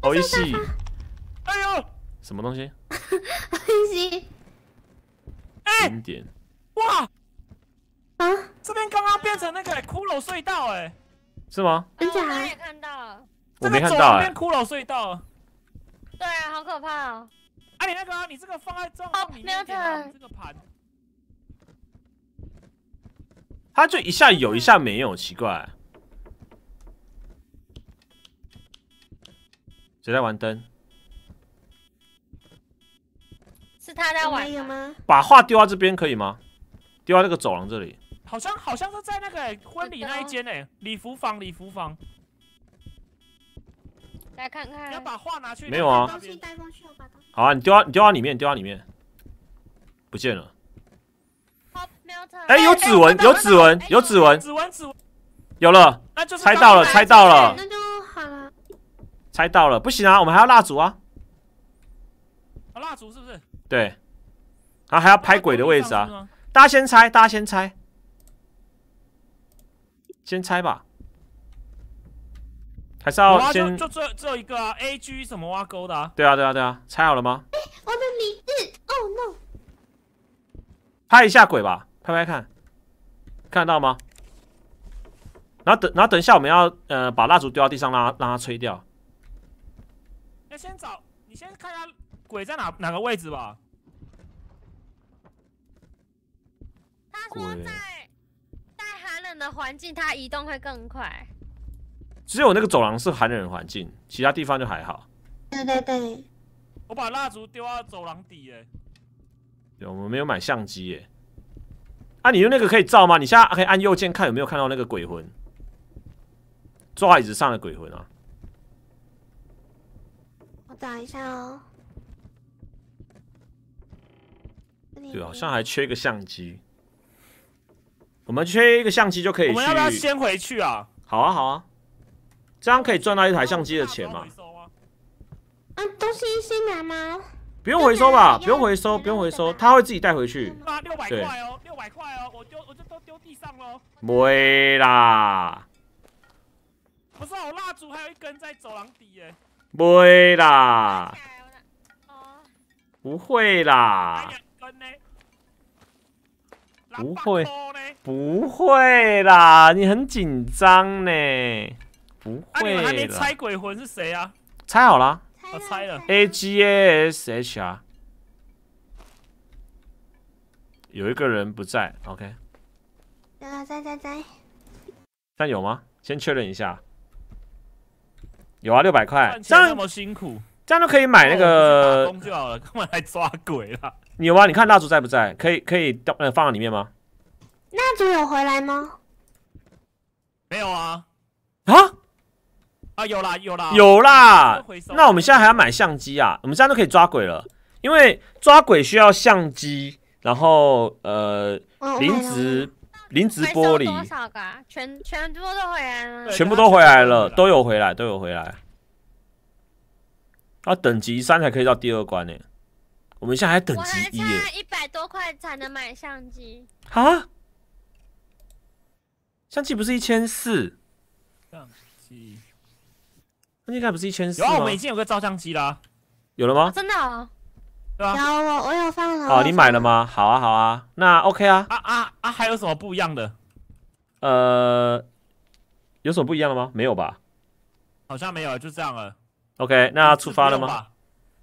欧一系。欧一系。哎呦！什么东西？欧一系。哎。零点。哇！啊！这边刚刚变成那个、欸、骷髅隧道哎、欸。是吗？真假？我也看到，我没看到哎。骷髅隧道，对啊，好可怕哦！哎，你那个，你这个放在帐篷里面，这个盘，它就一下有一下没有，奇怪。谁在玩灯？是他在玩吗？把画丢到这边可以吗？丢到那个走廊这里。好像好像是在那个、欸、婚礼那一间哎、欸，礼服房礼服房，来看看，要把画拿去没有啊？好啊，你丢到你丢到里面，丢到里面，不见了。哎、欸，有指纹，有指纹，有指纹，指纹指纹，有了，猜到了，猜到了，那就好了，猜到了，不行啊，我们还要蜡烛啊，啊蜡烛是不是？对，然后还要拍鬼的位置啊，大家先猜，大家先猜。先猜吧，还是要先、啊、就只有只有一个啊 ，A G 什么挖沟的啊？对啊对啊对啊，猜好了吗？欸、我的理智 ，Oh no！ 拍一下鬼吧，拍拍看，看得到吗？然后等然后等一下我们要呃把蜡烛丢到地上，让它让它吹掉。那先找你先看一下鬼在哪哪个位置吧。他说在。的环境，它移动会更快。只有那个走廊是寒冷的环境，其他地方就还好。对对对，我把蜡烛丢到走廊底耶。对，我们没有买相机耶。啊，你用那个可以照吗？你现在可以按右键看有没有看到那个鬼魂，坐在椅子上的鬼魂啊。我找一下哦。对，好像还缺一个相机。我们缺一个相机就可以去。我们要不要先回去啊？好啊，好啊，这样可以赚到一台相机的钱嘛？啊，东西先拿吗？不用回收吧，不用回收，不用回收，他会自己带回去。六百块哦，六百块哦，我丢，我就都丢地上喽。没啦。不是，我蜡烛还有一根在走廊底耶。没啦。不会啦。不会，不会啦！你很紧张呢，不会啦。啊、你还没猜鬼魂是谁啊？猜好啦，我猜了。A G A S H R， 有一个人不在 ，OK。啊，在在在。但有吗？先确认一下。有啊，六百块，这样那么辛苦，这样就可以买那个打工就好了，根本还抓鬼啦。有啊，你看蜡烛在不在？可以可以掉呃放到里面吗？蜡烛有回来吗？没有啊。啊？啊有啦有啦有啦。那我们现在还要买相机啊？我们这样就可以抓鬼了，因为抓鬼需要相机，然后呃零值。 零值玻璃多少个、啊？全全部都回来了，全部都回来了，都有回来，都有回来。啊，等级三才可以到第二关呢、欸。我们现在还等级一、欸，我还差一百多块才能买相机。啊？相机不是一千四？相机，那应该不是一千四吗？有啊，我们已经有个照相机啦。有了吗？啊、真的、哦。 啊、有我，我有放了。哦，你买了吗？好啊，好啊，那 OK 啊。啊啊啊！还有什么不一样的？呃，有什么不一样的吗？没有吧？好像没有，就这样了。OK， 那出发了吗？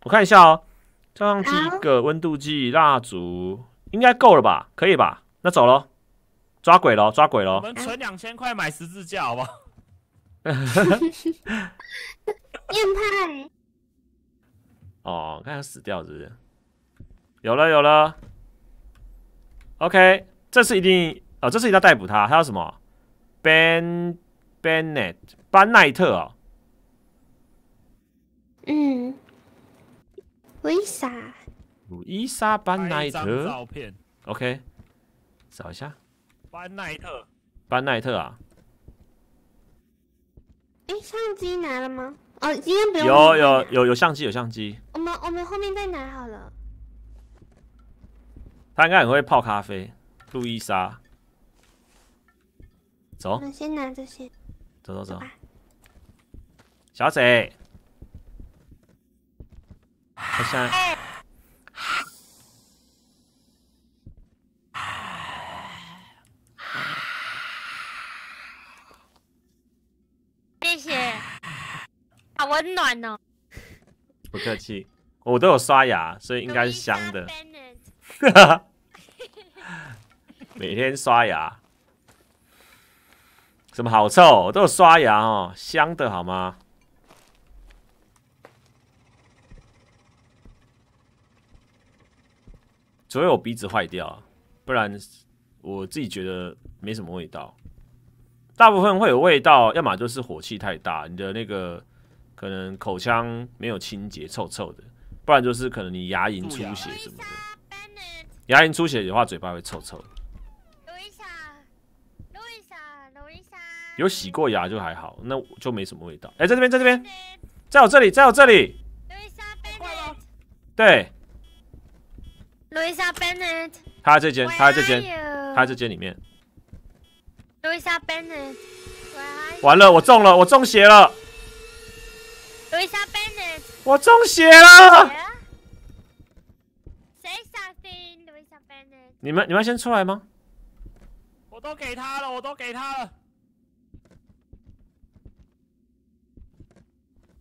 我看一下哦，照相机一个，温度计、蜡烛，应该够了吧？可以吧？那走咯，抓鬼咯，抓鬼咯。我们存两千块买十字架，好不好？变态。哦，看他死掉是不是？ 有了有了 ，OK， 这次一定哦，这次一定要逮捕他。他叫什么 ？Ben Bennett 班奈特哦。嗯，路易莎。路易莎班奈特。照片。OK， 找一下。班奈特。班奈特啊。哎，相机拿了吗？哦，今天不用。有有有有相机有相机。我们我们后面再拿好了。 他应该很会泡咖啡，路易莎。走，我先拿这些。走走走，小姐。他现在。谢谢，好温暖哦。不客气，我都有刷牙，所以应该是香的。 每天刷牙，什么好臭？我都有刷牙哦，香的好吗？除非我鼻子坏掉，不然我自己觉得没什么味道。大部分会有味道，要么就是火气太大，你的那个可能口腔没有清洁，臭臭的；不然就是可能你牙龈出血什么的。 牙龈出血的话，嘴巴会臭臭的。揉一下，揉一下，揉一下。有洗过牙就还好，那就没什么味道。哎、欸，在这边，在这边，在我这里，在我这里。揉一下 ，Bennett。对。揉一下 ，Bennett。他在这间，他在这间，他在这间里面。揉一下 ，Bennett。完了，我中了，我中邪了。揉一下 ，Bennett。我中邪了。Yeah. 你们你们先出来吗？我都给他了，我都给他了。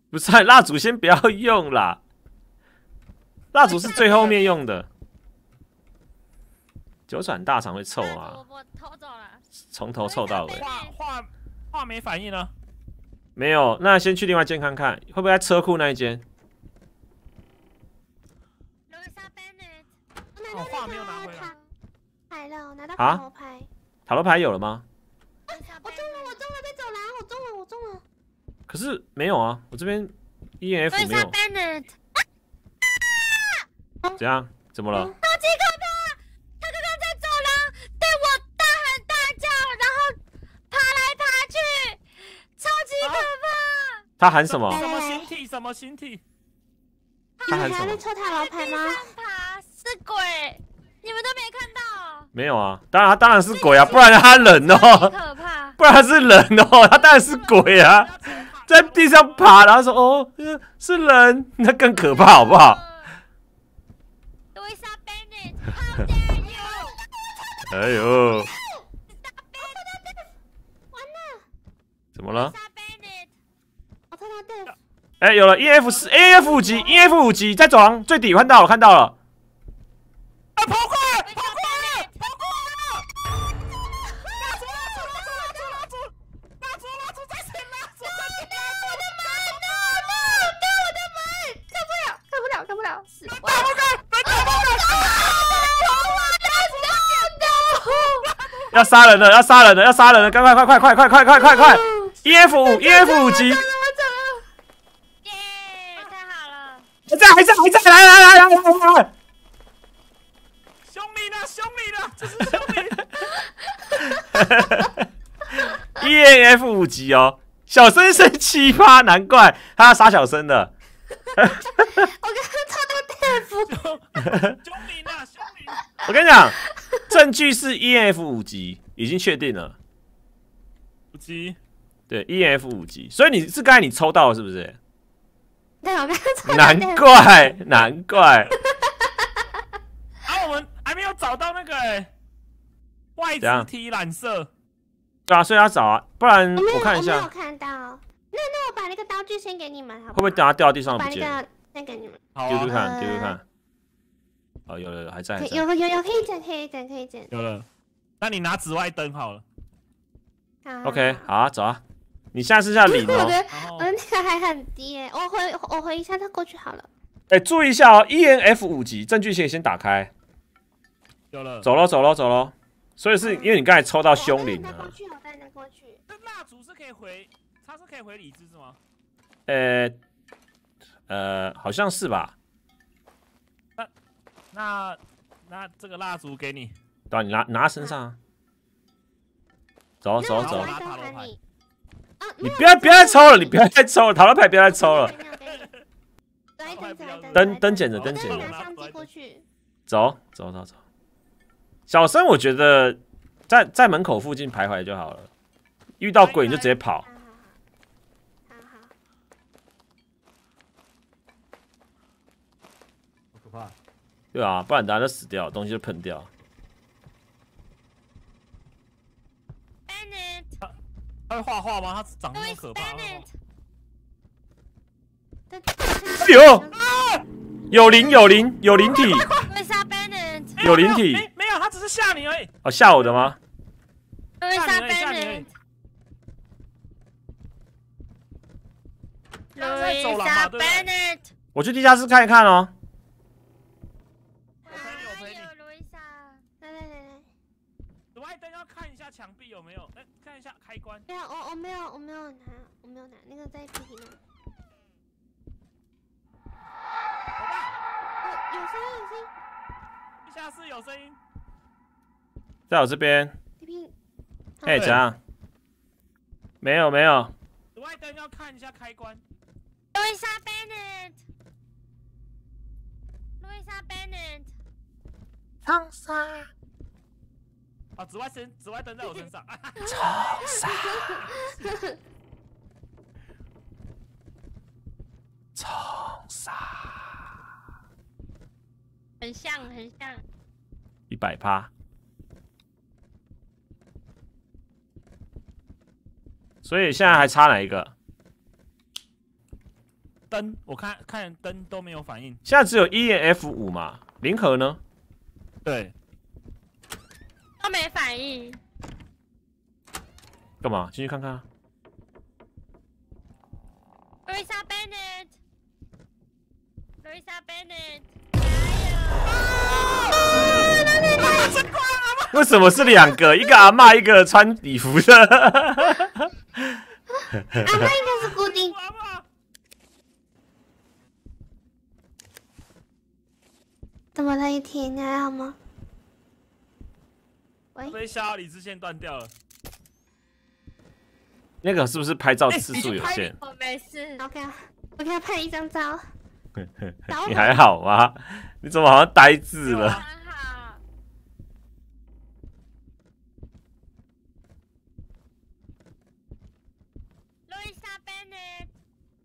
不是蜡烛，先不要用啦。蜡烛是最后面用的。九转大肠会臭啊！我偷走了，从头臭到尾。化化化没反应呢？没有，那先去另外一间看看，会不会在车库那一间？ 我画没有拿回来，牌了，我拿到塔罗牌。塔罗牌有了吗？我中了，我中了，在走廊，我中了，我中了。可是没有啊，我这边 E F 没有。怎样？怎么了？超级可怕！他刚刚在走廊对我大喊大叫，然后爬来爬去，超级可怕。他喊什么？什么形体？什么形体？他喊什么？抽塔罗牌吗？ 是鬼，你们都没看到、哦？没有啊，当然他当然是鬼啊，不然他人哦，可怕，不然他是人哦，他当然是鬼啊，在地上爬，然后说哦是人，那更可怕好不好？哎呦！怎么了？哎、欸，有了 ，E F 四 ，E F 五级 ，E F 五级在走廊最底，看到我看到了。 跑过来！跑过来！跑过来！拉住！拉住！拉住！拉住！拉住！拉住！在谁拉住？我的妈！要杀人了，要杀人了，要杀人了！快快快快快快快快快快 ！E F 五 E F 五级，耶！太好了，还在还在还在！来来来来来来！凶你了，凶你了，这是凶你 ！E F 五级哦，小生生七八，难怪他要杀小生的。我刚刚差点佩服。凶你了，凶你！我跟你讲。 证据是 E N F 五级，已经确定了。五级，对 E N F 五级，所以你是刚才你抽到了是不是？对，我刚才抽到。难怪，难怪。啊，我们还没有找到那个、欸、外置 T 染色。对啊，所以要找啊，不然我看一下。我没有看到。那那我把那个刀具先给你们，好不好？会不会等下掉到地上不见？把那个那给你们。丢丢看，丢丢看。 哦，有了，有还在，有有有可以整，可以整，可以整，有了。那你拿紫外灯好了。好。OK， 好啊，走啊。你下次下领哦。我的我那个还很低诶，我回我回一下再过去好了。哎，注意一下哦 ，E N F 五级证据先先打开。有了。走喽，走喽，走喽。所以是因为你刚才抽到凶灵了。我带过去，我带过去。那蜡烛是可以回，它是可以回理智是吗？呃，呃，好像是吧。 那那这个蜡烛给你，对、啊，你拿拿身上、啊，走走走，啊、你不要不要再抽了，你不要再抽了，塔罗牌不要再抽了，灯灯捡着，灯捡着，走走走走，小生我觉得在在门口附近徘徊就好了，遇到鬼你就直接跑。 对啊，不然大家就死掉，东西就喷掉。他他会画画吗？他长得那么可怕。哎呦！有灵有灵有灵体。有灵体。没有，他只是吓你而已。哦，吓我的吗？吓你吓你。刚才走廊嘛，对不对？我去地下室看一看哦。 墙壁有没有？来看一下开关。没有，我我没有，我没有拿，我没有拿那个在地里面。有有声音，有声音。地下室有声音。在我这边。这边。哎，怎样？没有没有。紫外灯要看一下开关。路易莎 Bennett， 路易莎 Bennett， 长沙。 啊！紫外灯，紫外灯在我身上。超傻！超傻！很像，很像。一百趴。所以现在还差哪一个？灯，我看看灯都没有反应。现在只有 E F 五嘛？零和呢？对。 都没反应，干嘛？进去看看啊！路易莎 Bennett， 路易莎 Bennett， 为什么是两个？一个阿嬷，一个穿礼服的。阿嬷应该是固定。怎么了？一天你还好吗？ 被吓到理智线断掉了，那个是不是拍照次数有限？欸、我没事 ，OK， 我给他拍一张照。你还好吗？你怎么好像呆滞了？好。路易莎 Bennett，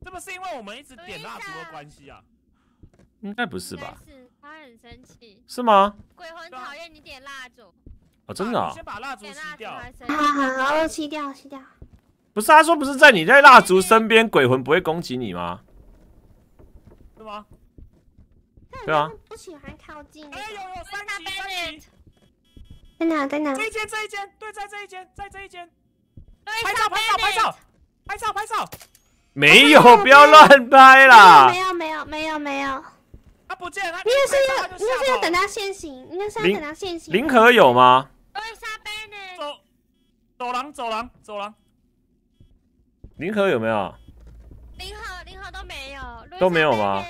这不是因为我们一直点蜡烛的关系啊？应该不是吧？是，他很生气。是吗？鬼魂讨厌你点蜡烛。 哦，真的啊！先把蜡烛吸掉，好，吸掉，吸掉。不是，他说不是在你在蜡烛身边，鬼魂不会攻击你吗？是吗？对啊。不喜欢靠近。哎，有有三级，三级。在哪？在哪？这一间，这一间，对，在这一间，在这一间。拍照，拍照，拍照，拍照，拍照。没有，不要乱拍啦。没有，没有，没有，没有。他不见，他。你也是要，你也是要等他现形，你也是要等他现形。零和有吗？ 走走廊，走廊，走廊。林可有没有？林可，林可都没有，都没有吗？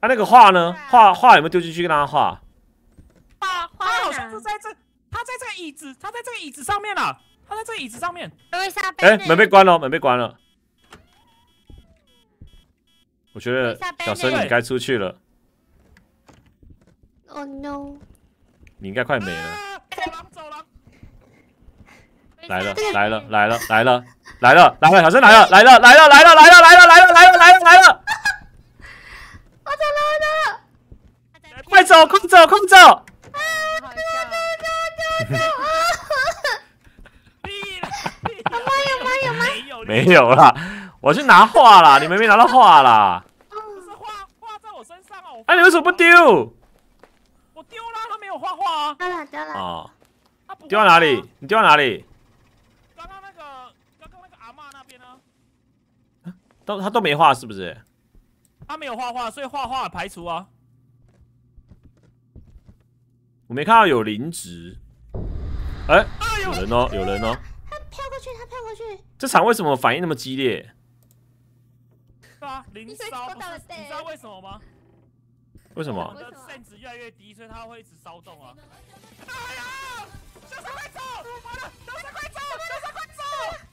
啊，那个画呢？画画有没有丢进去跟大家画？画画好像是在这，他在这个椅子，他在这个椅子上面啦，他在这个椅子上面。哎，门被关了，门被关了。我觉得小生你该出去了。Oh no！ 你应该快没了。走廊，走廊。来了，来了，来了，来了，来了，来了，小生来了，来了，来了，来了，来了，来了，来了，来了，来了，来了。我走了，我走了。快走，快走，快走！啊！走走走走走！啊！有吗？有吗？没有啦，我去拿画啦，你们没拿到画啦。不是画，画在我身上哦。哎，你为什么不丢？ 画画啊！丢了丢了哦！丢到哪里？你丢到哪里？刚刚那个，刚刚那个阿嬤那边呢？都他都没画是不是？他没有画画，所以画画排除啊。我没看到有零值。哎、欸，啊、有人哦，有人哦！他飘过去，他飘过去。这场为什么反应那么激烈？对啊，零烧，你知道为什么吗？ 为什么？它的限值越来越低，所以它会一直骚动啊！哎呀！小生快走！完了，小生快走！小生快走！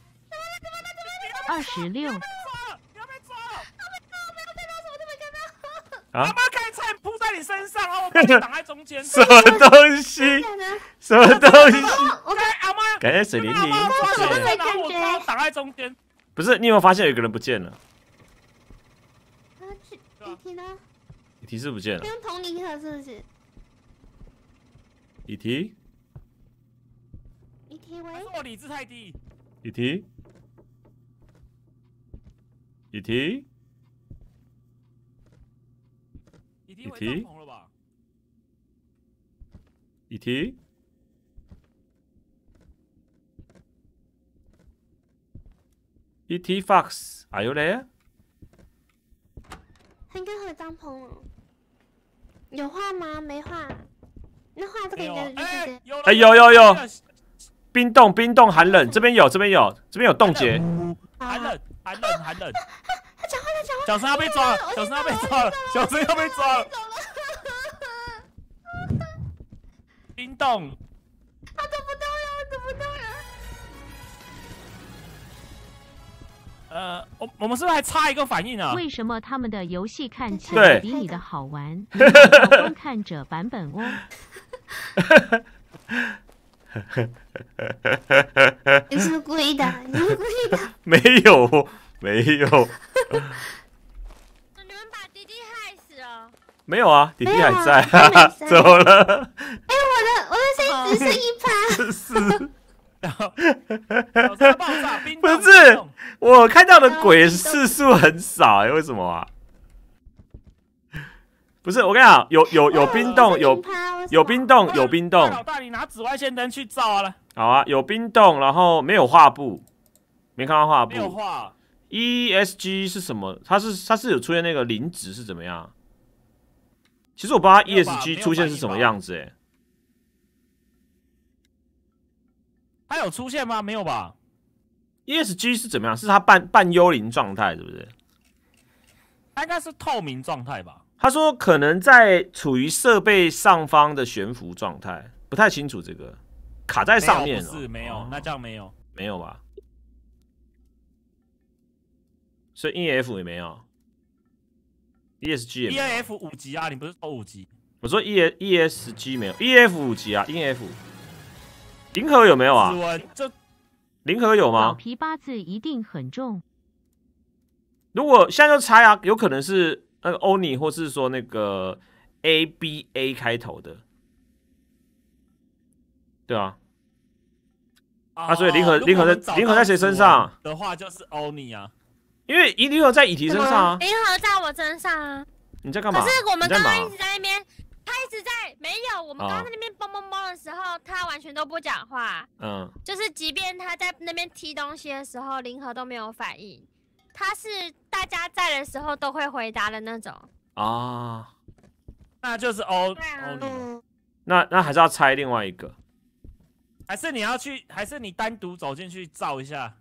二十六。你要被抓了！我没有看到，我没有看到，我没有看到！啊！把盖菜铺在你身上，然后我挡在中间。什么东西？什么东西？我跟阿妈感觉水灵灵，然后我挡在中间。不是，你有没有发现有一个人不见了？啊，去哪里呢？ 提示不见了，用同理可是不是？E T E T 喂，我理智太低。E T E T E T 回帐篷了吧 ？E T E T Fox， are you there？ 他应该回帐篷了。 有画吗？没画，那画这个应该就是哎，有有有，冰冻冰冻寒冷，这边有这边有这边有冻结，寒冷寒冷寒冷。他讲话他讲话，小生要被抓了，小生要被抓了，小生要被抓了。冰冻，他怎么动了？怎么动了？呃，我我们是不是还差一个反应啊？为什么他们的游戏看起来比你的好玩？光看着版本哦。你是故意的，你是故意的。没有，没有。你们把弟弟害死了？没有啊，弟弟还在啊，走了。哎，我的我的声音只是一趴。是。 不是，我看到的鬼次数很少哎、欸，为什么啊？不是，我跟你讲，有有有冰冻，有有冰冻，有冰冻。老大，你拿紫外线灯去照了。好啊，有冰冻，然后没有画布，没看到画布。没有画。E S G 是什么？它是它是有出现那个零值是怎么样？其实我不知道 E S G 出现是什么样子哎、欸。 他有出现吗？没有吧。E S G 是怎么样？是他半半幽灵状态，是不是？他应该是透明状态吧。他说可能在处于设备上方的悬浮状态，不太清楚这个卡在上面了。是没有，那这样没有，没有吧？所以 E F 也没有 ，E S G 也没有。E F 五级啊，你不是说五级？我说 E S G 没有 ，E F 五级啊 ，E F。 零和有没有啊？零和有吗？皮八字一定很重。如果现在就猜啊，有可能是那个欧尼，或是说那个 A B A 开头的，对啊。啊，啊所以零和零和在零和在谁身上的话，就是欧尼啊，因为零和在乙提身上啊，零和在我身上啊。你在干嘛？可是我们刚刚一直在那边。 他一直在没有，我们刚刚在那边蹦蹦蹦的时候，他完全都不讲话。嗯，就是即便他在那边踢东西的时候，林和都没有反应。他是大家在的时候都会回答的那种。啊，那就是欧。对啊。那那还是要猜另外一个。还是你要去？还是你单独走进去照一下？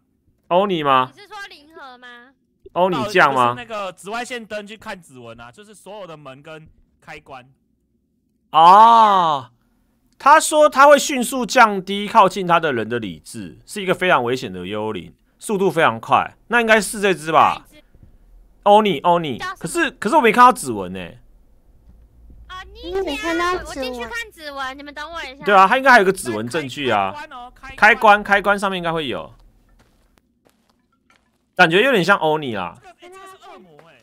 欧尼吗？你是说零和吗？欧尼酱吗？那个紫外线灯去看指纹啊，就是所有的门跟开关。哦，他说他会迅速降低靠近他的人的理智，是一个非常危险的幽灵，速度非常快。那应该是这只吧？欧尼欧尼，可是可是我没看到指纹呢、欸。 你没看到指纹？我进去看指纹，你们等我一下。对啊，他应该还有个指纹证据啊。开关，开关上面应该会有。感觉有点像欧尼啦。这个是恶魔哎，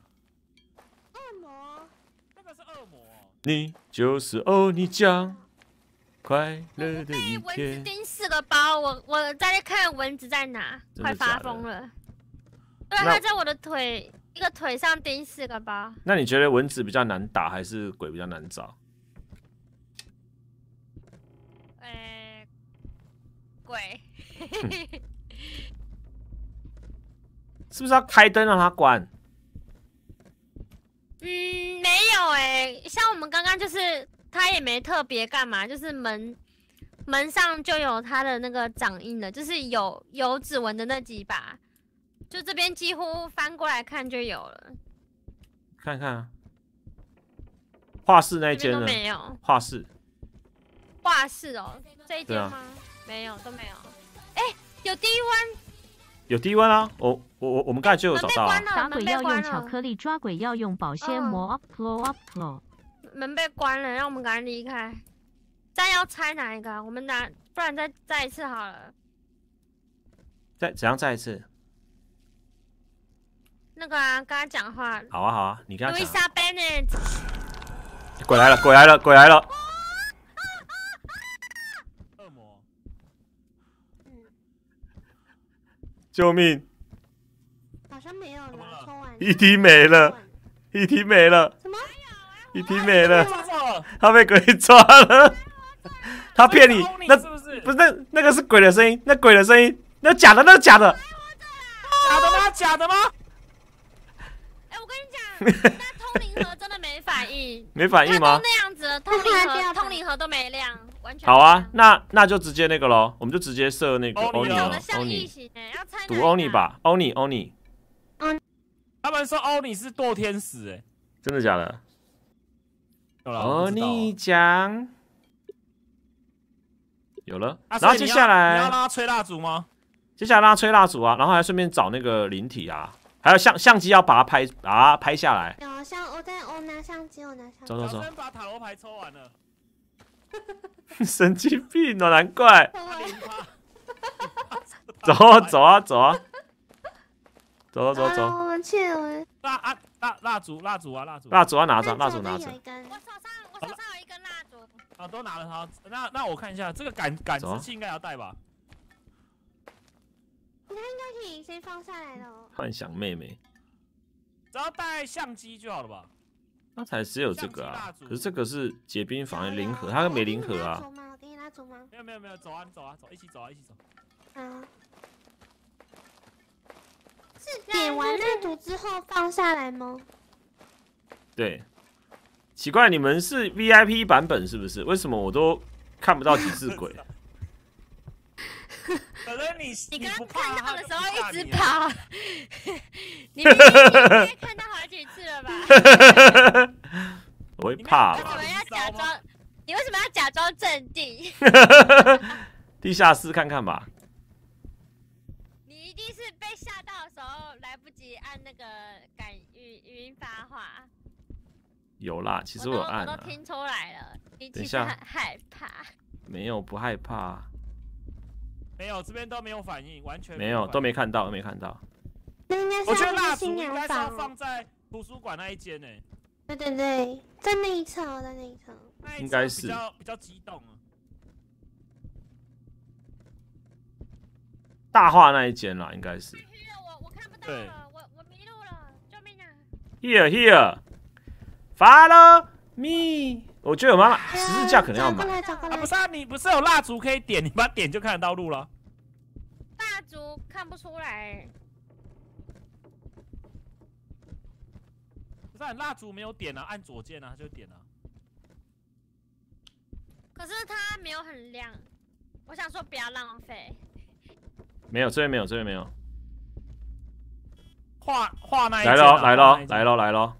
恶魔，这个是恶魔。你就是欧尼酱，快乐的一天。被蚊子叮死个包，我我在看蚊子在哪，快发疯了。对，它在我的腿。 一个腿上钉四个包。那你觉得蚊子比较难打，还是鬼比较难找？呃、欸，鬼。是不是要开灯让他关？嗯，没有哎、欸，像我们刚刚就是他也没特别干嘛，就是门门上就有他的那个掌印了，就是有有指纹的那几把。 就这边几乎翻过来看就有了，看看啊，画室那一间呢？没有画室，画室哦，这一间吗？没有，都没有。哎，有低温，有低温啊！我我我，我们刚才就有找到啊。打鬼要用巧克力，抓鬼要用保鲜膜。Up up up。门被关了，让我们赶紧离开。但要拆哪一个？我们拿，不然再再一次好了。再怎样再一次？ 那个啊，跟他讲话。好啊，好啊，你跟他讲。Louisa Bennett， 鬼来了，鬼来了，鬼来了！恶魔！救命！好像没有了，冲完。E T没了 ，E T没了。什么 ？E T没了，他被鬼抓了。他骗你，那不是那那个是鬼的声音，那鬼的声音，那假的，那假的。假的吗？假的吗？ 那通灵盒真的没反应，没反应吗？那样子，通灵盒通灵盒都没亮，完全。好啊，那那就直接那个咯，我们就直接射那个欧尼，欧尼，赌欧尼吧，欧尼欧尼。他们说欧尼是堕天使，哎，真的假的？欧尼讲有了，然后接下来你要让他吹蜡烛吗？接下来让他吹蜡烛啊，然后还顺便找那个灵体啊。 还有相相机要把它拍，把它拍下来。有相，我在我拿相机，我拿相机。走走走。把塔罗牌抽完了。神经病哦，难怪。走啊走啊走啊！走走走。我们去。蜡啊蜡蜡烛蜡烛啊蜡烛。蜡烛要拿着，蜡烛拿着。我手上我手上有一根蜡烛。啊，都拿了它。那那我看一下，这个感感知器应该要带吧。 它应该可以先放下来了哦。幻想妹妹，只要带相机就好了吧？刚才只有这个啊，可是这个是结冰防御零和，它没零和啊。我给你拉走吗？没有没有没有，走啊走啊走，一起走啊一起走。好。是点完蜡烛之后放下来吗？对。奇怪，你们是 V I P 版本是不是？为什么我都看不到几次鬼？可能你你刚刚看到的时候一直跑，你应该看到好几次了吧？我会怕吧？为什么要假装？你为什么要假装镇定？地下室看看吧。你一定是被吓到的时候来不及按那个感语语音发话。有啦，其实我有按了。我都听出来了，你其实很害怕。没有，不害怕。 没有，这边都没有反应，完全没有，都没看到，都没看到。那应该是我觉得蜡烛应该是要放在图书馆那一间呢、欸。对对对，在那一层，在那一层。应该是比较比较激动啊。大话那一间啦，应该是。我我看不到了，我我迷路了，救命啊 ！Here here, follow me. 我觉得我妈十字架可能要买。啊，不是啊，你不是有蜡烛可以点，你把它点就看得到路了。蜡烛看不出来。不是啊，蜡烛没有点啊，按左键啊就点啊。可是它没有很亮。我想说不要浪费。没有，这边没有，这边没有。画画那一、啊、来喽，来喽，来喽，来喽！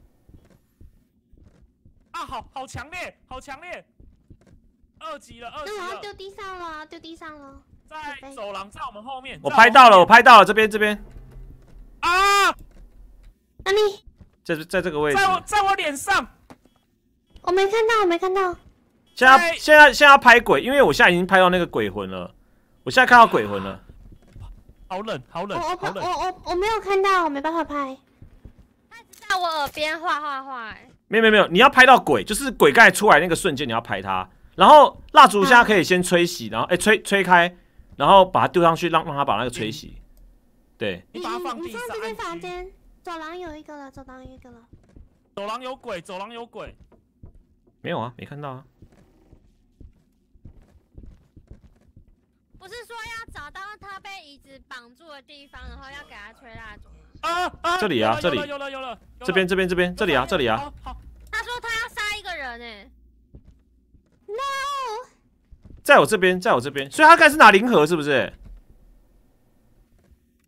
啊，好好强烈，好强烈！二级了，二级了！我要丢地上了，丢地上了。在走廊，在我们后面。我拍到了，我拍到了，这边，这边。啊！哪里？在在这个位置。在我在我脸上。我没看到，我没看到。现在现在现在要拍鬼，因为我现在已经拍到那个鬼魂了，我现在看到鬼魂了。好冷，好冷，好冷！我我我没有看到，我没办法拍。他只在我耳边画画画。没有没有没有，你要拍到鬼，就是鬼盖出来那个瞬间，你要拍它。然后蜡烛现在可以先吹熄，然后哎、欸、吹吹开，然后把它丢上去，让让它把那个吹熄。对。你把它放地上。你放这间房间，走廊有一个了，走廊有一个了。走廊有鬼，走廊有鬼。没有啊，没看到啊。不是说要找到他被椅子绑住的地方，然后要给他吹蜡烛。啊啊！这里啊，这里有了有了，这边这边这边，这里啊这里啊。好。他说他要杀一个人哎。No。在我这边，在我这边，所以他该是拿零盒是不是？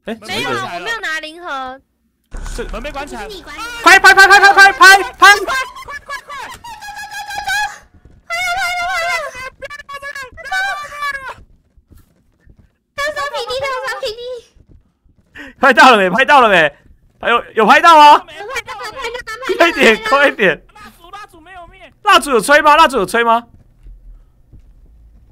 哎，没有，我没有拿零盒。这门被关起来。拍拍拍拍拍拍拍拍！快快快快！走走走走走！哎呀，快快快！别别别！走！拍到了没？拍到了没？还有有拍到吗？快点，快点！蜡烛，蜡烛没有灭。蜡烛有吹吗？蜡烛有吹吗？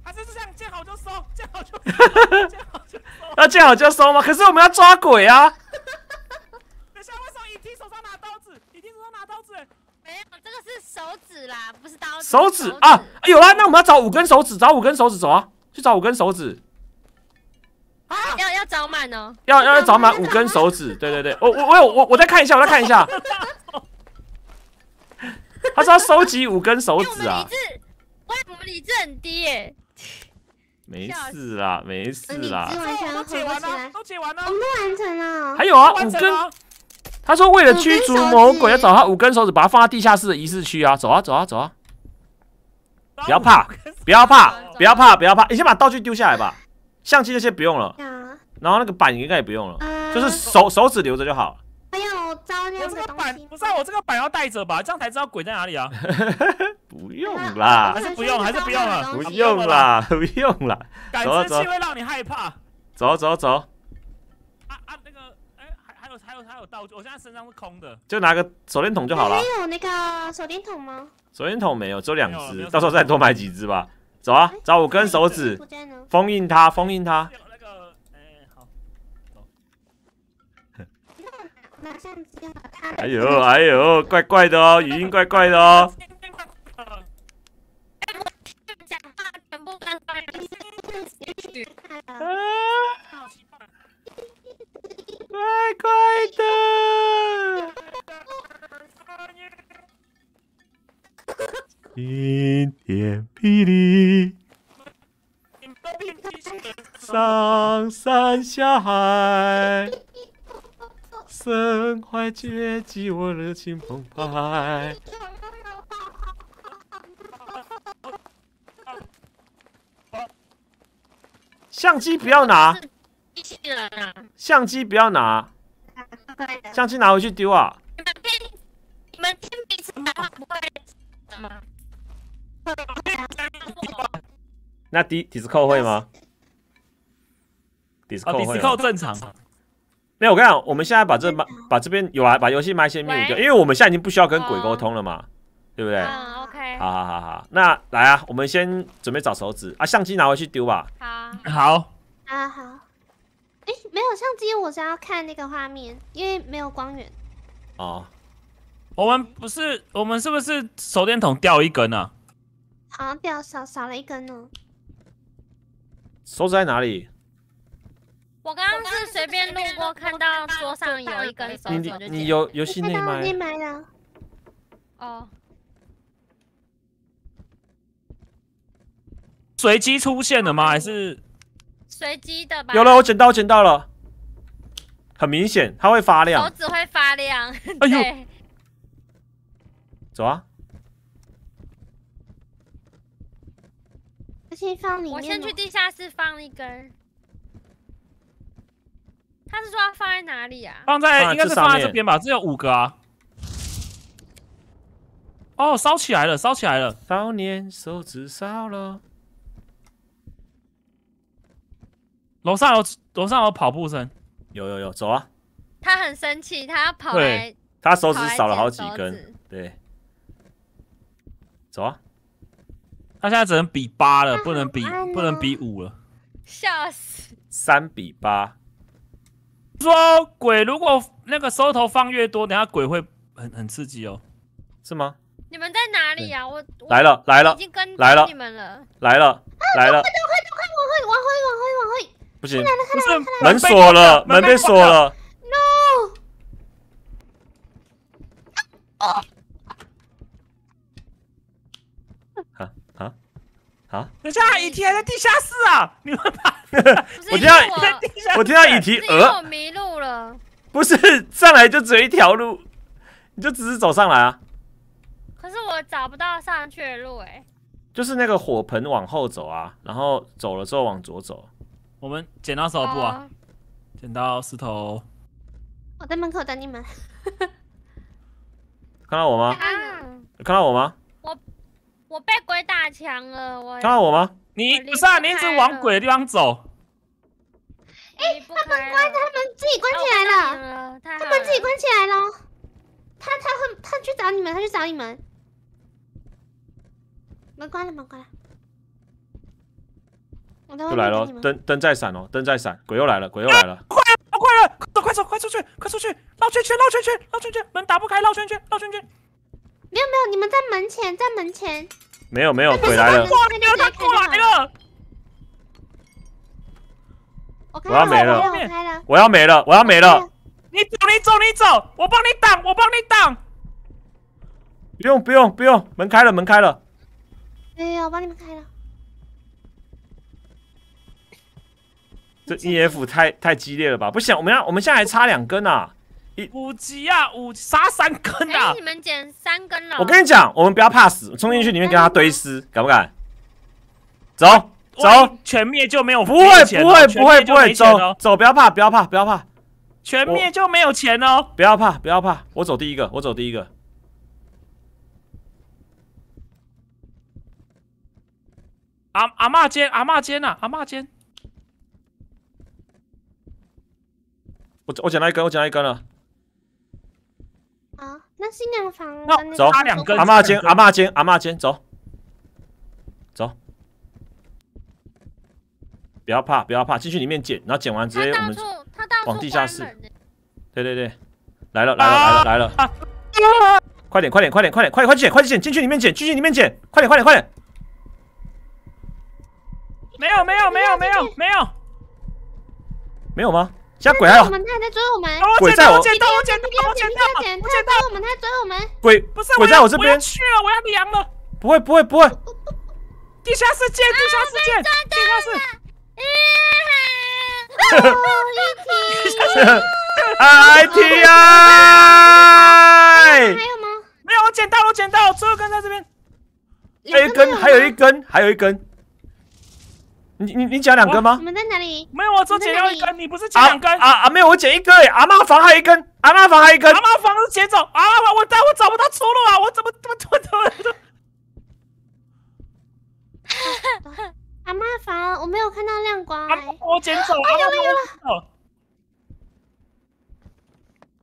还是这样见好就收，见好就收，见好就收。要见好就收吗？可是我们要抓鬼啊！等下，为什么E T手上拿刀子？E T手上拿刀子？没有，这个是手指啦，不是刀子。手指啊，有啦！那我们要找五根手指，找五根手指走啊，去找五根手指。啊！要要找满哦，要要找满五根手指，对对对，我我我有我我再看一下，我再看一下。他说要收集五根手指啊！我们理智很低耶。没事啦，没事啦。都解完了，都解完了，我们都完成了。还有啊，五根。他说为了驱逐魔鬼，要找他五根手指，把它放在地下室的仪式区啊！走啊，走啊，走啊！不要怕，不要怕，不要怕，不要怕！你先把道具丢下来吧。相机那些不用了，然后那个板应该也不用了，呃、就是手手指留着就好了。哎呦，我找两个板，不是、啊、我这个板要带着吧，这样才知道鬼在哪里啊。不用啦，还是不用，还是不用了，不用啦，不用啦。感知器会让你害怕。走走走。啊啊，那个，哎、欸，还还有还有还有道具，我现在身上是空的，就拿个手电筒就好了。没有那个手电筒吗？手电筒没有，只有两只，到时候再多买几只吧。走啊，找五根手指，封印它，封印它。那个，哎，好，走。拿相机把它。哎呦，哎呦，怪怪的哦，语音怪怪的哦。怪怪的。晴天霹雳，上山下海，身怀绝技我热情澎湃。相机不要拿，相机不要拿，相机拿回去丢啊！你们听彼此讲话不会吗？那迪迪斯扣会吗？迪斯扣会。迪斯扣正常。没有，我跟你讲，我们现在把这把这边有啊，把游戏麦先mute掉，因为我们现在已经不需要跟鬼沟通了嘛，对不对？嗯 ，OK。好好好好，那来啊，我们先准备找手指啊，相机拿回去丢吧。好。好。啊好。哎，没有相机，我是要看那个画面，因为没有光源。哦。我们不是，我们是不是手电筒掉一根啊？ 好像比较少少了一根哦。手指在哪里？我刚刚是随便路过，看到桌上有一根手指，我就。你游游戏内麦？内麦了。哦。随机出现的吗？还是？随机的吧。有了，我捡到，我捡到了。很明显，它会发亮。手指会发亮。哎呦。走啊。可以放里面。我先去地下室放一根。他是说要放在哪里啊？放在应该是放在这边吧，这有五个啊。哦，烧起来了，烧起来了！少年手指烧了。楼上有楼上有跑步声，有有有，走啊！他很生气，他跑来，他手指少了好几根，对。走啊！他现在只能比八了，不能比不能比五了，笑死！三比八。 说鬼如果那个收头放越多，等下鬼会很很刺激哦，是吗？你们在哪里呀？我来了来了，已经跟来了你们了，来了来了，快点快点快点往回往回往回往回！不行，不是门锁了，门被锁了 ，no！ 啊啊啊！等下，雨天在地下室啊，你们把。 我听到，我听到雨提鹅，我迷路了。不是上来就只有一条路，你就只是走上来啊。可是我找不到上去的路哎。就是那个火盆往后走啊，然后走了之后往左走。我们剪刀石头布啊，剪刀石头。我在门口等你们。看到我吗？看到我吗？我我被鬼打墙了，我。看到我吗？ 你不是啊！你一直往鬼的地方走。哎，他们关，他们自己关起来了。他们自己关起来了。他他会他去找你们，他去找你们。门关了，门关了。我在外面等你们。又来了，灯灯在闪哦，灯在闪，鬼又来了，鬼又来了。快了，快了，走，快走，快出去，快出去，绕圈圈，绕圈圈，绕圈圈，门打不开，绕圈圈，绕圈圈。没有没有，你们在门前，在门前。 没有没有，鬼来了！他过来了！我要没了！我要没了！我要没了！你走你走你走，我帮你挡我帮你挡！不用不用不用，门开了门开了！哎呀，我帮你们开了！这 E F 太太激烈了吧？不行，我们要我们现在还差两根啊！ 五级啊，五杀三根啊！哎，你们捡三根了。我跟你讲，我们不要怕死，冲进去里面跟他堆尸，敢不敢？走走，全灭就没有。不会不会不会不会，走走，不要怕不要怕不要怕，全灭就没有钱哦。不要怕不要怕，我走第一个，我走第一个。阿阿嬤间阿嬤间啊，阿嬤间。我我捡到一根，我捡到一根了。 啊，那新娘房。那走，阿嬤间，阿嬤间，阿嬤间，走，走，不要怕，不要怕，进去里面捡，然后捡完直接我们往地下室。对对对，来了来了来了来了！快点快点快点快点快快捡快捡，进去里面捡，进去里面捡，快点快点快点！没有没有没有没有没有，没有吗？ 现在鬼还有，他在追我们。鬼在我，我捡到，我捡到，我捡到，我捡到，他追我们，他追我们。鬼不是鬼在我这边。我要去了，我要凉了。不会，不会，不会。地下室见，地下室见，地下室。啊！一题。啊！一题啊！还有吗？没有，我捡到，我捡到，最后一根在这边。还有一根，还有一根，还有一根。 你你你捡两根吗？你们在哪里？没有，我只捡到一根。你不是捡两根？啊啊！没有，我捡一根。阿嬤房还有一根，阿嬤房还有一根。阿嬤房是捡走。阿嬤房，我但我找不到出路啊！我怎么怎么怎么？阿嬤房，我没有看到亮光。我捡走。啊，有了有了。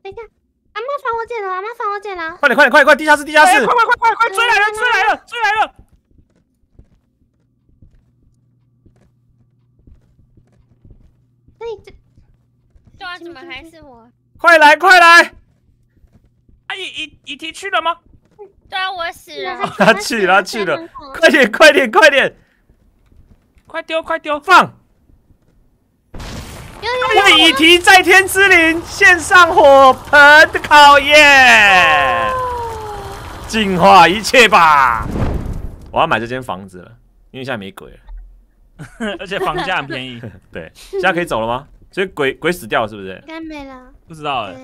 等一下，阿嬤房我捡了，阿嬤房我捡了。快点快点快点快！地下室地下室！快快快快快！追来了追来了追来了！ 对啊，怎么还是我？快来快来！啊，一一提去了吗？对啊，我死了。他去了，他去了！快点快点快点！快丢快丢！放！为以提在天之灵献上火盆的考验，净化一切吧！我要买这间房子了，因为现在没鬼了。 而且房价很便宜，对，现在可以走了吗？所以鬼鬼死掉了是不是？应该没了，不知道哎。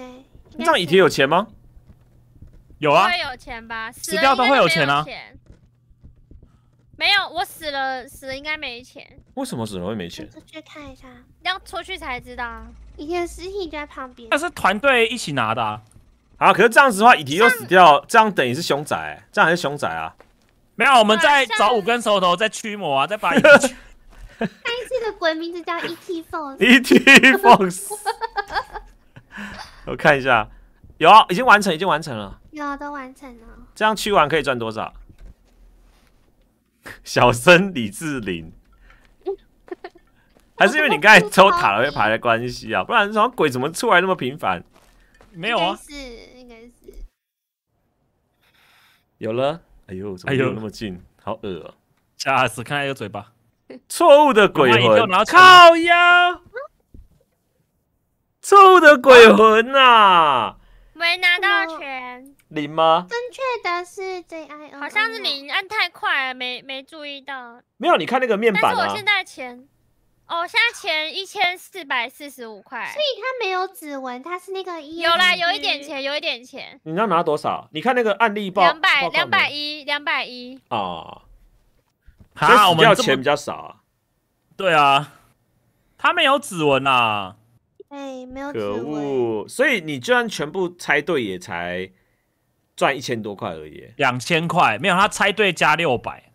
这样以前有钱吗？有啊，会有钱吧？死掉都会有钱啊。没有，我死了，死了应该没钱。为什么死了会没钱？出去看一下，要出去才知道。以前尸体就在旁边。那是团队一起拿的啊。啊，可是这样子的话，以前又死掉，这样等于是凶宅、欸，这样还是凶宅啊？没有，我们在找五根手头，在驱魔啊，在把。他这个鬼名字叫 E T. Fox。E T. Fox。我看一下，有、啊，已经完成，已经完成了。有，都完成了。这样驱完可以赚多少？小生李志玲，还是因为你刚才抽塔罗牌的关系啊？不然什么鬼怎么出来那么频繁？没有啊，是应该是有了。哎呦，怎么有那么近？哎、好恶、喔，吓死！看一个嘴巴，错误的鬼魂，靠腰，错误的鬼魂啊！没拿到钱。零吗？正确的是 J I O， 好像是零，按太快了，没没注意到。没有，你看那个面板、啊。但是我现在钱，哦，现在钱一千四百四十五块。所以它没有指纹，它是那个一。有啦，有一点钱，有一点钱。你要拿多少？你看那个案例报。两百，两百一，两百一。哦。啊，我们要钱比较少啊。对啊，他没有指纹啊。哎，没有指纹。可恶！所以你居然全部猜对，也才。赚一千多块而已，两千块没有，他猜对加六百，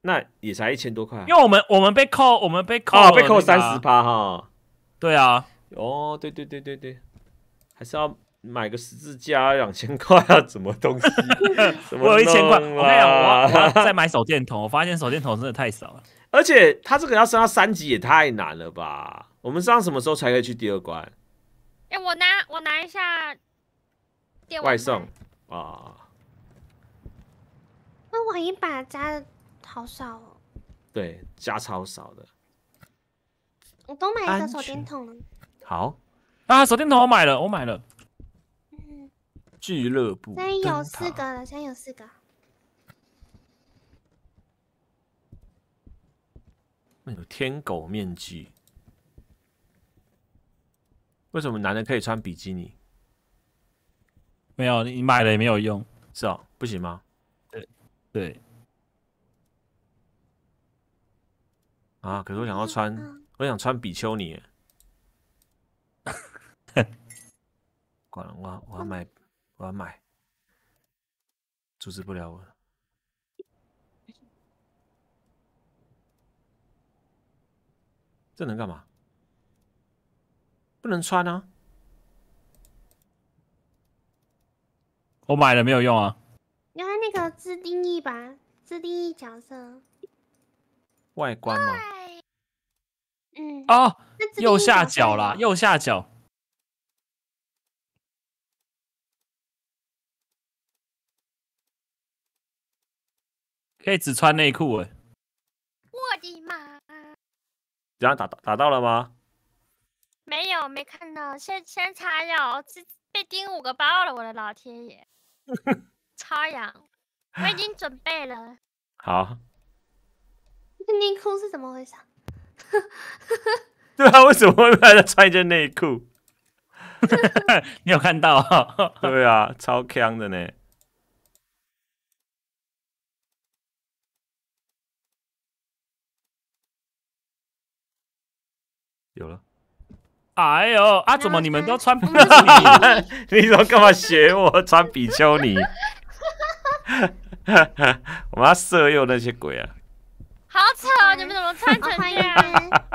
那也才一千多块。因为我们我们被扣，我们被扣、那個，哦，被扣三十趴哈。对啊，哦，对对对对对，还是要买个十字架两千块啊，什么东西？我有一千块，我跟你讲，我要再买手电筒，我发现手电筒真的太少了，而且他这个要升到三级也太难了吧？我们上什么时候才可以去第二关？哎、欸，我拿我拿一下。外送啊！那我一把加的好少哦。对，加超少的。我都买一个手电筒了。好啊，手电筒我买了，我买了。嗯。俱乐部。现在有四个了，现在有四个。那有天狗面具。为什么男人可以穿比基尼？没有，你买了也没有用，是哦，不行吗？对，对。啊，可是我想要穿，嗯、我想穿比丘尼。管了，我我要买，我要买，阻止不了我。这能干嘛？不能穿啊。我买了没有用啊！你看那个自定义吧，自定义角色，外观嘛，嗯，哦，右下角啦，右下角。可以只穿内裤哎！我的妈！这样打打到了吗？没有，没看到。先先擦药，被叮五个包了，我的老天爷！超痒，我已经准备了。好，这内裤是怎么回事？对啊，为什么会让他穿一件内裤？你有看到、哦？对啊，超强的呢。有了。哎呦啊！怎么你们都穿比基尼？你怎么干嘛学我穿比丘尼？我们要色诱那些鬼啊！好丑！你们怎么穿成这样？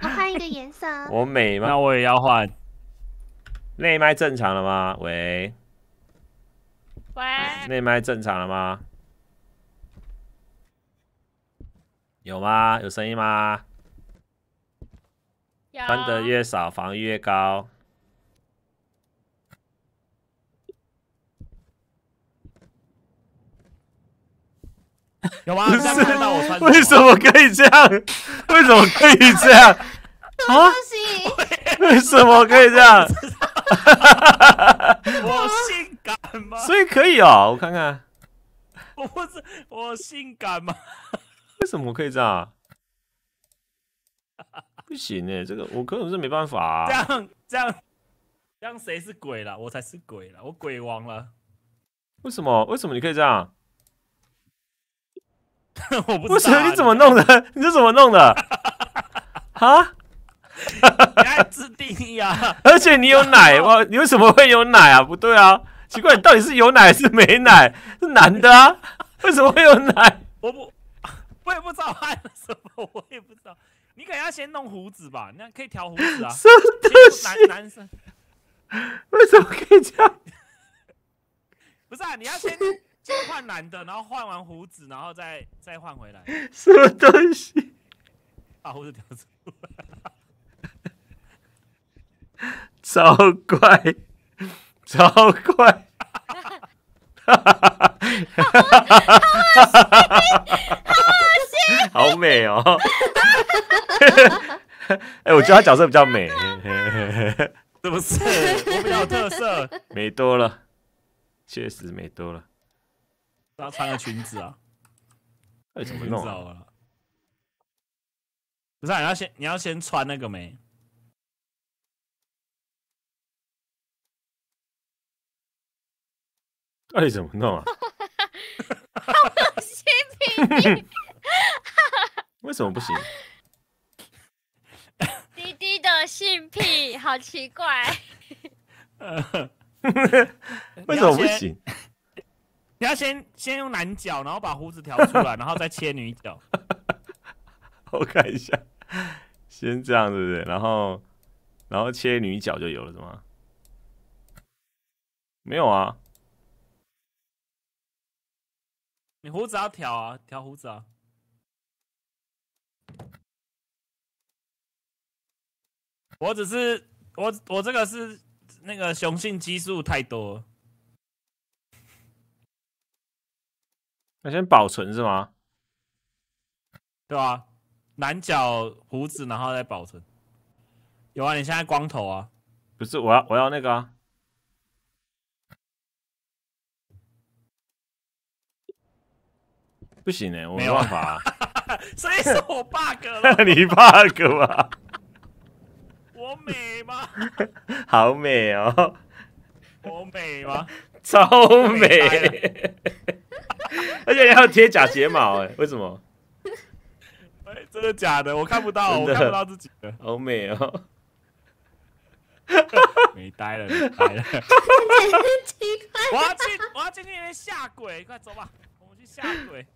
我换一个颜色。我美吗？那我也要换。内麦正常了吗？喂。喂。内麦正常了吗？有吗？有声音吗？穿的越少，防御越高。有吗？看到我穿？为什么可以这样？为什么可以这样？啊？为什么可以这样？我性感吗？所以可以哦，我看看。我不是我性感吗？为什么可以这样？不行哎、欸，这个我根本是没办法、啊這。这样这样这样，谁是鬼了？我才是鬼了，我鬼王了。为什么？为什么你可以这样？我不知道、啊、你怎么弄的？你是怎么弄的？哈你爱吃定呀、啊！而且你有奶哇？你为什么会有奶啊？不对啊，奇怪，你到底是有奶还是没奶？是男的啊？为什么会有奶？我不，我也不知道按了什么，我也不知道。你可能要先弄胡子吧，那可以调胡子啊。什么东西？男男生为什么可以这样？不是啊，你要先换男的，然后换完胡子，然后再再换回来。什么东西？把胡子调出来，超怪，超怪。哈哈哈！好美哦！哎、欸，我觉得他角色比较美，是不是？我比较有特色，美多了，确实美多了。他穿个裙子啊？哎、欸，怎么弄啊？不是、啊，你要先你要先穿那个没？到底怎么弄啊？好恶心！弟弟，为什么不行？弟弟的性癖好奇怪。为什么不行？你要先先用男角，然后把胡子挑出来，然后再切女角。我看一下，先这样对不对？然后然后切女角就有了，是吗？没有啊。你胡子要挑啊，挑胡子啊！我只是我我这个是那个雄性激素太多了，要先保存是吗？对啊，男角胡子，然后再保存。有啊，你现在光头啊？不是，我要我要那个啊。不行哎、欸，我没办法、啊。所以是我 bug 了。你 bug 吧？我美吗？好美哦！我美吗？超美！而且你还要贴假睫毛哎、欸，为什么？哎、欸，真的假的？我看不到，我看不到自己的。好美哦！没呆了，没呆了。奇怪。我要去，我要去那边下鬼，快走吧，我们去下鬼。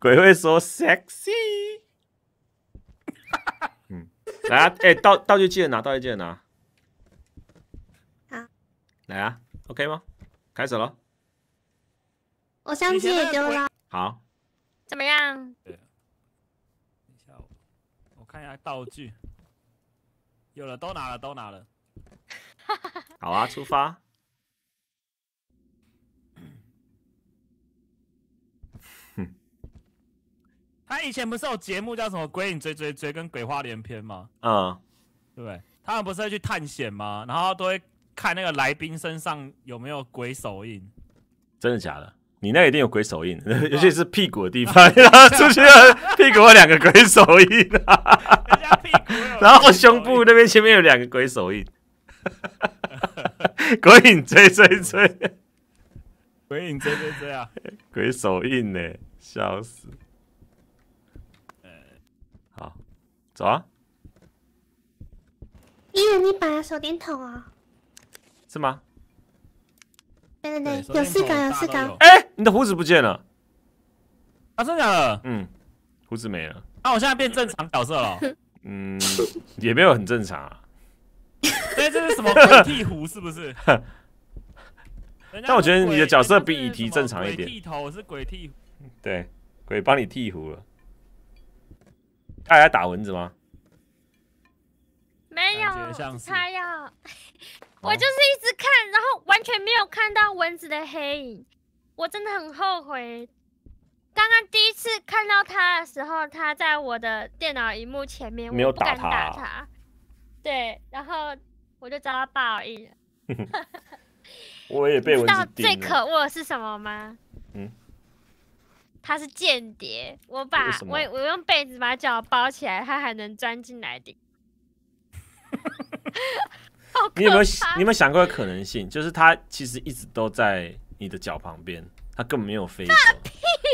鬼会说 sexy， 嗯，来啊，哎、欸，道道具记得拿，道具记得拿，好，来啊 ，OK 吗？开始了，我相机也丢了，好，怎么样？对，等一下我，我看一下道具，有了，都拿了，都拿了，好啊，出发。他以前不是有节目叫什么《鬼影追追追》跟《鬼话连篇》吗？嗯，对不对？他们不是会去探险吗？然后都会看那个来宾身上有没有鬼手印。真的假的？你那一定有鬼手印，尤其是屁股的地方，然后出去了屁股有两个鬼手印，然后胸部那边前面有两个鬼手印。鬼影追追追，鬼影追追追啊！鬼手印呢、欸？笑死！走啊！医院，你把手电筒啊、哦？是吗？对对对，有四个，有四个。哎、欸，你的胡子不见了！啊，真的假的？嗯，胡子没了。啊，我现在变正常角色了、哦。嗯，也没有很正常啊。哎、欸，这是什么鬼剃胡？是不是？但我觉得你的角色比E T正常一点。鬼剃头是鬼剃。对，鬼帮你剃胡了。他还在打蚊子吗？没有，他要，我就是一直看，然后完全没有看到蚊子的黑影，我真的很后悔。刚刚第一次看到他的时候，他在我的电脑荧幕前面，没有打他、啊，我不敢打他。对，然后我就找他报应了。我也被蚊子叮了。你知道最可恶的是什么吗？嗯。他是间谍，我把我我用被子把脚包起来，他还能钻进来的。你有没有你有没有想过的可能性？就是他其实一直都在你的脚旁边，他根本没有飞走。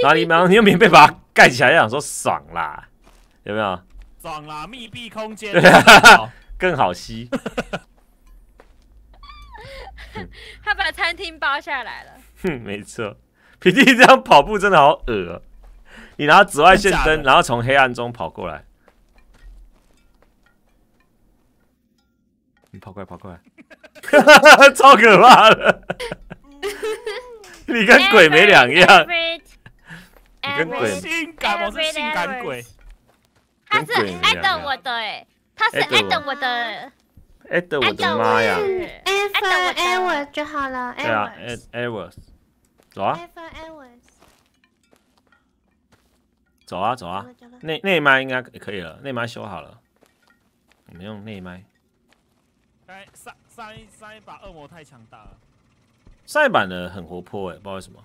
哪里嘛？你用棉被把它盖起来，想说爽啦，有没有？爽啦，密闭空间，更好吸。他把餐厅包下来了。哼，没错。皮蒂这样跑步真的好恶啊！你拿紫外线灯，然后从黑暗中跑过来。你跑过来，跑过来，超可怕的！你跟鬼没两样。你跟鬼性感，我是性感鬼。他是爱等我的哎，他是爱等我的。爱等我的妈呀！爱等我 Edwards 就好了。对啊 ，Edwards。走啊！走啊走啊！内内麦应该也可以了，内麦修好了。我们用内麦。哎，上上一上一把恶魔太强大了。上一版的很活泼哎，不知道为什么。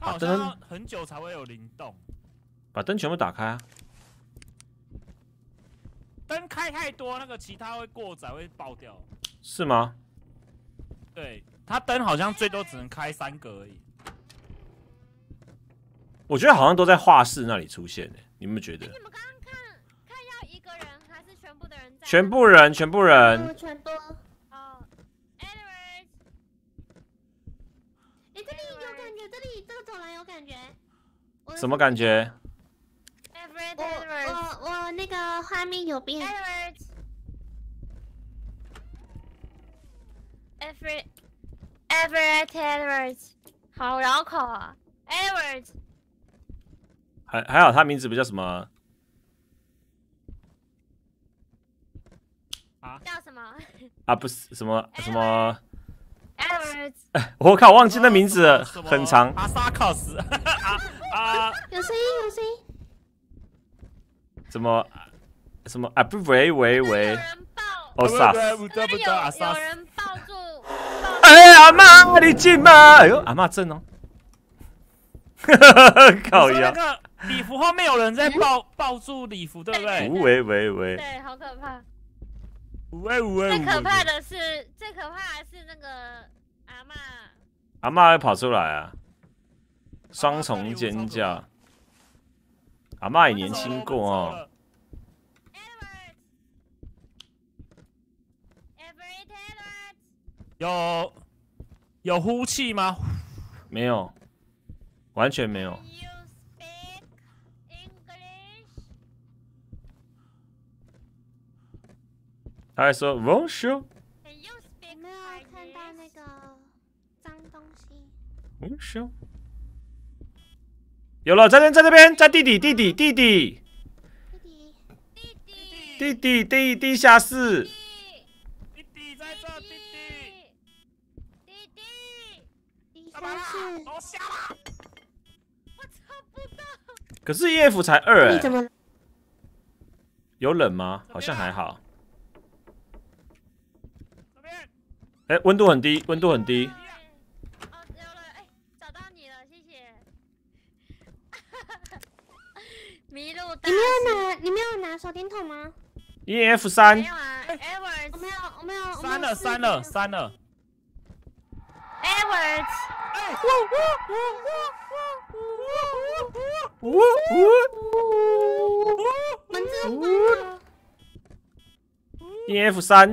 它好像要很久才会有灵动。把灯全部打开啊！灯开太多，那个其他会过载，会爆掉。是吗？对，它灯好像最多只能开三个而已。我觉得好像都在画室那里出现诶、欸，你们觉得？欸、你们刚刚看看要一个人还是全部的人在？全部人，全部人。全部。哦 ，Edwards。哎、欸，这里有感觉，这里这个走廊有感觉。什么感觉？我我我那个画面有变。Ever Edwards， 好绕口啊 ，Edwards。还还好，他名字不叫什么啊？叫什么？啊，不是什么什么 Edwards。我靠，忘记那名字了，很长。阿萨克斯。啊！有声音，有声音。什么什么啊？不喂喂喂！哦啥？有人抱住！哎，阿妈，你进吗？哎呦，阿妈正哦！哈哈哈，靠呀！那个礼服后面有人在抱抱住礼服，对不对？喂喂喂！对，好可怕！喂喂！最可怕的是，最可怕的是那个阿妈。阿妈会跑出来啊！双重尖叫。阿嬤也年轻过哦。有有呼气吗？没有，完全没有。他还说 "Bonjour"。有没有看到那个脏东西 ？Bonjour。有了，在那，在那边，在弟弟，弟弟，弟弟，弟弟，弟弟，地下室，弟弟在这，弟弟，弟弟，地下室，楼下啦，我找不到。可是 E F 才二哎，有冷吗？好像还好。哎，温度很低，温度很低。迷路。你没有拿，你没有拿手电筒吗 ？E F 三。没有啊 ，Edwards。我没有，我没有。删了，删了，删了。Edwards。哎！呜呜呜呜呜呜呜呜呜呜！门真关。E F 三。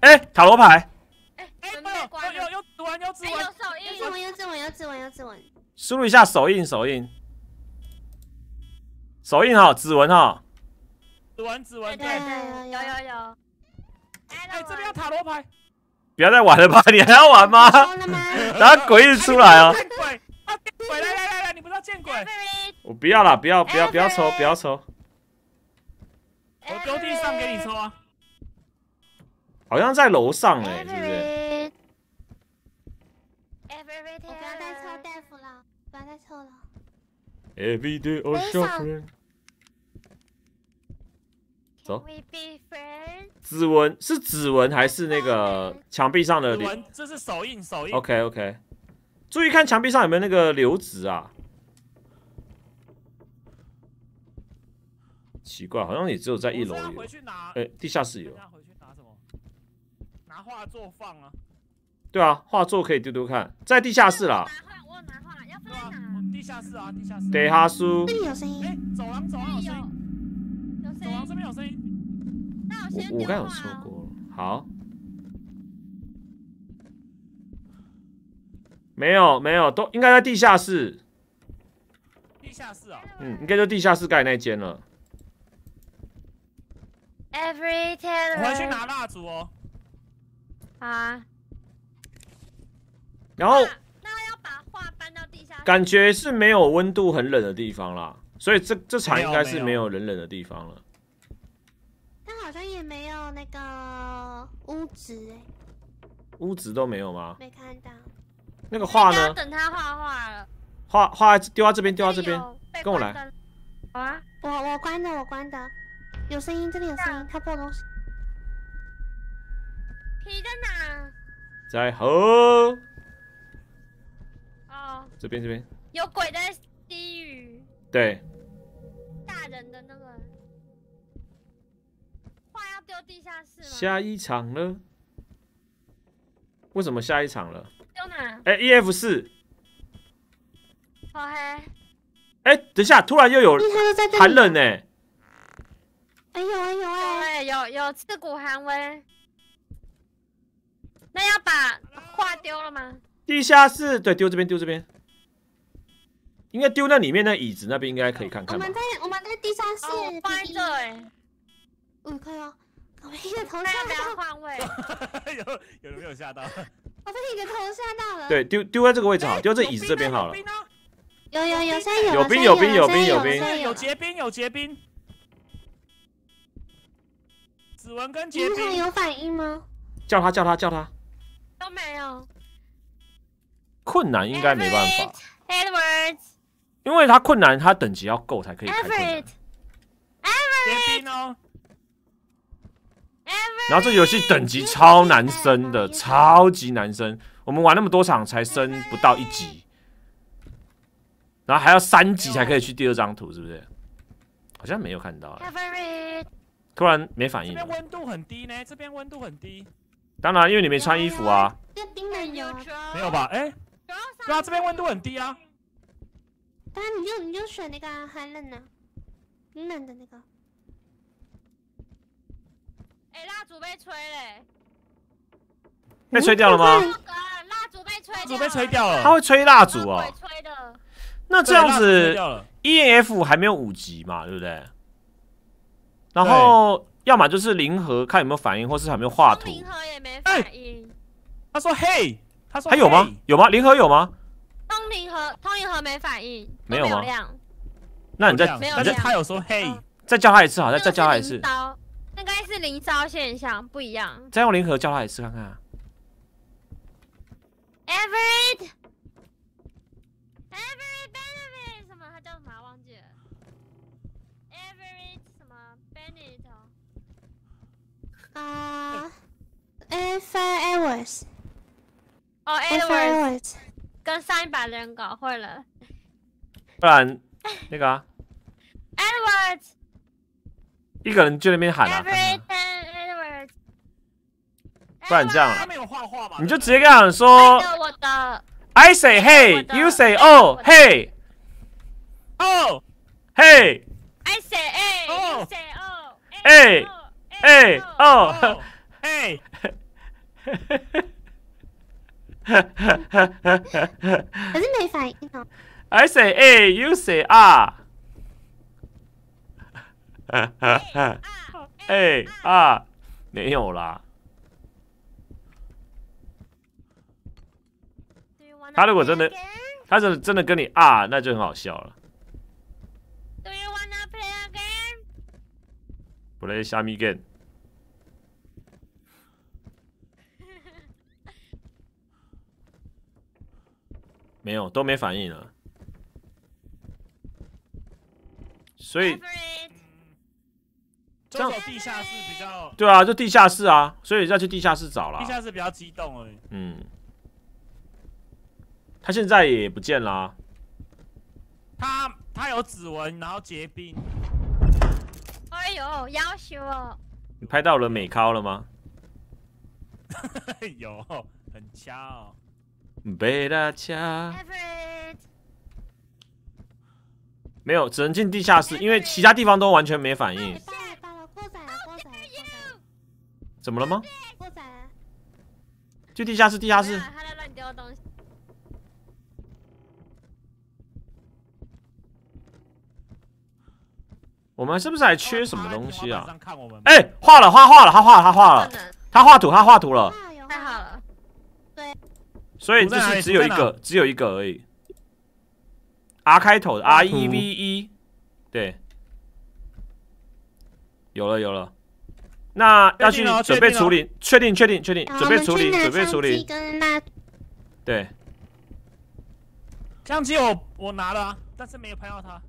哎，塔罗牌。哎，门被关了。有有指纹，有指纹。有指纹，有指纹，有指纹，有指纹。输入一下手印，手印。手印哈，指纹哈，指纹指纹，对对，有有有。哎，这边有塔罗牌，不要再玩了吧？你还要玩吗？然后鬼一直出来哦。见鬼！啊，鬼！来来来来，你不知道见鬼？我不要啦，不要不要不要抽，不要抽。我丢地上给你抽啊。好像在楼上哎，是不是？我不要再抽大夫了，不要再抽了。Every day or shopping。走。指纹是指纹还是那个墙壁上的？指纹，这是手印，手印。OK OK。注意看墙壁上有没有那个流质啊？奇怪，好像也只有在一楼有。哎，地下室有。拿回去拿什么？拿画作放啊。对啊，画作可以丢丢看，在地下室啦。我拿画，我拿画，要放在哪？地下室啊，地下室。对哈叔。这里有声音。哎，走廊走廊有声音。有声音。走廊这边有声音。那我先丢画。我刚有说过，好。 没有没有，都应该在地下室。地下室啊、哦，嗯，应该就地下室盖那间了。Every Taylor， 我回去拿蜡烛哦。啊。然后。那要把画搬到地下室。感觉是没有温度很冷的地方啦，所以这这场应该是没有冷冷的地方了。但好像也没有那个屋子哎、欸。屋子都没有吗？没看到。 那个画呢？等他画画了。画画丢到这边，丢到这边，跟我来。好啊，我我关的，我关的。有声音，这里有声音，他破东西。皮在哪？在河。哦。这边这边。有鬼在低语。对。大人的那个画要丢地下室吗？下一场了。为什么下一场了？ 丢哪？哎、欸、，E F 四。好黑。哎，等一下，突然又有寒冷呢、欸。哎呦哎呦哎，有有刺骨寒威。那要把画丢了吗？地下室对，丢这边，丢这边。应该丢那里面那椅子那边，应该可以看看。我们在我们在地下室、哦、放在这哎、欸。嗯，可以哦。我一个头吓到。换位。有有没有吓到？我被你个头吓到了。对，丢丢在这个位置好，丢这椅子这边好了。有有有，现在有有冰有冰有冰有冰有结冰有结冰。指纹跟结冰。你有反应吗？叫他叫他叫他。都没有。困难应该没办法。Edwards。因为他困难，他等级要够才可以开困难。Edwards。结冰哦。 然后这游戏等级超难升的，超级难升。我们玩那么多场才升不到一级，然后还要三级才可以去第二张图，是不是？好像没有看到。突然没反应。这边温度很低呢，这边温度很低。当然，因为你没穿衣服啊。没有吧？哎，对啊，这边温度很低啊。当然，你就你就选那个寒冷的，冷的那个。 哎，蜡烛被吹嘞！被吹掉了吗？蜡烛被吹，蜡烛被吹掉了。他会吹蜡烛啊？吹的。那这样子 ，E F 还没有五级嘛，对不对？然后，要么就是零和，看有没有反应，或是还没有画图。零和也没反应。他说：“嘿，他说还有吗？有吗？零和有吗？”通零和，通零和没反应，没有吗？那你再，但是他有说：“嘿，再叫他一次，好，再再叫他一次。” 应该是零烧现象不一样。再用零和叫他一次看看、啊。Everett，Everett Bennett 什么？他叫什么？忘记了。Everett 什么 Bennett？ 啊 ，Ever Edwards。哦 ，Ever Edwards。跟上一把人搞混了。不然那个、啊。Edwards。 一个人就在那边喊啊，不然这样，你就直接跟他说 ，I say hey, you say oh hey, oh hey, I say hey, you say oh, hey, hey, oh, hey， 可是没反应哦。I say hey, you say ah。 哈哈哈！哎啊，没有啦。他如果真的，他真的真的跟你啊，那就很好笑了。Do you wanna play again? Play some again. 没有，都没反应了。所以。 这样地下室比较对啊，就地下室啊，所以要去地下室找啦。地下室比较激动而已。嗯，他现在也不见啦。他他有指纹，然后结冰。哎呦，要求哦！你拍到了美尻了吗？有，很掐哦。贝拉掐。没有，只能进地下室，因为其他地方都完全没反应。怎么了吗？去地下室，地下室。他在乱丢东西。我们是不是还缺什么东西啊？哎、欸，画了，画画了，他画了，他画了，他画图，他画图了。太好了。对。所以这是只有一个，只有一个而已。R 开头的 R E V E， 对，有了有了，那要去准备处理，确定确定确定，准备处理准备处理。对，相机我我拿了、啊，但是没有拍到他。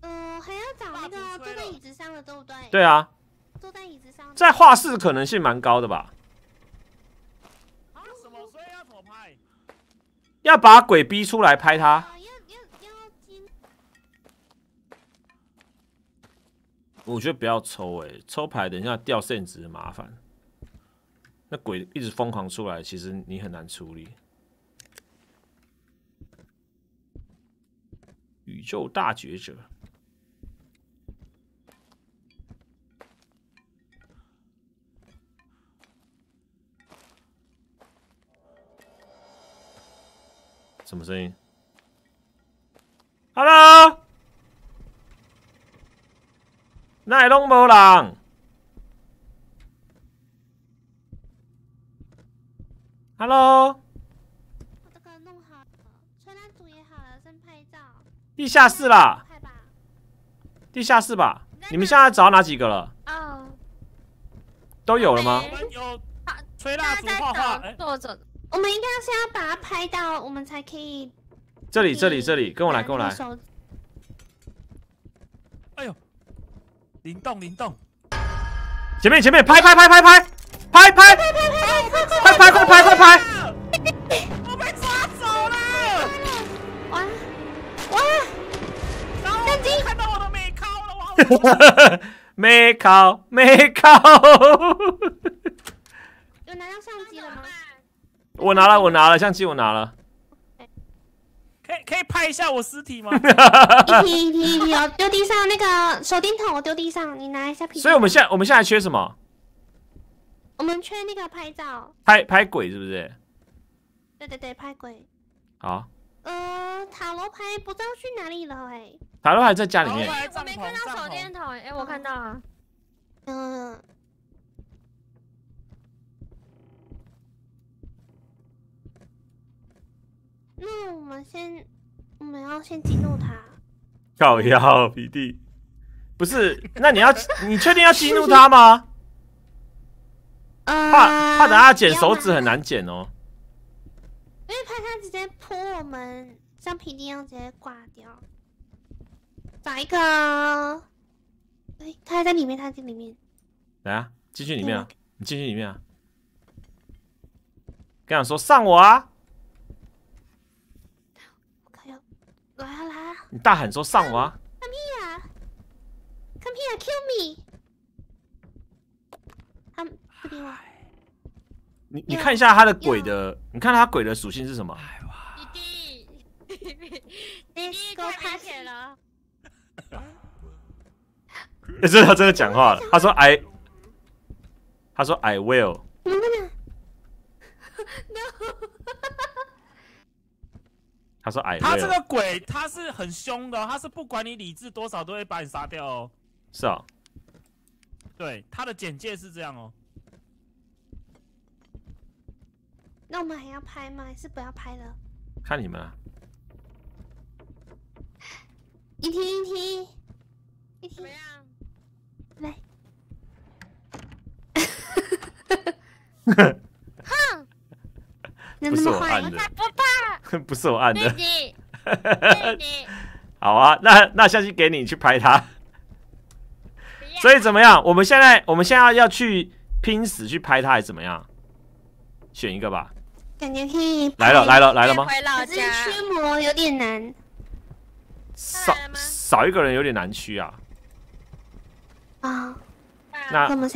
嗯、呃，还要找那个坐在椅子上的，对不对？对啊，坐在椅子上，在画室可能性蛮高的吧。啊什么？所以要怎么拍？要把鬼逼出来拍他。 我觉得不要抽哎、欸，抽牌等一下掉线值麻烦。那鬼一直疯狂出来，其实你很难处理。宇宙大觉者，什么声音 ？Hello。 那拢无人 ，Hello。我这个弄好了，穿蓝图也好了，先拍照。地下室啦，拍吧。地下室吧，你们现在找哪几个了？哦，都有了吗？有吹蜡烛、画画、坐着。我们应该先要把它拍到，我们才可以。这里，这里，这里，跟我来，跟我来。哎呦！ 灵动灵动，前面前面拍拍拍拍拍拍拍拍拍拍快拍快拍！我被抓走了！哇哇！相机看到我都没靠了，没靠没靠！有拿到相机了吗？我拿了我拿了相机我拿了。可以可以拍一下我尸体吗？一批一批一批哦，丢地上那个手电筒，我丢地上，你拿一下。所以我们现在我们现在缺什么？我们缺那个拍照，拍拍鬼是不是？对对对，拍鬼。好。呃，塔罗牌不知道去哪里了哎。塔罗牌在家里面。我没看到手电筒哎，我看到了。嗯。那我们先，我们要先激怒他。靠腰皮弟，不是？那你要，你确定要激怒他吗？呃、怕怕等他剪手指很难剪哦。因为怕他直接扑我们，像皮弟一样直接挂掉。找一个，哎、欸，他还在里面，他还在里面。来啊，进去里面啊！你进去里面啊！跟他说上我啊！ 来啊来啊！你大喊说上我啊 ！Come here, come here, kill me！ 他不理我。你你看一下他的鬼的，你看他鬼的属性是什么？弟弟，弟弟给我趴起了。那是他真的讲话了。他说 I， 他说 I will。能不能 ？No。 他说：“哎，他这个鬼，他是很凶的、哦，他是不管你理智多少，都会把你杀掉哦。”是啊、哦，对，他的简介是这样哦。那我们还要拍吗？还是不要拍了？看你们啊！一听一听一听，怎么样？来！哼！不是我按的。 不是我按的，好啊，那那下期给你去拍他。所以怎么样？我们现在我们现在要去拼死去拍他，还是怎么样？选一个吧。感觉可以。来了来了来了吗？可是驱魔有点难，少少一个人有点难驱啊。啊，那那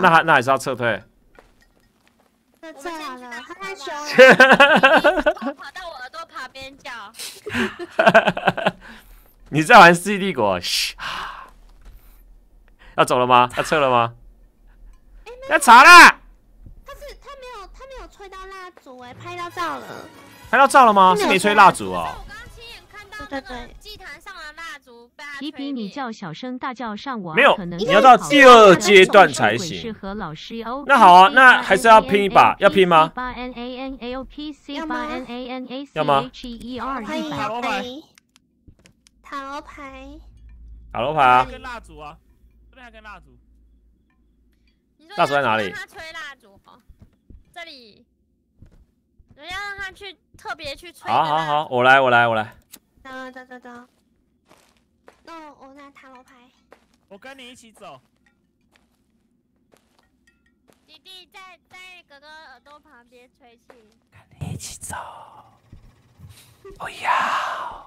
那还那还是要撤退。凶了，跑到我耳朵旁边叫。你在玩《世纪帝国》？嘘，要走了吗？要撤了吗？欸、要查啦！他是他没有他没有吹到蜡烛哎、欸，拍到照了。拍到照了吗？是没吹蜡烛哦。我刚亲眼看到那个祭坛上的蜡烛被他吹灭。皮皮，你叫小声大叫上网，没有，你要到第二阶段才行。那好啊，那还是要拼一把，要拼吗？要吗？塔罗牌，塔罗牌，塔罗牌啊！跟蜡烛啊，这边还跟蜡烛。蜡烛在哪里？他吹蜡烛哦，这里。我要让他去特别去吹。好好好，我来我来我来。等等等等，那我拿塔罗牌。我跟你一起走。弟弟在在哥哥耳朵旁边吹气。跟你一起走。不要。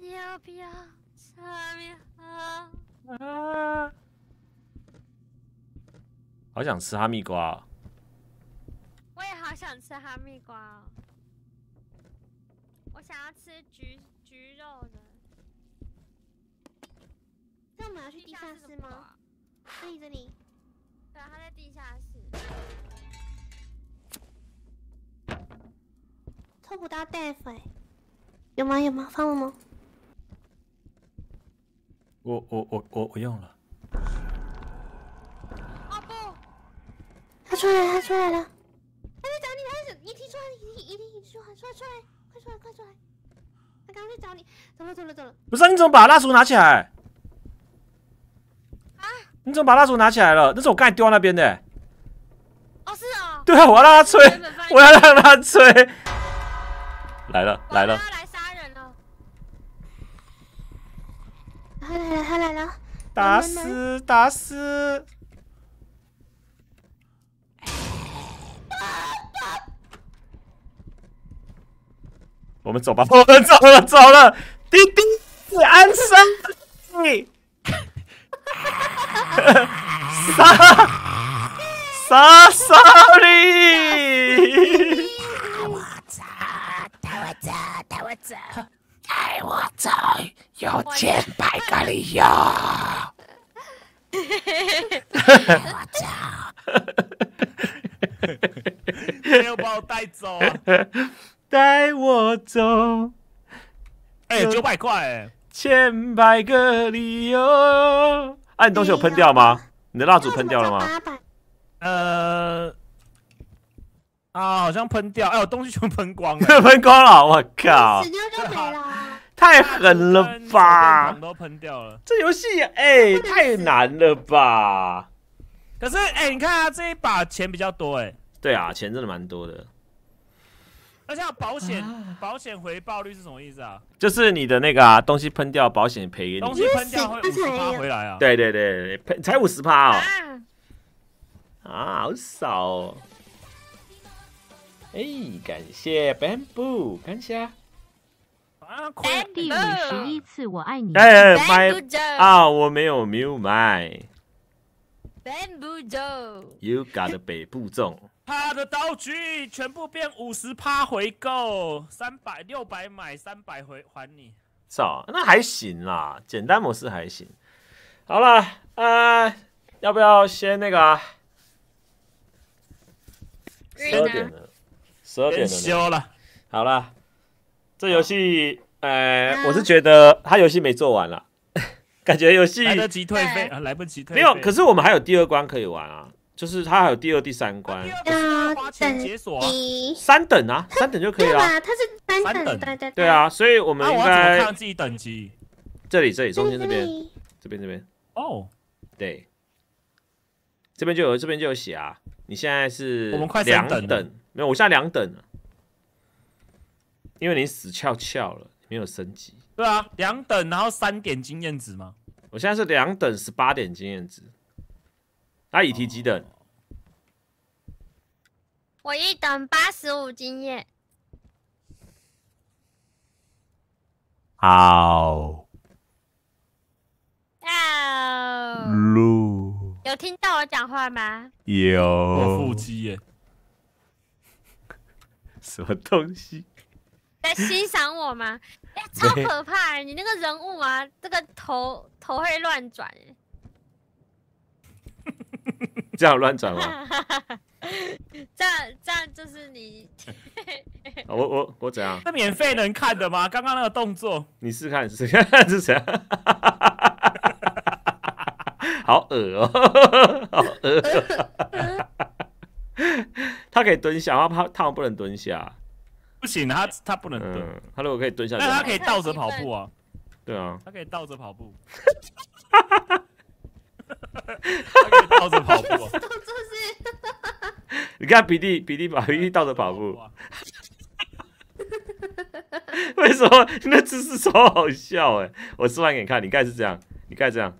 你要不要上面啊？好想吃哈密瓜。 我也好想吃哈密瓜哦，我想要吃橘橘肉的。那我们要去地下室吗？这里这里。对，他在地下室。抽不到袋子哎，有吗有吗？放了吗？我我我我我用了。哦不！他出来了，他出来了。 出来出来，快出来快出来！他刚刚在找你，走了走了走了。不是、啊，你怎么把蜡烛拿起来？啊！你怎么把蜡烛拿起来了？那是我刚才丢到那边的、欸。哦，是哦。对啊，我要让他吹，我要让他吹。来了来了。他来杀人了。他来了他来了。打死打死！ 我们走吧，我们走了，走了，弟弟安生，你杀杀杀你！带我走，带我走，带我走，带我走，有钱摆个理由。带我走，没有把我带走啊！ 带我走，哎、欸，九百块、欸，千百个理由。啊，你东西有喷掉吗？你的蜡烛喷掉了吗？呃，啊，好像喷掉，哎、欸，我东西全喷光了，喷光了，我靠，死掉就没了，太狠了吧！都喷掉了，这游戏哎太难了吧？可是哎、欸，你看啊，这一把钱比较多哎、欸，对啊，钱真的蛮多的。 而且保险、啊、保险回报率是什么意思啊？就是你的那个啊，东西喷掉，保险赔给你。东西喷掉会五十趴回来啊？对对对，赔才五十趴哦。啊, 啊，好少哦。哎、欸，感谢 Bamboo， 感谢啊。啊，第五十一次我爱你。哎、欸，买啊，我没有没有买。Bamboo Joe，You got 北部粽。他的道具全部变五十趴回购，三百六百买，三百回还你。少、啊，那还行啦，简单模式还行。好了，呃，要不要先那个、啊？十二点了，十二点了。休了。好了，这游戏，呃，啊、我是觉得他游戏没做完啦，感觉游戏来得及退费啊，来不及退费。没有，可是我们还有第二关可以玩啊。 就是它还有第二、第三关，要等解锁三等啊，三等就可以了。它是三等，对对对啊，所以我们应该看自己等级。这里这里中间这边，这边这边哦，对，这边就有这边就有写啊。你现在是我们快两等，没有，我现在两等了，因为你死翘翘了，没有升级。对啊，两等，然后三点经验值吗？我现在是两等十八点经验值。 他乙提几等？我一等八十五经验。好。哦。路。有听到我讲话吗？有。我腹肌耶。什么东西？在欣赏我吗？哎、欸，超可怕、欸！你那个人物啊，这个头头会乱转、欸，这样乱转吗？这样这样就是你我，我我我怎样？那免费能看的吗？刚刚那个动作，你试看试看是谁？好恶哦、喔，好恶、喔！他可以蹲下，他他他不能蹲下，不行，他他不能蹲、嗯。他如果可以蹲下，但他可以倒着跑步啊。对啊，他可以倒着跑步。他可以倒着跑步、啊。动作是，你看比利比利把比利倒着跑步。为什么那姿势超好笑哎、欸？我示范给你看，你看是这样，你看这样。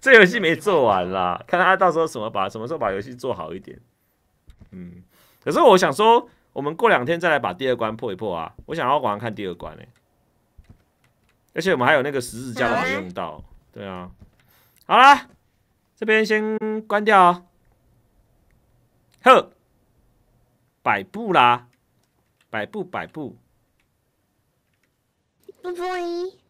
这游戏没做完啦，看他到时候什么把什么时候把游戏做好一点。嗯，可是我想说，我们过两天再来把第二关破一破啊！我想要晚上看第二关呢、欸。而且我们还有那个十字架都没用到。对啊，好啦，这边先关掉、哦。呵，摆布啦，摆布摆布。拜拜。